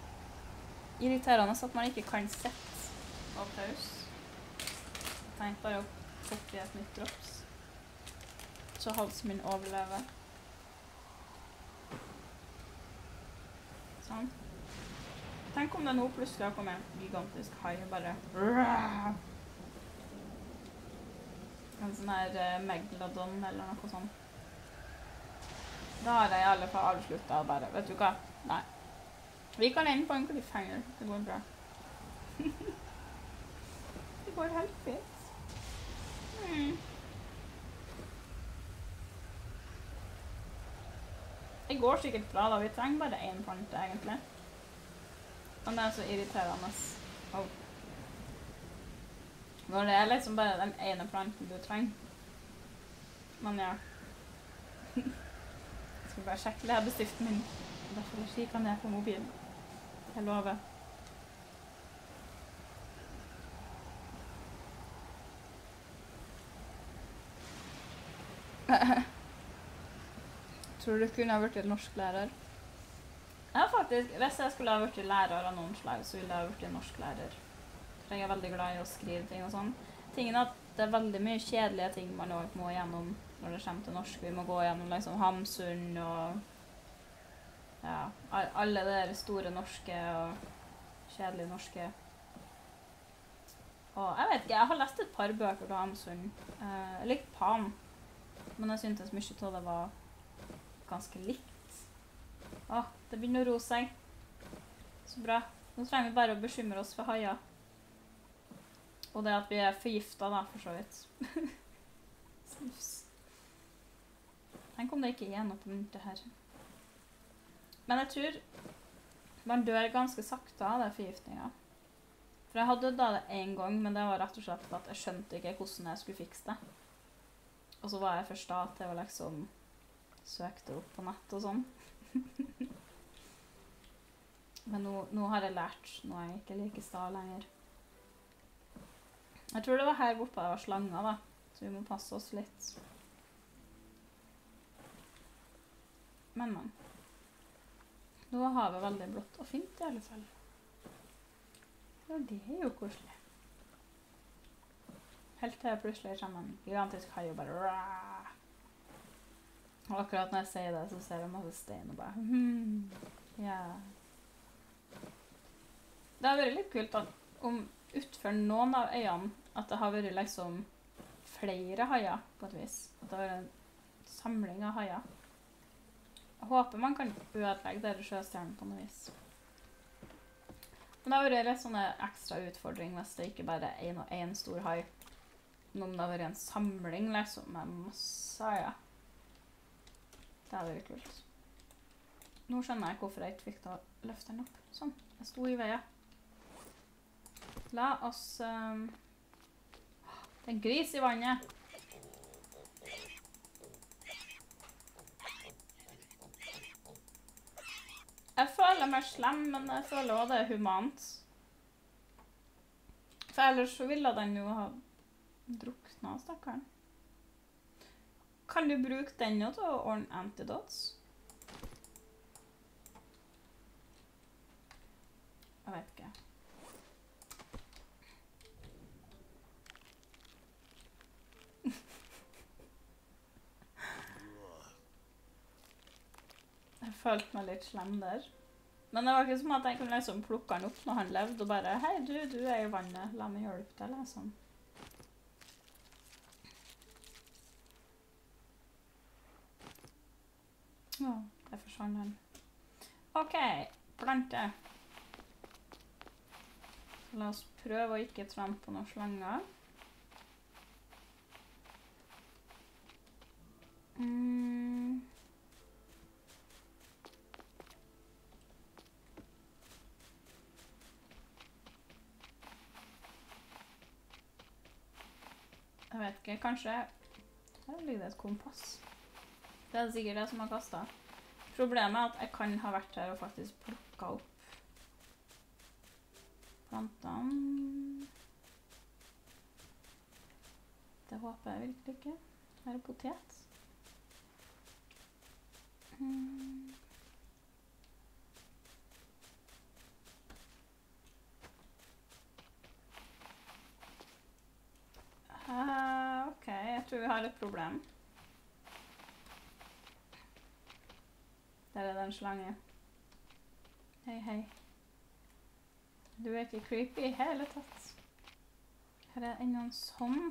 Irriterende at man ikke kan sette og pause. Jeg tenkte bare å koppe i et nytt drops, så halsen min overlever. Sånn. Tenk om det nå plutselig har kommet en gigantisk hai og bare... En sånn her megalodon eller noe sånt. Da har jeg i alle fall avsluttet og bare, vet du hva? Nei. Vi kan inn på en cliffhanger. Det går bra. Det går helt fint. Det går sikkert bra da, vi trenger bare en plante egentlig. Men det er så irriterende. Når det er liksom bare den ene planten du trenger. Men ja. Jeg skal bare sjekke det her bestiften min. Derfor jeg kikker ned på mobilen. Jeg lover. Tror du kunne ha vært en norsklærer? Ja, faktisk. Hvis jeg skulle ha vært lærer av noen slag, så ville jeg ha vært en norsk lærer. For jeg er veldig glad i å skrive ting og sånn. Tingen er at det er veldig mye kjedelige ting man må gjennom når det kommer til norsk. Vi må gå gjennom liksom Hamsun og... Ja, alle de store norske og kjedelige norske. Og jeg vet ikke, jeg har lest et par bøker til Hamsun. Jeg likte Pan, men jeg syntes mye til det var ganske likt. Åh, det begynner å ro seg. Så bra. Nå trenger vi bare å bekymre oss for haia. Og det at vi er forgiftet da, for så vidt. kom det ikke gjennom på myntet her. Men jeg tror man dør ganske sakte av det forgiftningen. For jeg hadde da det en gang, men det var rett og slett at jeg skjønte ikke hvordan jeg skulle fikse det. Og så var jeg først da at jeg liksom søkte opp på nett og sånn. Men nå har jeg lært, nå er jeg ikke like sta lenger. Jeg tror det var her oppe det var slanger da, så vi må passe oss litt. Men. Nå er havet veldig blått og fint i alle fall. Ja, det er jo koselig. Helt til jeg plutselig kommer en gigantisk hai og bare raaah. Og akkurat når jeg sier det, så ser jeg masse stein og bare ja. Det har vært litt kult at om utfor noen av øyene at det har vært liksom flere haier på et vis. At det har vært en samling av haier. Jeg håper man kan ødelegge dere sjøstjernen på noe vis. Men det har vært litt sånne ekstra utfordring hvis det ikke bare er en og en stor hai. Men om det har vært en samling liksom med masse haier. Det hadde vært kult. Nå skjønner jeg hvorfor jeg ikke fikk til å løfte den opp. Sånn, jeg sto i veien. La oss... Det er en gris i vannet! Jeg føler meg slem, men jeg føler også det er humant. For ellers så ville den jo ha drukna, stakkaren. Kan du bruke den nå til å ordne antidotes? Jeg vet ikke. Jeg følte meg litt slem der. Men det var ikke som at jeg kunne liksom plukke han opp når han levde og bare «Hei, du er i vannet, la meg hjelpe deg», liksom. Ja, det forsvann den. Ok, plante. La oss prøve å ikke trampe på noen slanger. Jeg vet ikke, kanskje... Her ligger det et kompass. Det er sikkert det som har kastet. Problemet er at jeg kan ha vært her og faktisk plukket opp plantene. Det håper jeg virkelig ikke. Her er potet. Ok, jeg tror vi har et problem. Der er det en slange. Hei, hei. Du er ikke creepy i hele tatt. Her er enda en sånn.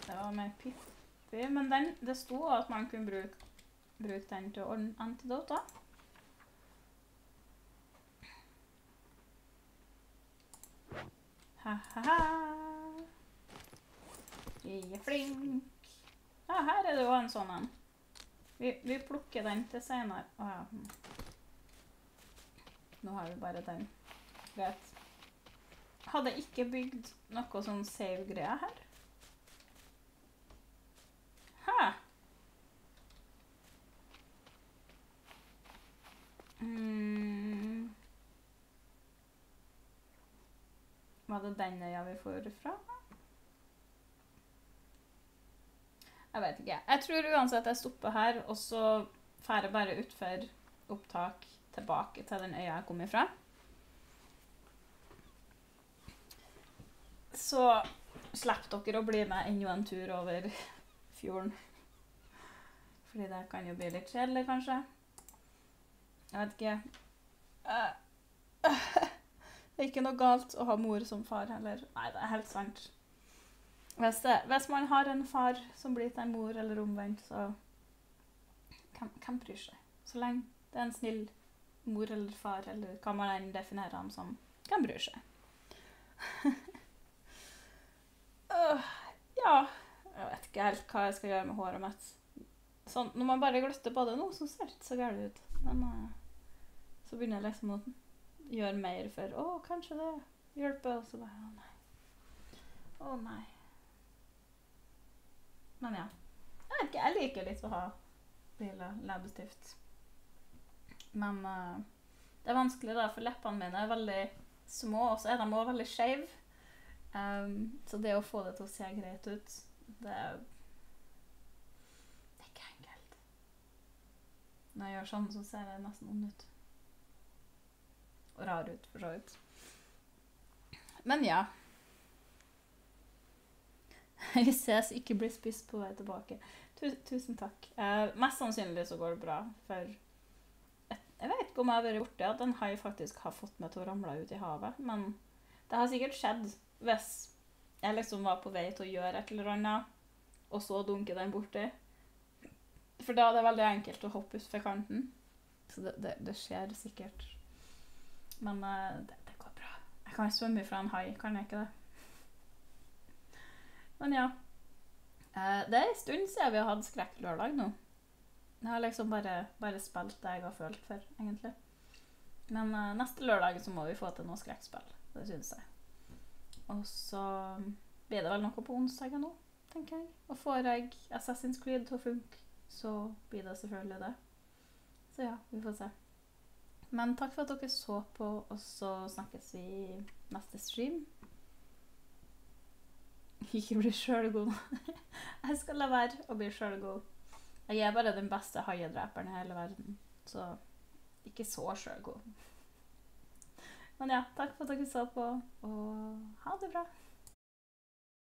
Det var mer pippig, men det stod at man kunne bruke den til å ordne antidot da. Ha ha ha! Jeg er flink! Ja, her er det jo en sånn en. Vi plukker den til senere. Nå har vi bare den. Greit. Hadde jeg ikke bygd noe sånn save-greie her? Hæ? Var det den øya vi får fra? Jeg vet ikke. Jeg tror uansett jeg stopper her, og så fer jeg bare ut for opptak tilbake til den øya jeg kom ifra. Så slepp dere å bli med enda en tur over fjorden. Fordi det kan jo bli litt kjedelig, kanskje. Jeg vet ikke. Det er ikke noe galt å ha mor som far heller. Nei, det er helt sant. Hvis man har en far som blir til en mor eller omvendt, så hvem bryr seg? Så lenge det er en snill mor eller far, eller hva man enn definerer ham som, hvem bryr seg? helt hva jeg skal gjøre med håret mitt. Sånn, når man bare gløtter på det nå, så ser det ikke så gærlig ut. Men så begynner jeg liksom å gjøre mer for, åh, kanskje det hjelper, og så bare, åh nei. Åh nei. Men ja, jeg liker litt å ha lilla leppestift. Men det er vanskelig da, for leppene mine er veldig små, og så er de også veldig skjev. Så det å få det til å se greit ut, det er ikke enkelt. Når jeg gjør sånn, så ser det nesten ond ut. Og rar ut, for så vidt. Men ja. Vi ses, ikke bli spist på vei tilbake. Tusen takk. Mest sannsynlig så går det bra, for jeg vet ikke om jeg har vært borte, at den har faktisk fått meg til å ramle ut i havet, men det har sikkert skjedd hvis jeg liksom var på vei til å gjøre et eller annet, og så dunke den borti. For da er det veldig enkelt å hoppe ut fra kanten. Så det skjer sikkert. Men det går bra. Jeg kan svømme fra en hai, kan jeg ikke det? Men ja, det er en stund siden vi har hatt skrekklørdag nå. Jeg har liksom bare spilt det jeg har følt for, egentlig. Men neste lørdag så må vi få til noe skrekkspill, det synes jeg. Og så blir det vel noe på onsdagen nå, tenker jeg. Og får jeg Assassin's Creed til å funke, så blir det selvfølgelig det. Så ja, vi får se. Men takk for at dere så på, og så snakkes vi i neste stream. Ikke bli sjølgod. Jeg skal la være å bli sjølgod. Jeg er bare den beste haiedreperen i hele verden. Så ikke så sjølgod. Men ja, takk for at dere så på, og ha det bra!